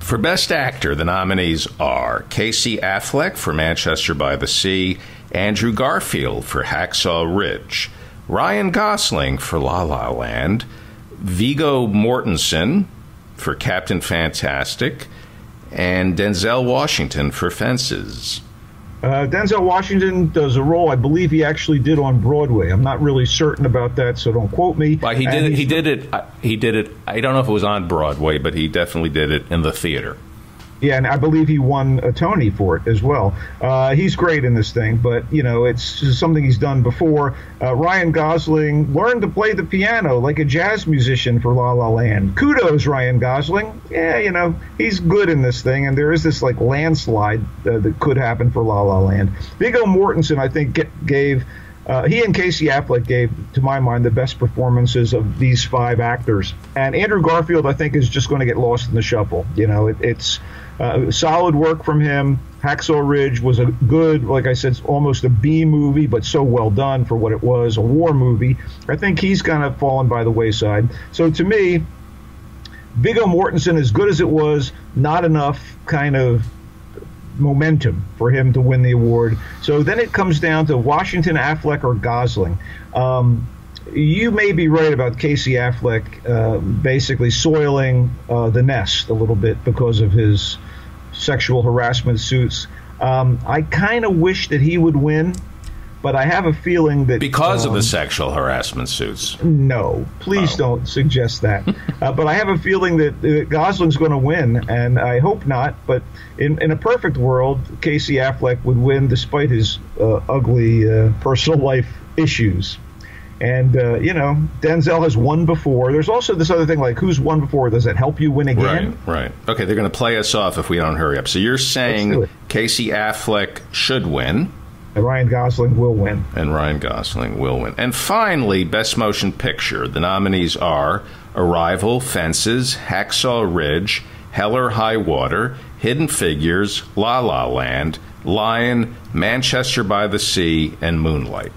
For Best Actor, the nominees are Casey Affleck for Manchester by the Sea, Andrew Garfield for Hacksaw Ridge, Ryan Gosling for La La Land, Viggo Mortensen for Captain Fantastic, and Denzel Washington for Fences. Uh, Denzel Washington does a role I believe he actually did on Broadway. I'm not really certain about that, so don't quote me. Well, he did it, he did it. He did it. I don't know if it was on Broadway, but he definitely did it in the theater. Yeah, and I believe he won a Tony for it as well. Uh, he's great in this thing, but, you know, it's something he's done before. Uh, Ryan Gosling learned to play the piano like a jazz musician for La La Land. Kudos, Ryan Gosling. Yeah, you know, he's good in this thing, and there is this, like, landslide uh, that could happen for La La Land. Viggo Mortensen, I think, get, gave uh, – he and Casey Affleck gave, to my mind, the best performances of these five actors. And Andrew Garfield, I think, is just going to get lost in the shuffle. You know, it, it's – Uh, solid work from him. Hacksaw Ridge was a good, like I said, almost a B movie, but so well done for what it was, a war movie. I think he's kind of fallen by the wayside. So to me, Viggo Mortensen, as good as it was, not enough kind of momentum for him to win the award. So then it comes down to Washington, Affleck, or Gosling. Um, You may be right about Casey Affleck uh, basically soiling uh, the nest a little bit because of his sexual harassment suits. Um, I kind of wish that he would win, but I have a feeling that... Because um, of the sexual harassment suits. No, please oh. don't suggest that. uh, but I have a feeling that, that Gosling's going to win, and I hope not. But in, in a perfect world, Casey Affleck would win despite his uh, ugly uh, personal life issues. And, uh, you know, Denzel has won before. There's also this other thing, like, who's won before? Does that help you win again? Right, right. Okay, they're going to play us off if we don't hurry up. So you're saying Casey Affleck should win. And Ryan Gosling will win. And Ryan Gosling will win. And finally, Best Motion Picture. The nominees are Arrival, Fences, Hacksaw Ridge, Hell or High Water, Hidden Figures, La La Land, Lion, Manchester by the Sea, and Moonlight.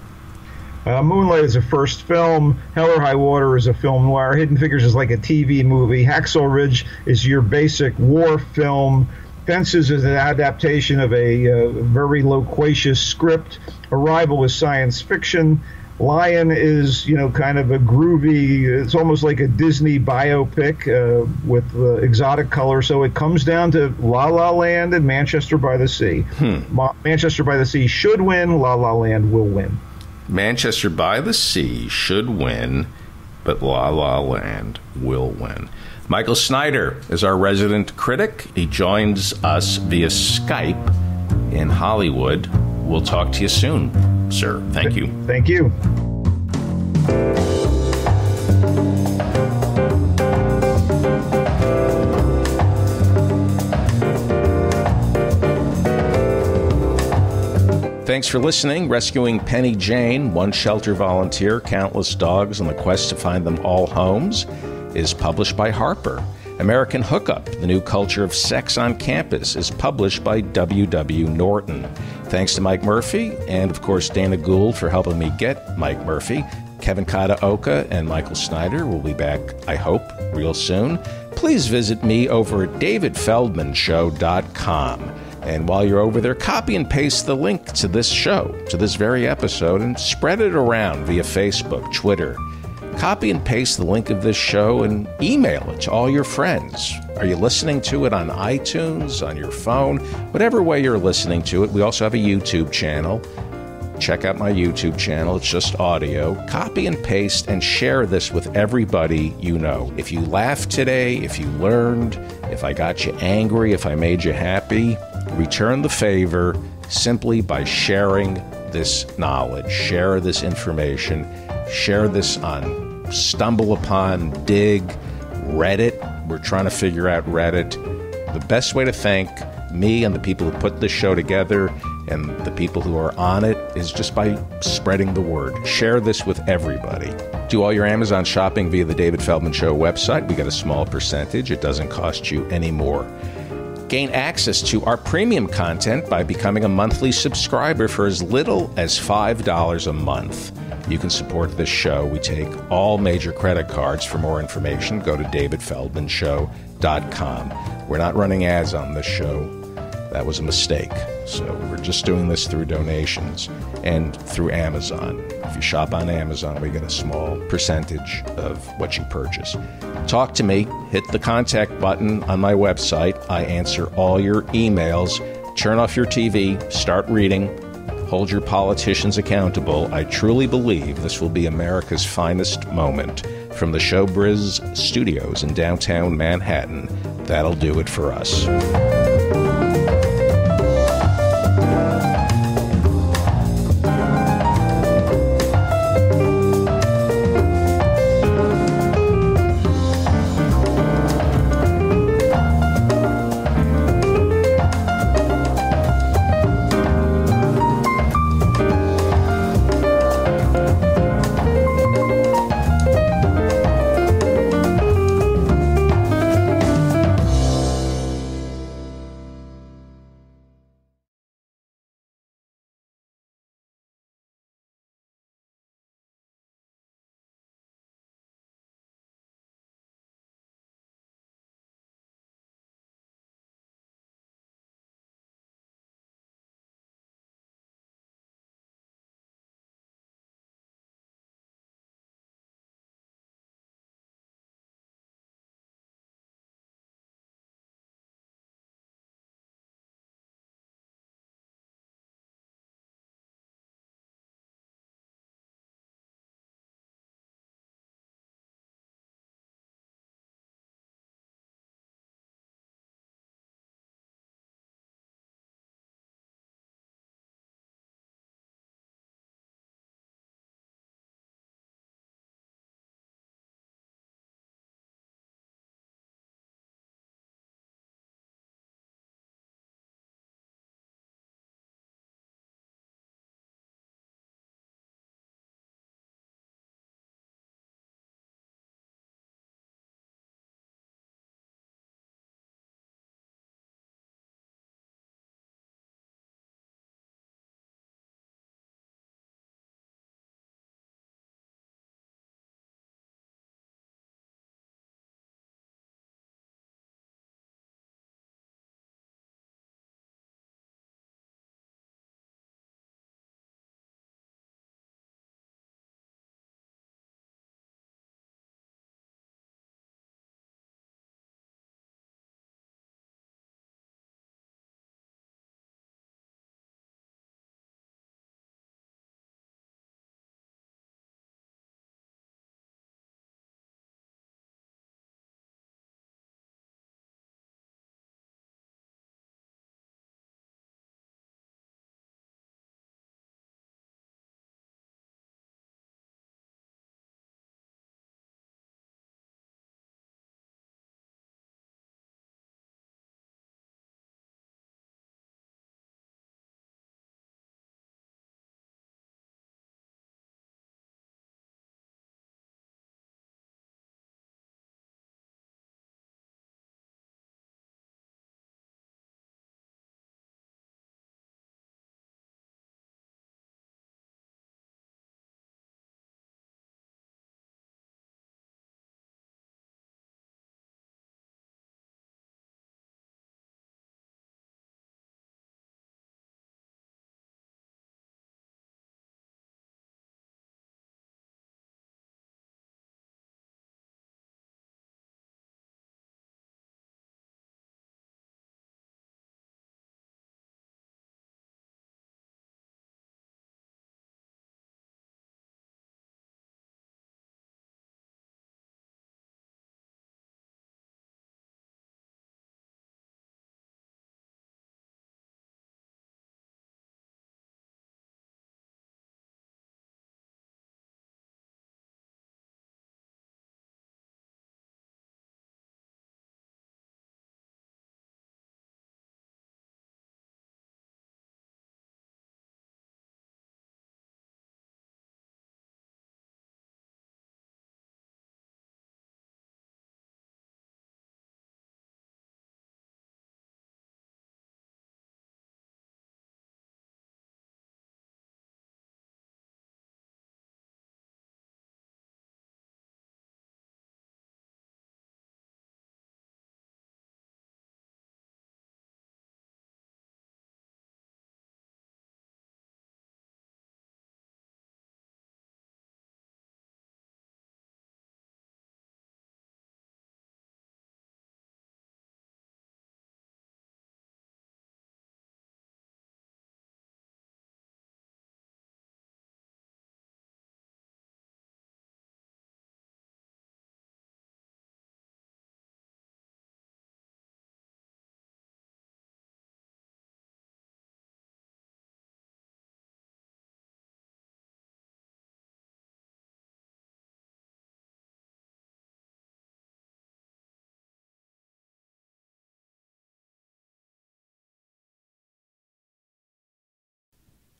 Uh, Moonlight is a first film. Hell or High Water is a film noir. Hidden Figures is like a T V movie. Hacksaw Ridge is your basic war film. Fences is an adaptation of a uh, very loquacious script. Arrival is science fiction. Lion is, you know, kind of a groovy, it's almost like a Disney biopic uh, with uh, exotic color. So it comes down to La La Land and Manchester by the Sea. Hmm. Ma- Manchester by the Sea should win. La La Land will win. Manchester by the Sea should win, but La La Land will win. Michael Snyder is our resident critic. He joins us via Skype in Hollywood. We'll talk to you soon, sir. Thank you. Thank you. Thanks for listening. Rescuing Penny Jane, one shelter volunteer, countless dogs on the quest to find them all homes, is published by Harper. American Hookup, the new culture of sex on campus, is published by W W Norton. Thanks to Mike Murphy and, of course, Dana Gould for helping me get Mike Murphy. Kevin Kataoka and Michael Snyder will be back, I hope, real soon. Please visit me over at david feldman show dot com. And while you're over there, copy and paste the link to this show, to this very episode, and spread it around via Facebook, Twitter. Copy and paste the link of this show and email it to all your friends. Are you listening to it on iTunes, on your phone? Whatever way you're listening to it, we also have a YouTube channel. Check out my YouTube channel. It's just audio. Copy and paste and share this with everybody you know. If you laughed today, if you learned, If I got you angry, if I made you happy, return the favor simply by sharing this knowledge. Share this information. Share this on Stumble Upon, Dig, Reddit. We're trying to figure out Reddit. The best way to thank me and the people who put this show together and the people who are on it is just by spreading the word. Share this with everybody. Do all your Amazon shopping via the David Feldman Show website. We got a small percentage. It doesn't cost you any more. Gain access to our premium content by becoming a monthly subscriber for as little as five dollars a month. You can support this show. We take all major credit cards. For more information, go to david feldman show dot com. We're not running ads on this show. That was a mistake. So we're just doing this through donations and through Amazon. If you shop on Amazon, we get a small percentage of what you purchase. Talk to me. Hit the contact button on my website. I answer all your emails. Turn off your T V. Start reading. Hold your politicians accountable. I truly believe this will be America's finest moment. From the Showbiz Studios in downtown Manhattan, that'll do it for us.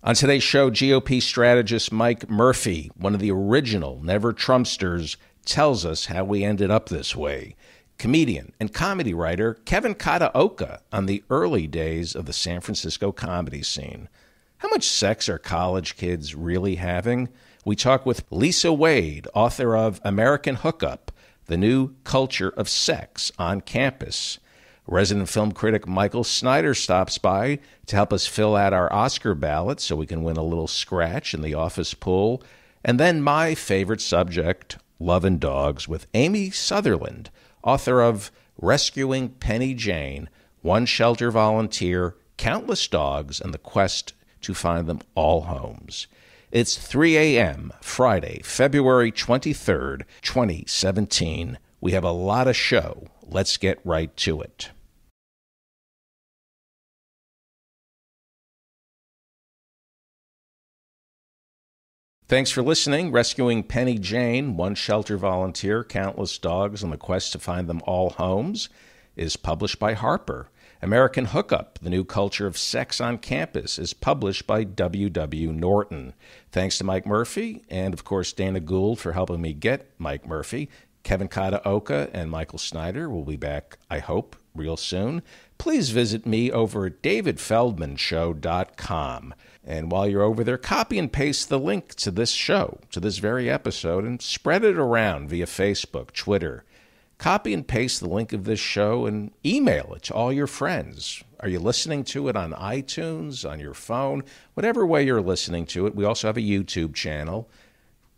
On today's show, G O P strategist Mike Murphy, one of the original Never Trumpsters, tells us how we ended up this way. Comedian and comedy writer Kevin Kataoka on the early days of the San Francisco comedy scene. How much sex are college kids really having? We talk with Lisa Wade, author of American Hookup, The New Culture of Sex on Campus. Resident film critic Michael Snyder stops by to help us fill out our Oscar ballot so we can win a little scratch in the office pool. And then my favorite subject, Love and Dogs, with Amy Sutherland, author of Rescuing Penny Jane, One Shelter Volunteer, Countless Dogs, and the Quest to Find Them All Homes. It's three a m, Friday, February twenty-third, twenty seventeen. We have a lot of show. Let's get right to it. Thanks for listening. Rescuing Penny Jane, One Shelter Volunteer, Countless Dogs, and the Quest to Find Them All Homes is published by Harper. American Hookup, The New Culture of Sex on Campus, is published by W W. Norton. Thanks to Mike Murphy and, of course, Dana Gould for helping me get Mike Murphy. Kevin Kataoka and Michael Snyder will be back, I hope, real soon. Please visit me over at david feldman show dot com. And while you're over there, copy and paste the link to this show, to this very episode, and spread it around via Facebook, Twitter. Copy and paste the link of this show and email it to all your friends. Are you listening to it on iTunes, on your phone? Whatever way you're listening to it. We also have a YouTube channel.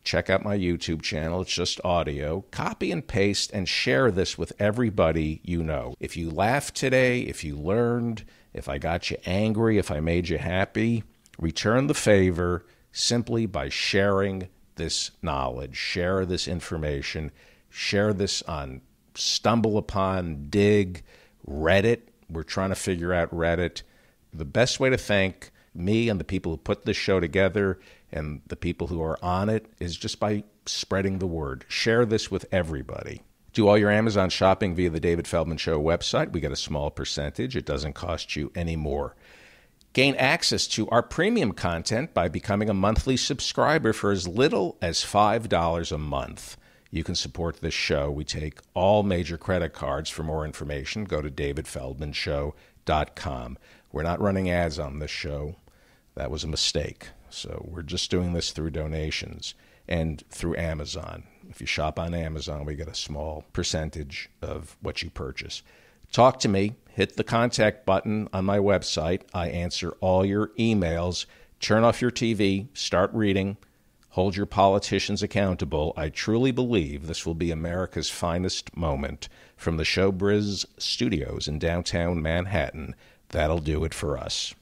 Check out my YouTube channel. It's just audio. Copy and paste and share this with everybody you know. If you laughed today, if you learned, if I got you angry, if I made you happy, return the favor simply by sharing this knowledge. Share this information. Share this on Stumble Upon, Dig, Reddit. We're trying to figure out Reddit. The best way to thank me and the people who put this show together and the people who are on it is just by spreading the word. Share this with everybody. Do all your Amazon shopping via the David Feldman Show website. We get a small percentage. It doesn't cost you any more. Gain access to our premium content by becoming a monthly subscriber for as little as five dollars a month. You can support this show. We take all major credit cards. For more information, go to david feldman show dot com. We're not running ads on this show. That was a mistake. So we're just doing this through donations and through Amazon. If you shop on Amazon, we get a small percentage of what you purchase. Talk to me. Hit the contact button on my website. I answer all your emails. Turn off your T V. Start reading. Hold your politicians accountable. I truly believe this will be America's finest moment. From the Showbiz Studios in downtown Manhattan, that'll do it for us.